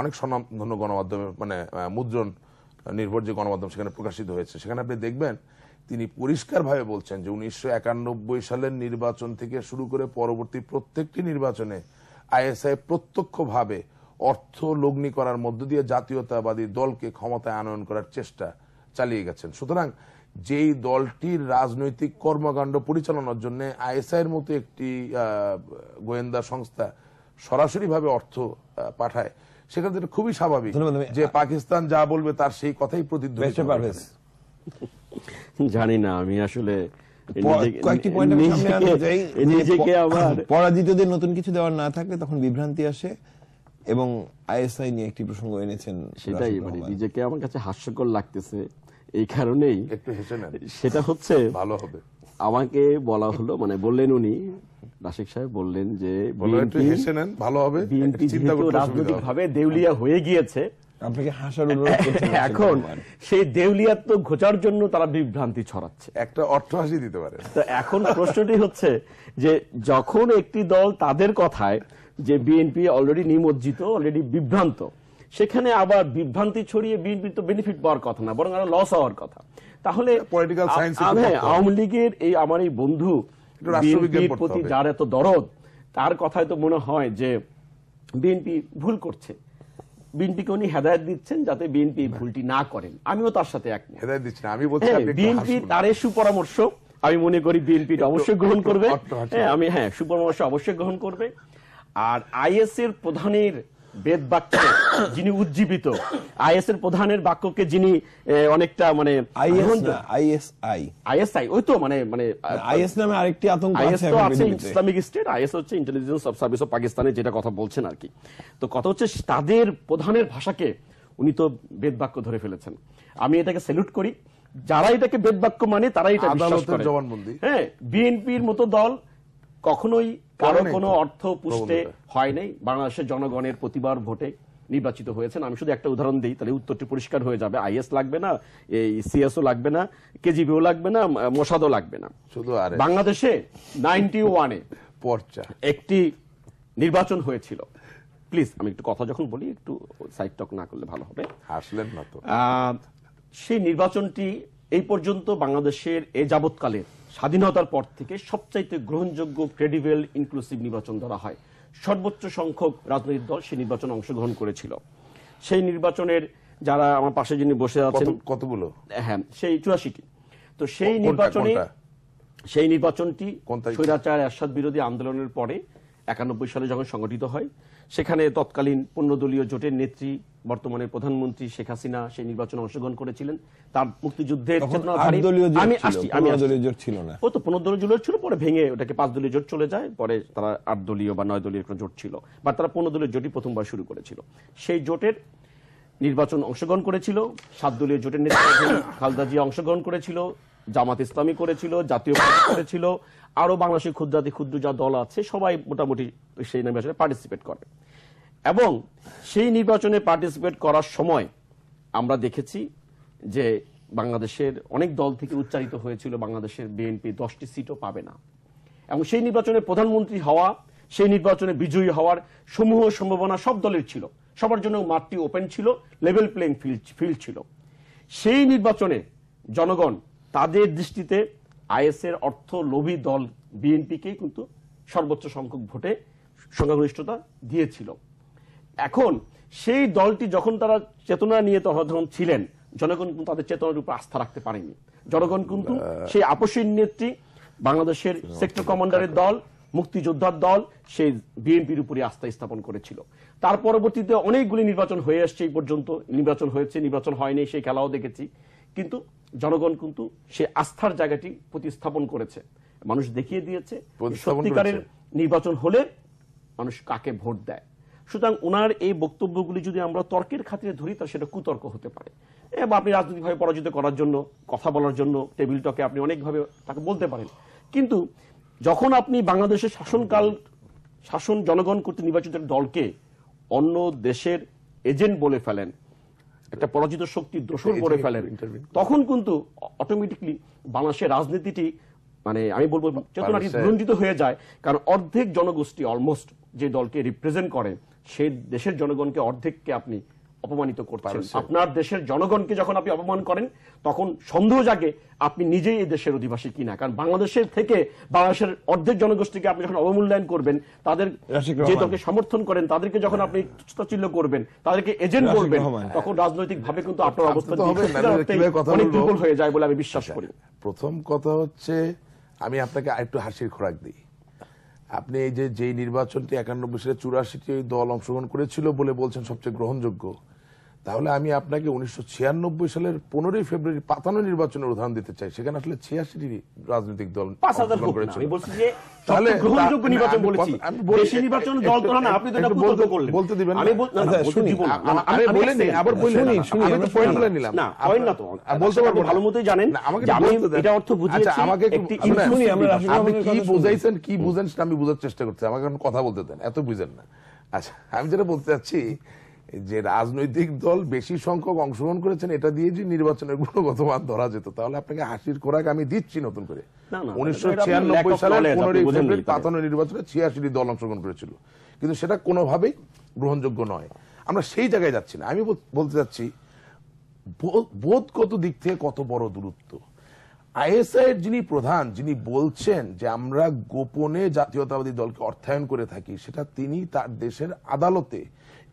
অনেক স্বনামধন্য গণমাধ্যমে, মানে মুদ্রণ নির্ভর যে গণমাধ্যম সেখানে প্রকাশিত হয়েছে, সেখানে আপনি দেখবেন তিনি পরিষ্কারভাবে বলছেন যে উনিশশো একানব্বই সালের নির্বাচন থেকে শুরু করে পরবর্তী প্রত্যেকটি নির্বাচনে আইএসআই প্রত্যক্ষভাবে অর্থ লগ্নি করার মধ্য দিয়ে জাতীয়তাবাদী দলকে ক্ষমতায় আনয়ন করার চেষ্টা চালিয়ে গেছেন। সুতরাং যেই দলটির রাজনৈতিক কর্মকাণ্ড পরিচালনার জন্য আইএসআই এর মতো একটি গোয়েন্দা সংস্থা সরাসরিভাবে অর্থ পাঠায়, সেখান থেকে খুবই স্বাভাবিক যে পাকিস্তান যা বলবে তার সেই কথাই প্রতিধ্বনিত হবে। জানি না, আমি আসলে পরাজিতদের নতুন কিছু দেওয়ার না থাকলে তখন বিভ্রান্তি আসে এবং আইএসআই নিয়ে একটি প্রসঙ্গ এনেছেন, সেটাই মানে নিজেকে আমার কাছে হাস্যকর লাগতেছে এই কারণেই। সেটা হচ্ছে ভালো হবে, আমাকে বলা হলো, মানে বললেন উনি রাশেদ সাহেব বললেন যে রাজনৈতিকভাবে দেউলিয়া হয়ে গিয়েছে, আপনাকে হাসার অনুরোধ করছেন, এখন সেই দেউলিয়াত্ব ঘোচার জন্য তারা বিভ্রান্তি ছড়াচ্ছে, একটা অর্থ হাসি দিতে পারে। তো এখন প্রশ্নটি হচ্ছে যে যখন একটি দল তাদের কথায় যে বিএনপি অলরেডি নিমজ্জিত, অলরেডি বিভ্রান্ত, সেখানে আবার বিভ্রান্তি ছড়িয়ে বিএনপি তো বেনিফিট পাওয়ার কথা না, বরং আরো লস হওয়ার কথা। তাহলে আওয়ামী লীগের এই আমার এই বন্ধু বিএনপির প্রতি যার এত দরদ, তার কথায় তো মনে হয় যে বিএনপি ভুল করছে, বিএনপিকে উনি হেদায়েত দিচ্ছেন যাতে বিএনপি ভুলটি না করেন। আমিও তার সাথে এক, হেদায়েত দিচ্ছেন, আমি বলছি বিএনপি তার সুপরামর্শ আমি মনে করি বিএনপি অবশ্যই গ্রহণ করবে। আমি হ্যাঁ সুপরামর্শ অবশ্যই গ্রহণ করবে। আর আইএস এর প্রধানের বেদ বাক্য যিনি উজ্জীবিত, আইএস এর প্রধানের বাক্যকে যিনি অনেকটা মানে আইএসআই আইএসআই ওই তো মানে মানে আইএস নামে আরেকটি আতঙ্ক আছে, ইসলামিক স্টেট। আইএস হচ্ছে ইন্টেলিজেন্স অফ সার্ভিস অফ পাকিস্তানের যেটা কথা বলছেন আর কি। তো কথা হচ্ছে তাদের প্রধানের ভাষাকে উনি তো বেদ বাক্য ধরে ফেলেছেন। আমি এটাকে স্যালুট করি, যারা এটাকে বেদ বাক্য মানে তারাই এটা বিশ্বাস করে। হ্যাঁ, বিএনপির মতো দল কখনোই কারো কোনো অর্থ পুষ্টে হয় নাই, বাংলাদেশের জনগণের প্রতিবার ভোটে নির্বাচিত হয়েছেন। আমি শুধু একটা উদাহরণ দিই, তাহলে উত্তরটি পরিষ্কার হয়ে যাবে। আইএস লাগবে না, এই সিএসও লাগবে না, কেজিবিও লাগবে না, মোসাদও লাগবে না। শুধু বাংলাদেশে নাইনটি ওয়ানে একটি নির্বাচন হয়েছিল। প্লিজ আমি একটু কথা যখন বলি একটু সাইড টক না করলে ভালো হবে। হাসলেন না তো? সেই নির্বাচনটি এই পর্যন্ত বাংলাদেশের এ যাবৎকালের স্বাধীনতার পর থেকে সবচাইতে গ্রহণযোগ্য, ক্রেডিবেল, ইনক্লুসিভ নির্বাচন ধরা হয়। সর্বোচ্চ সংখ্যক রাজনৈতিক দল সেই নির্বাচনে অংশগ্রহণ করেছিল। সেই নির্বাচনের যারা আমার পাশে যিনি বসে আছেন, কতগুলো হ্যাঁ সেই চুরাশিটি। তো সেই নির্বাচনে সেই নির্বাচনটি স্বৈরাচার এরশাদ বিরোধী আন্দোলনের পরে একানব্বই সালে যখন সংগঠিত হয়, সেখানে তৎকালীন পনেরো দলীয় জোটের নেত্রী বর্তমানের প্রধানমন্ত্রী শেখ হাসিনা সেই নির্বাচনে অংশগ্রহণ করেছিলেন। তার মুক্তিযুদ্ধের ও তো পনেরো দলীয় জোট ছিল, পরে ভেঙে ওটাকে পাঁচ দলীয় জোট চলে যায়, পরে তারা আট দলীয় বা নয় দলীয় জোট ছিল, বা তারা পনেরো দলীয় জোটই প্রথমবার শুরু করেছিল। সেই জোটের নির্বাচন অংশগ্রহণ করেছিল, সাত দলীয় জোটের নেত্রী খালেদা জিয়া অংশগ্রহণ করেছিল, জামাত ইসলামী করেছিল, জাতীয় পার্টি করেছিল, আরো বাংলাদেশের ক্ষুদ্রাতি ক্ষুদ্র যা দল আছে সবাই মোটামুটি সেই নির্বাচনে পার্টিসিপেট করে। এবং সেই নির্বাচনে পার্টিসিপেট করার সময় আমরা দেখেছি যে বাংলাদেশের অনেক দল থেকে উচ্চারিত হয়েছিল বাংলাদেশের বিএনপি দশটি সিটও পাবে না। এবং সেই নির্বাচনে প্রধানমন্ত্রী হওয়া, সেই নির্বাচনে বিজয়ী হওয়ার সমূহ সম্ভাবনা সব দলের ছিল, সবার জন্য মাঠটি ওপেন ছিল, লেভেল প্লেইং ফিল্ড ছিল। সেই নির্বাচনে জনগণ তাদের দৃষ্টিতে আইএসের অর্থ লোভী দল বিএনপিকে কিন্তু সর্বোচ্চ সংখ্যক ভোটে সংখ্যাগরিষ্ঠতা দিয়েছিল। এখন সেই দলটি যখন তারা চেতনা নিয়ে তখন ছিলেন, জনগণ কিন্তু তাদের চেতনার উপর আস্থা রাখতে পারেনি। জনগণ কিন্তু সেই আপসীন নেত্রী বাংলাদেশের সেক্টর কমান্ডারের দল, মুক্তিযোদ্ধার দল, সেই বিএনপির উপরে আস্থা স্থাপন করেছিল। তার পরবর্তীতে অনেকগুলি নির্বাচন হয়ে আসছে, এই পর্যন্ত নির্বাচন হয়েছে, নির্বাচন হয়নি, সেই খেলাও দেখেছি। কিন্তু জনগণ কিন্তু সে আস্থার জায়গাটি প্রতিস্থাপন করেছে, মানুষ দেখিয়ে দিয়েছে সত্যিকারের নির্বাচন হলে মানুষ কাকে ভোট দেয়। সুতরাং ওনার এই বক্তব্যগুলি যদি আমরা তর্কের খাতিরে ধরি তা সেটা কুতর্ক হতে পারে, বা আপনি রাজনৈতিকভাবে পরাজিত করার জন্য কথা বলার জন্য টেবিল টকে আপনি অনেকভাবে তাকে বলতে পারেন। কিন্তু যখন আপনি বাংলাদেশের শাসনকাল শাসন জনগণ কর্তৃক নির্বাচিত দলকে অন্য দেশের এজেন্ট বলে ফেলেন, একটা পরাজিত শক্তি দোষর করে ফেলেন, তখন কিন্তু অটোমেটিকলি বাংলাদেশের রাজনীতিটি মানে আমি বলবো চেতনাটি রঞ্জিত হয়ে যায়। কারণ অর্ধেক জনগোষ্ঠী অলমোস্ট যে দলকে রিপ্রেজেন্ট করে সেই দেশের জনগণকে অর্ধেককে আপনি অপমানিত করছেন। আপনার দেশের জনগণকে যখন আপনি অপমান করেন তখন সন্দেহ জাগে আপনি নিজেই এই দেশের অধিবাসী কিনা। কারণ বাংলাদেশের থেকে বাংলাদেশের অর্ধেক জনগোষ্ঠীকে আপনি যখন অবমূল্যায়ন করবেন, তাদের যে দলকে সমর্থন করেন তাদেরকে যখন আপনি তুচ্ছতাচ্ছিল্য করবেন, তাদেরকে এজেন্ট করবেন, তখন রাজনৈতিকভাবে কিন্তু আপনার অবস্থা অনেক দুর্বল হয়ে যায় বলে আমি বিশ্বাস করি। প্রথম কথা হচ্ছে আমি আপনাকে আরেকটু হাসির খোরাক দিই। আপনি এই যে যেই নির্বাচনটি একানব্বই সালে চুরাশিটি দল অংশগ্রহণ করেছিল বলে বলছেন সবচেয়ে গ্রহণযোগ্য, তাহলে আমি আপনাকে উনিশশো ছিয়ানব্বই সালের পনেরোই ফেব্রুয়ারি পাতানো নির্বাচনের উদাহরণ দিতে চাই। সেখানে আসলে ছিয়াশিটি রাজনৈতিক দল কি বুঝেন সেটা আমি বোঝার চেষ্টা করছি, আমাকে কথা বলতে দেন, এত বুঝেন না। আচ্ছা, আমি যেটা বলতে চাচ্ছি যে রাজনৈতিক দল বেশি সংখ্যক অংশগ্রহণ করেছেন, এটা দিয়ে যে নির্বাচনের গুণগত মান ধরা যেত। তাহলে আপনাকে হাসির খোরাক আমি দিচ্ছি নতুন করে। উনিশশো ছিয়ানব্বই সালের পনেরোই ফেব্রুয়ারি পাতানো নির্বাচনে ছিয়াশিটি দল অংশগ্রহণ করেছিল, কিন্তু সেটা কোনোভাবেই গ্রহণযোগ্য নয়। আমরা সেই জায়গায় যাচ্ছি না। আমি বলতে চাচ্ছি বোধগত দিক থেকে কত বড় দূরত্ব। আইএসআই এর যিনি প্রধান, যিনি বলছেন যে আমরা গোপনে জাতীয়তাবাদী দলকে অর্থায়ন করে থাকি, সেটা তিনি তার দেশের আদালতে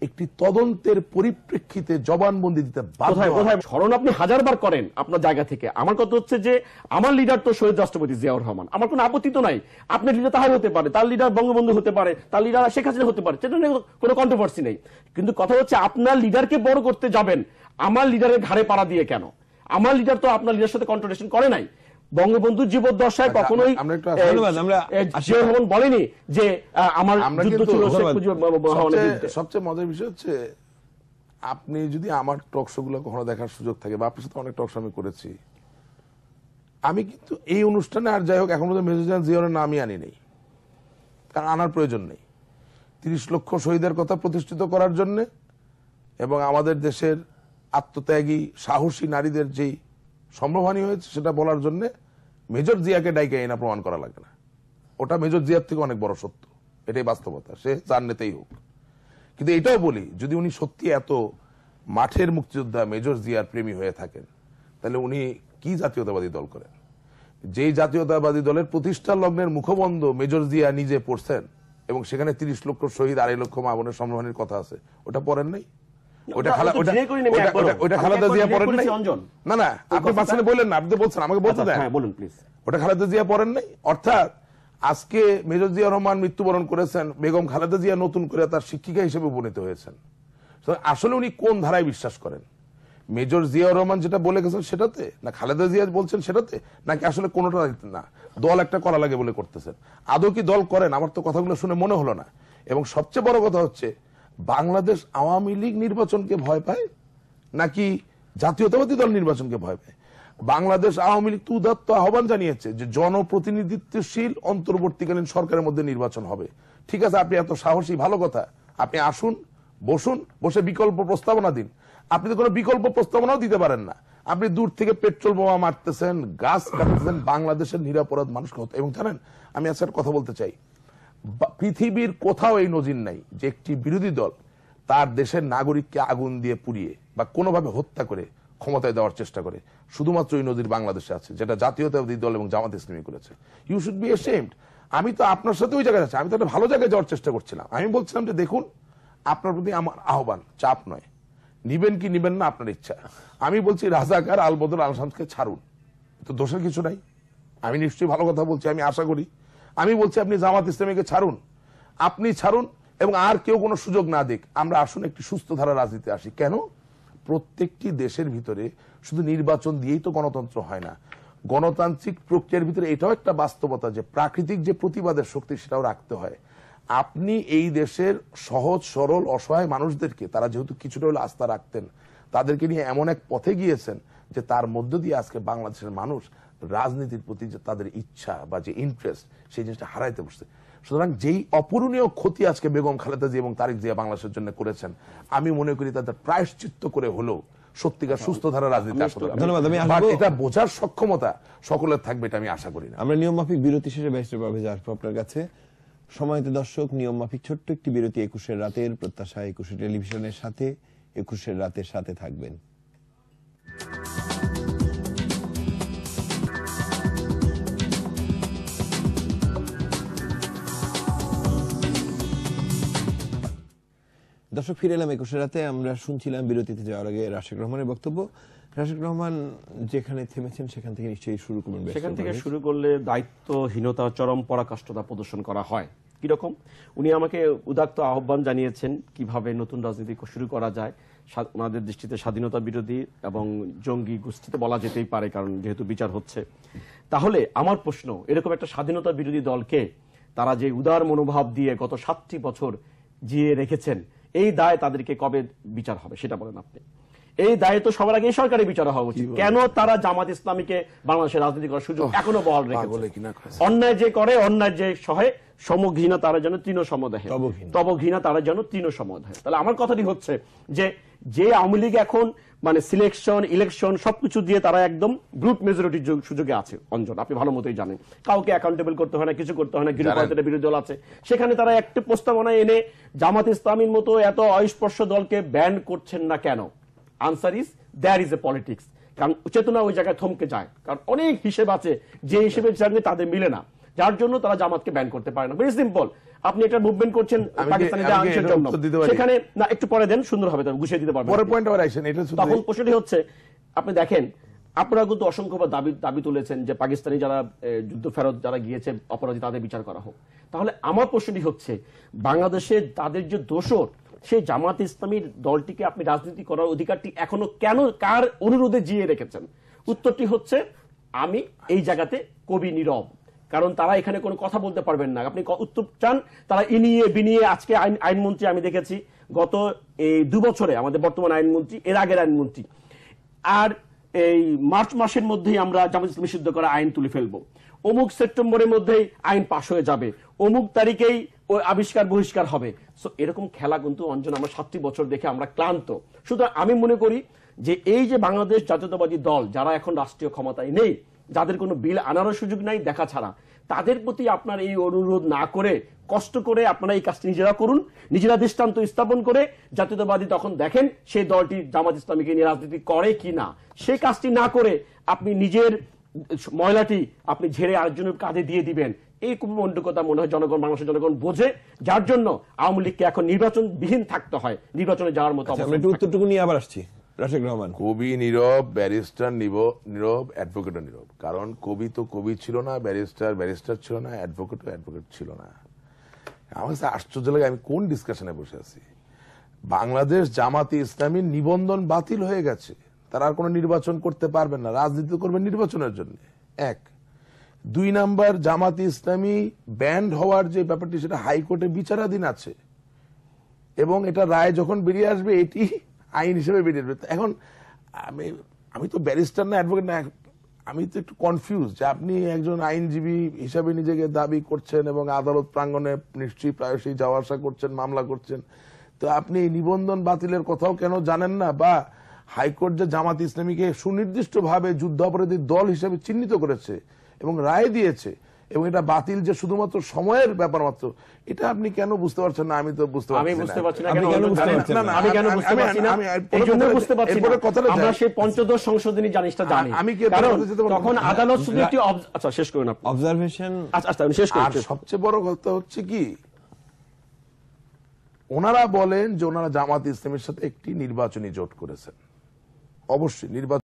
একটি তদন্তের পরিপ্রেক্ষিতে জবানবন্দি দিতে বাধা। কোথায় স্মরণ আপনি হাজার বার করেন আপনার জায়গা থেকে। আমার কথা হচ্ছে যে আমার লিডার তো শহীদ রাষ্ট্রপতি জিয়াউর রহমান, আমার কোনো আপত্তি তো নাই। আপনার লিডার তাহার হতে পারে, তার লিডার বঙ্গবন্ধু হতে পারে, তার লিডার শেখ হাসিনা হতে পারে, সেটা নিয়ে কোনো কন্ট্রোভার্সি নেই। কিন্তু কথা হচ্ছে আপনার লিডারকে বড় করতে যাবেন আমার লিডারের ঘাড়ে পাড়া দিয়ে কেন? আমার লিডার তো আপনার লিডারের সাথে কন্ট্রোভার্সি করে নাই। বঙ্গবন্ধু জীবদ্দশায় কখনোই বলেনি যে আমার যুদ্ধ ছিল। সবচেয়ে মজার বিষয় হচ্ছে আপনি যদি আমার টক শো গুলো কখনো দেখার সুযোগ থাকে, বা আপনার সাথে অনেক টক শো আমি করেছি, আমি কিন্তু এই অনুষ্ঠানে আর যাই হোক এখন পর্যন্ত মেজর জেনারেল জিয়াউরের নামই আনি নেই, কারণ আনার প্রয়োজন নেই। তিরিশ লক্ষ শহীদের কথা প্রতিষ্ঠিত করার জন্য এবং আমাদের দেশের আত্মত্যাগী সাহসী নারীদের যেই সম্ভবহানি হয়েছে সেটা বলার জন্য মেজর জিয়াকে ডাইকে এনা প্রমাণ করা লাগে না। ওটা মেজর জিয়ার থেকে অনেক বড় সত্য, এটাই বাস্তবতা, সে যার নেতেই হোক। কিন্তু এটাও বলি, যদি উনি সত্যি এত মাঠের মুক্তিযোদ্ধা মেজর জিয়ার প্রেমী হয়ে থাকেন, তাহলে উনি কি জাতীয়তাবাদী দল করেন? যেই জাতীয়তাবাদী দলের প্রতিষ্ঠা লগ্নের মুখবন্ধ মেজর জিয়া নিজে পড়ছেন, এবং সেখানে তিরিশ লক্ষ শহীদ আড়াই লক্ষ মা বোনের সম্ভবহানির কথা আছে, ওটা পড়েন নাই? আজকে মেজর জিয়া রহমান মৃত্যুবরণ করেছেন, বেগম খালেদা জিয়া নতুন করে তার শিক্ষিকা হিসেবে উপনীত হয়েছেন। আসলে উনি কোন ধারায় বিশ্বাস করেন? মেজর জিয়া রহমান যেটা বলে গেছেন সেটাতে, না খালেদা জিয়া বলছেন সেটাতে, নাকি আসলে কোনোটা না দল একটা করা লাগে বলে করতেছেন? আদৌ কি দল করেন? আমার তো কথাগুলো শুনে মনে হলো না। এবং সবচেয়ে বড় কথা হচ্ছে বাংলাদেশ আওয়ামী লীগ নির্বাচনকে ভয় পায় নাকি জাতীয়তাবাদী দল নির্বাচনকে ভয় পায়? বাংলাদেশ আওয়ামী লীগ তো উদাত্ত আহ্বান জানিয়েছে যে জনপ্রতিনিধিত্বশীল অন্তর্বর্তীকালীন সরকারের মধ্যে নির্বাচন হবে। ঠিক আছে, আপনি এত সাহসী, ভালো কথা, আপনি আসুন, বসুন, বসে বিকল্প প্রস্তাবনা দিন। আপনি তো কোনো বিকল্প প্রস্তাবনাও দিতে পারেন না। আপনি দূর থেকে পেট্রোল বোমা মারতেছেন, গাছ কাটতেছেন, বাংলাদেশের নিরাপরাধ মানুষকে। এবং জানেন, আমি আজকের কথা বলতে চাই, পৃথিবীর কোথাও এই নজির নাই যে একটি বিরোধী দল তার দেশের নাগরিককে আগুন দিয়ে পুড়িয়ে বা কোনোভাবে হত্যা করে ক্ষমতায় দেওয়ার চেষ্টা করে। শুধুমাত্র এই নজির বাংলাদেশে আছে, যেটা জাতীয়তাবাদী দল এবং জামাত ইসলামী করেছে। You should be ashamed. আমি তো আপনার সাথে ওই জায়গায় যাচ্ছি, আমি তো একটা ভালো জায়গায় যাওয়ার চেষ্টা করছিলাম। আমি বলছিলাম যে দেখুন, আপনার প্রতি আমার আহ্বান, চাপ নয়, নিবেন কি নিবেন না আপনার ইচ্ছা। আমি বলছি রাজাকার, আলবদর, আলশামকে ছাড়ুন, তো দোষের কিছু নাই। আমি নিশ্চয়ই ভালো কথা বলছি, আমি আশা করি। আমি বলছি আপনি জামাত ইসলামীকে ছাড়ুন, আপনি ছাড়ুন, এবং আর কেউ কোনো সুযোগ না দিক। আমরা আসুন একটি সুস্থ ধারা রাজনীতি আসি। কেন? প্রত্যেকটি দেশের ভিতরে শুধু নির্বাচন দিয়েই তো গণতন্ত্র হয় না। গণতান্ত্রিক প্রক্রিয়ার ভিতরে এটাও একটা বাস্তবতা যে প্রাকৃতিক যে প্রতিবাদের শক্তি সেটাও রাখতে হয়। আপনি এই দেশের সহজ সরল অসহায় মানুষদেরকে, তারা যেহেতু কিছুটা হলে আস্থা রাখতেন, তাদেরকে নিয়ে এমন এক পথে গিয়েছেন যে তার মধ্য দিয়ে আজকে বাংলাদেশের মানুষ রাজনীতির প্রতি যে তাদের ইচ্ছা বা যে ইন্টারেস্ট, সেই জিনিসটা হারাইতে বসছে। সুতরাং যেই অপূরণীয় ক্ষতি আজকে বেগম খালেদা জিয়া এবং তারেক জিয়া বাংলাদেশের জন্য করেছেন, আমি মনে করি তাদের প্রায়শ্চিত্ত করে হলেও সত্যিকার সুস্থ ধারা রাজনীতি আসতে হবে। ধন্যবাদ। আমি আসলে এটা বোঝার সক্ষমতা সকলের থাকবে, এটা আমি আশা করি না। আমরা নিয়ম মাফিক বিরতি শেষে ব্যারিস্টার পারভেজ আশরাফ আপনার কাছে। সময়তে দর্শক, নিয়ম মাফিক ছোট্ট একটি বিরতি। একুশের রাতের প্রত্যাশা, একুশে টেলিভিশনের সাথে, একুশের রাতের সাথে থাকবেন। দর্শক, ফিরে এলাম একুশে রাতে। আমরা শুনছিলাম বিরতিতে যাওয়ার আগে রাশেক রহমানের বক্তব্য। রাশেক রহমান যেখানে থেমেছেন সেখান থেকে নিশ্চয়ই শুরু করবেন। সেখান থেকে শুরু করলে দায়িত্বহীনতা, চরম পরাকাষ্ঠতা প্রদর্শন করা হয়। কিরকম? উনি আমাকে উদাত্ত আহ্বান জানিয়েছেন কিভাবে নতুন রাজনীতি শুরু করা যায়। ওনাদের দৃষ্টিতে স্বাধীনতা বিরোধী এবং জঙ্গি গোষ্ঠীতে বলা যেতেই পারে, কারণ যেহেতু বিচার হচ্ছে। তাহলে আমার প্রশ্ন, এরকম একটা স্বাধীনতা বিরোধী দলকে তারা যে উদার মনোভাব দিয়ে গত সাতটি বছর জিয়ে রেখেছেন, এই দায় তাদেরকে কবে বিচার হবে সেটা বলেন আপনি। এই দায়ে তো সবার আগে সরকারি বিচার হওয়া উচিত। কেন তারা জামাত ইসলামীকে বাংলাদেশের রাজনীতি করার সুযোগ এখনো বহাল রেখেছে? অন্যায় যে করে, অন্যায় যে সহে, সমঘৃণা তারা যেন তৃণ সমদেহে, তবঘৃণা তারা যেন তৃণ সমদেহে। তাহলে আমার কথাটি হচ্ছে যে যে আওয়ামী লীগ এখন মানে সিলেকশন, ইলেকশন সবকিছু দিয়ে তারা একদম গ্রুপ মেজরিটির সুযোগে আছে। অঞ্জন, আপনি ভালো মতোই জানেন, কাউকে অ্যাকাউন্টেবল করতে হয় না, কিছু করতে হয় না, গৃহপালিত বিরোধী দল আছে। সেখানে তারা একটা প্রস্তাবনা এনে জামাত ইসলামীর মতো এত অস্পর্শ দলকে ব্যান করছেন না কেন? Answer is there is a politics. কারণ চেতনা ওই জায়গায় থমকে যায়, কারণ অনেক হিসেব আছে যে হিসেবের সঙ্গে তাদের মিলে না। যার জন্য তারা জামাতকে ব্যান করতে পারে না। ভেরি সিম্পল, আপনি এটা মুভমেন্ট করছেন পাকিস্তানে যা আনছেন জন্য সেখানে না একটু পরে দেন সুন্দর হবে, তবে গুছিয়ে দিতে পারবেন। পরের পয়েন্ট আবার আসেন, এটা তখন প্রশ্নটি হচ্ছে আপনি দেখেন আপনারা কিন্তু অসংখ্যবার দাবি দাবি তুলেছেন যে পাকিস্তানি যারা যুদ্ধ ফেরত যারা গিয়েছে অপরাধী তাদের বিচার করা হোক। তাহলে আমার প্রশ্নটি হচ্ছে বাংলাদেশে তাদের যে দোষর সেই জামাত ইসলামীর দলটিকে আপনি রাজনীতি করার অধিকারটি এখনো কেন কার অনুরোধে জিয়ে রেখেছেন? উত্তরটি হচ্ছে আমি এই জায়গাতে কবি নীরব, কারণ তারা এখানে কোনো কথা বলতে পারবেন না। আপনি উত্তর চান তারা ইনিয়ে বিনিয়ে আজকে আইন আইনমন্ত্রী আমি দেখেছি গত এই দু বছরে আমাদের বর্তমান আইনমন্ত্রী এর আগের আইনমন্ত্রী আর এই মার্চ মাসের মধ্যেই আমরা জামাত ইসলামী নিষিদ্ধ করা আইন তুলে ফেলবো, অমুক সেপ্টেম্বরের মধ্যেই আইন পাশ হয়ে যাবে, অমুক তারিখেই ওই আবিষ্কার বহিষ্কার হবে। সো এরকম খেলা কিন্তু অঞ্জন আমরা সাতটি বছর দেখে আমরা ক্লান্ত। সুতরাং আমি মনে করি যে এই যে বাংলাদেশ জাতীয়তাবাদী দল যারা এখন রাষ্ট্রীয় ক্ষমতায় নেই, যাদের কোনো বিল আনারও সুযোগ নাই দেখা ছাড়া, তাদের প্রতি আপনার এই অনুরোধ না করে কষ্ট করে আপনারা এই কাজটি নিজেরা করুন, নিজেরা দৃষ্টান্ত স্থাপন করে জাতীয়তাবাদী তখন দেখেন সেই দলটি জামাত ইসলামীকে নিয়ে রাজনীতি করে কি না। সেই কাজটি না করে আপনি নিজের ময়লাটি আপনি ঝেড়ে আরেকজনের কাঁধে দিয়ে দিবেন, এই কুমন্ডকতা মনে হয় জনগণ বাংলাদেশের জনগণ বোঝে, যার জন্য আওয়ামী লীগকে এখন নির্বাচনবিহীন থাকতে হয়, নির্বাচনে যাওয়ার মতো। উত্তরটুকু নিয়ে আবার আসছি। রাশেদ রহমান, কবি নীরব, ব্যারিস্টার নীরব, অ্যাডভোকেট নীরব, কারণ কবি তো কবি ছিল না, ব্যারিস্টার ব্যারিস্টার ছিল না, অ্যাডভোকেট অ্যাডভোকেট ছিল না। আমার কাছে আশ্চর্য লাগে আমি কোন ডিসকাশনে বসে আছি। বাংলাদেশ জামাতে ইসলামীর নিবন্ধন বাতিল হয়ে গেছে, তারা আর কোনো নির্বাচন করতে পারবেন না, রাজনীতি করবেন নির্বাচনের জন্য। এক দুই নাম্বার, জামাতে ইসলামী ব্যান্ড হওয়ার যে ব্যাপারটি সেটা হাইকোর্টে বিচারাধীন আছে এবং এটা রায় যখন বেরিয়ে আসবে এটি আইন হিসেবে বেরিয়ে আসবে। এখন আমি আমি তো ব্যারিস্টার না অ্যাডভোকেট না, আমি তো একটু কনফিউজ যে আপনি একজন আইনজীবী হিসাবে নিজেকে দাবি করছেন এবং আদালত প্রাঙ্গনে নিশ্চয়ই প্রায়শই যাওয়া আসা করছেন, মামলা করছেন, তো আপনি এই নিবন্ধন বাতিলের কথাও কেন জানেন না? বা হাইকোর্ট যে জামাত ইসলামীকে সুনির্দিষ্টভাবে যুদ্ধাপরাধী দল হিসেবে চিহ্নিত করেছে এবং রায় দিয়েছে এবং এটা বাতিল যে শুধুমাত্র সময়ের ব্যাপার মাত্র, এটা আপনি কেন বুঝতে পারছেন না? আমি তো বুঝতে পারছি না, বুঝতে পারছি না কেন বুঝতে পারছি না, এই জন্য বুঝতে পারছি না কথাটা। আমরা সেই পঞ্চদশ সংশোধনী জানিসটা জানি, আমি কি তখন আদালত শুধু একটি আচ্ছা শেষ করুন আপনি অবজারভেশন। আচ্ছা আচ্ছা আমি শেষ করি। আর সবচেয়ে বড় কথা হচ্ছে কি, ওনারা বলেন যে ওনারা জামাত ইসলামের সাথে একটি নির্বাচনী জোট করেছেন, অবশ্যই নির্বাচন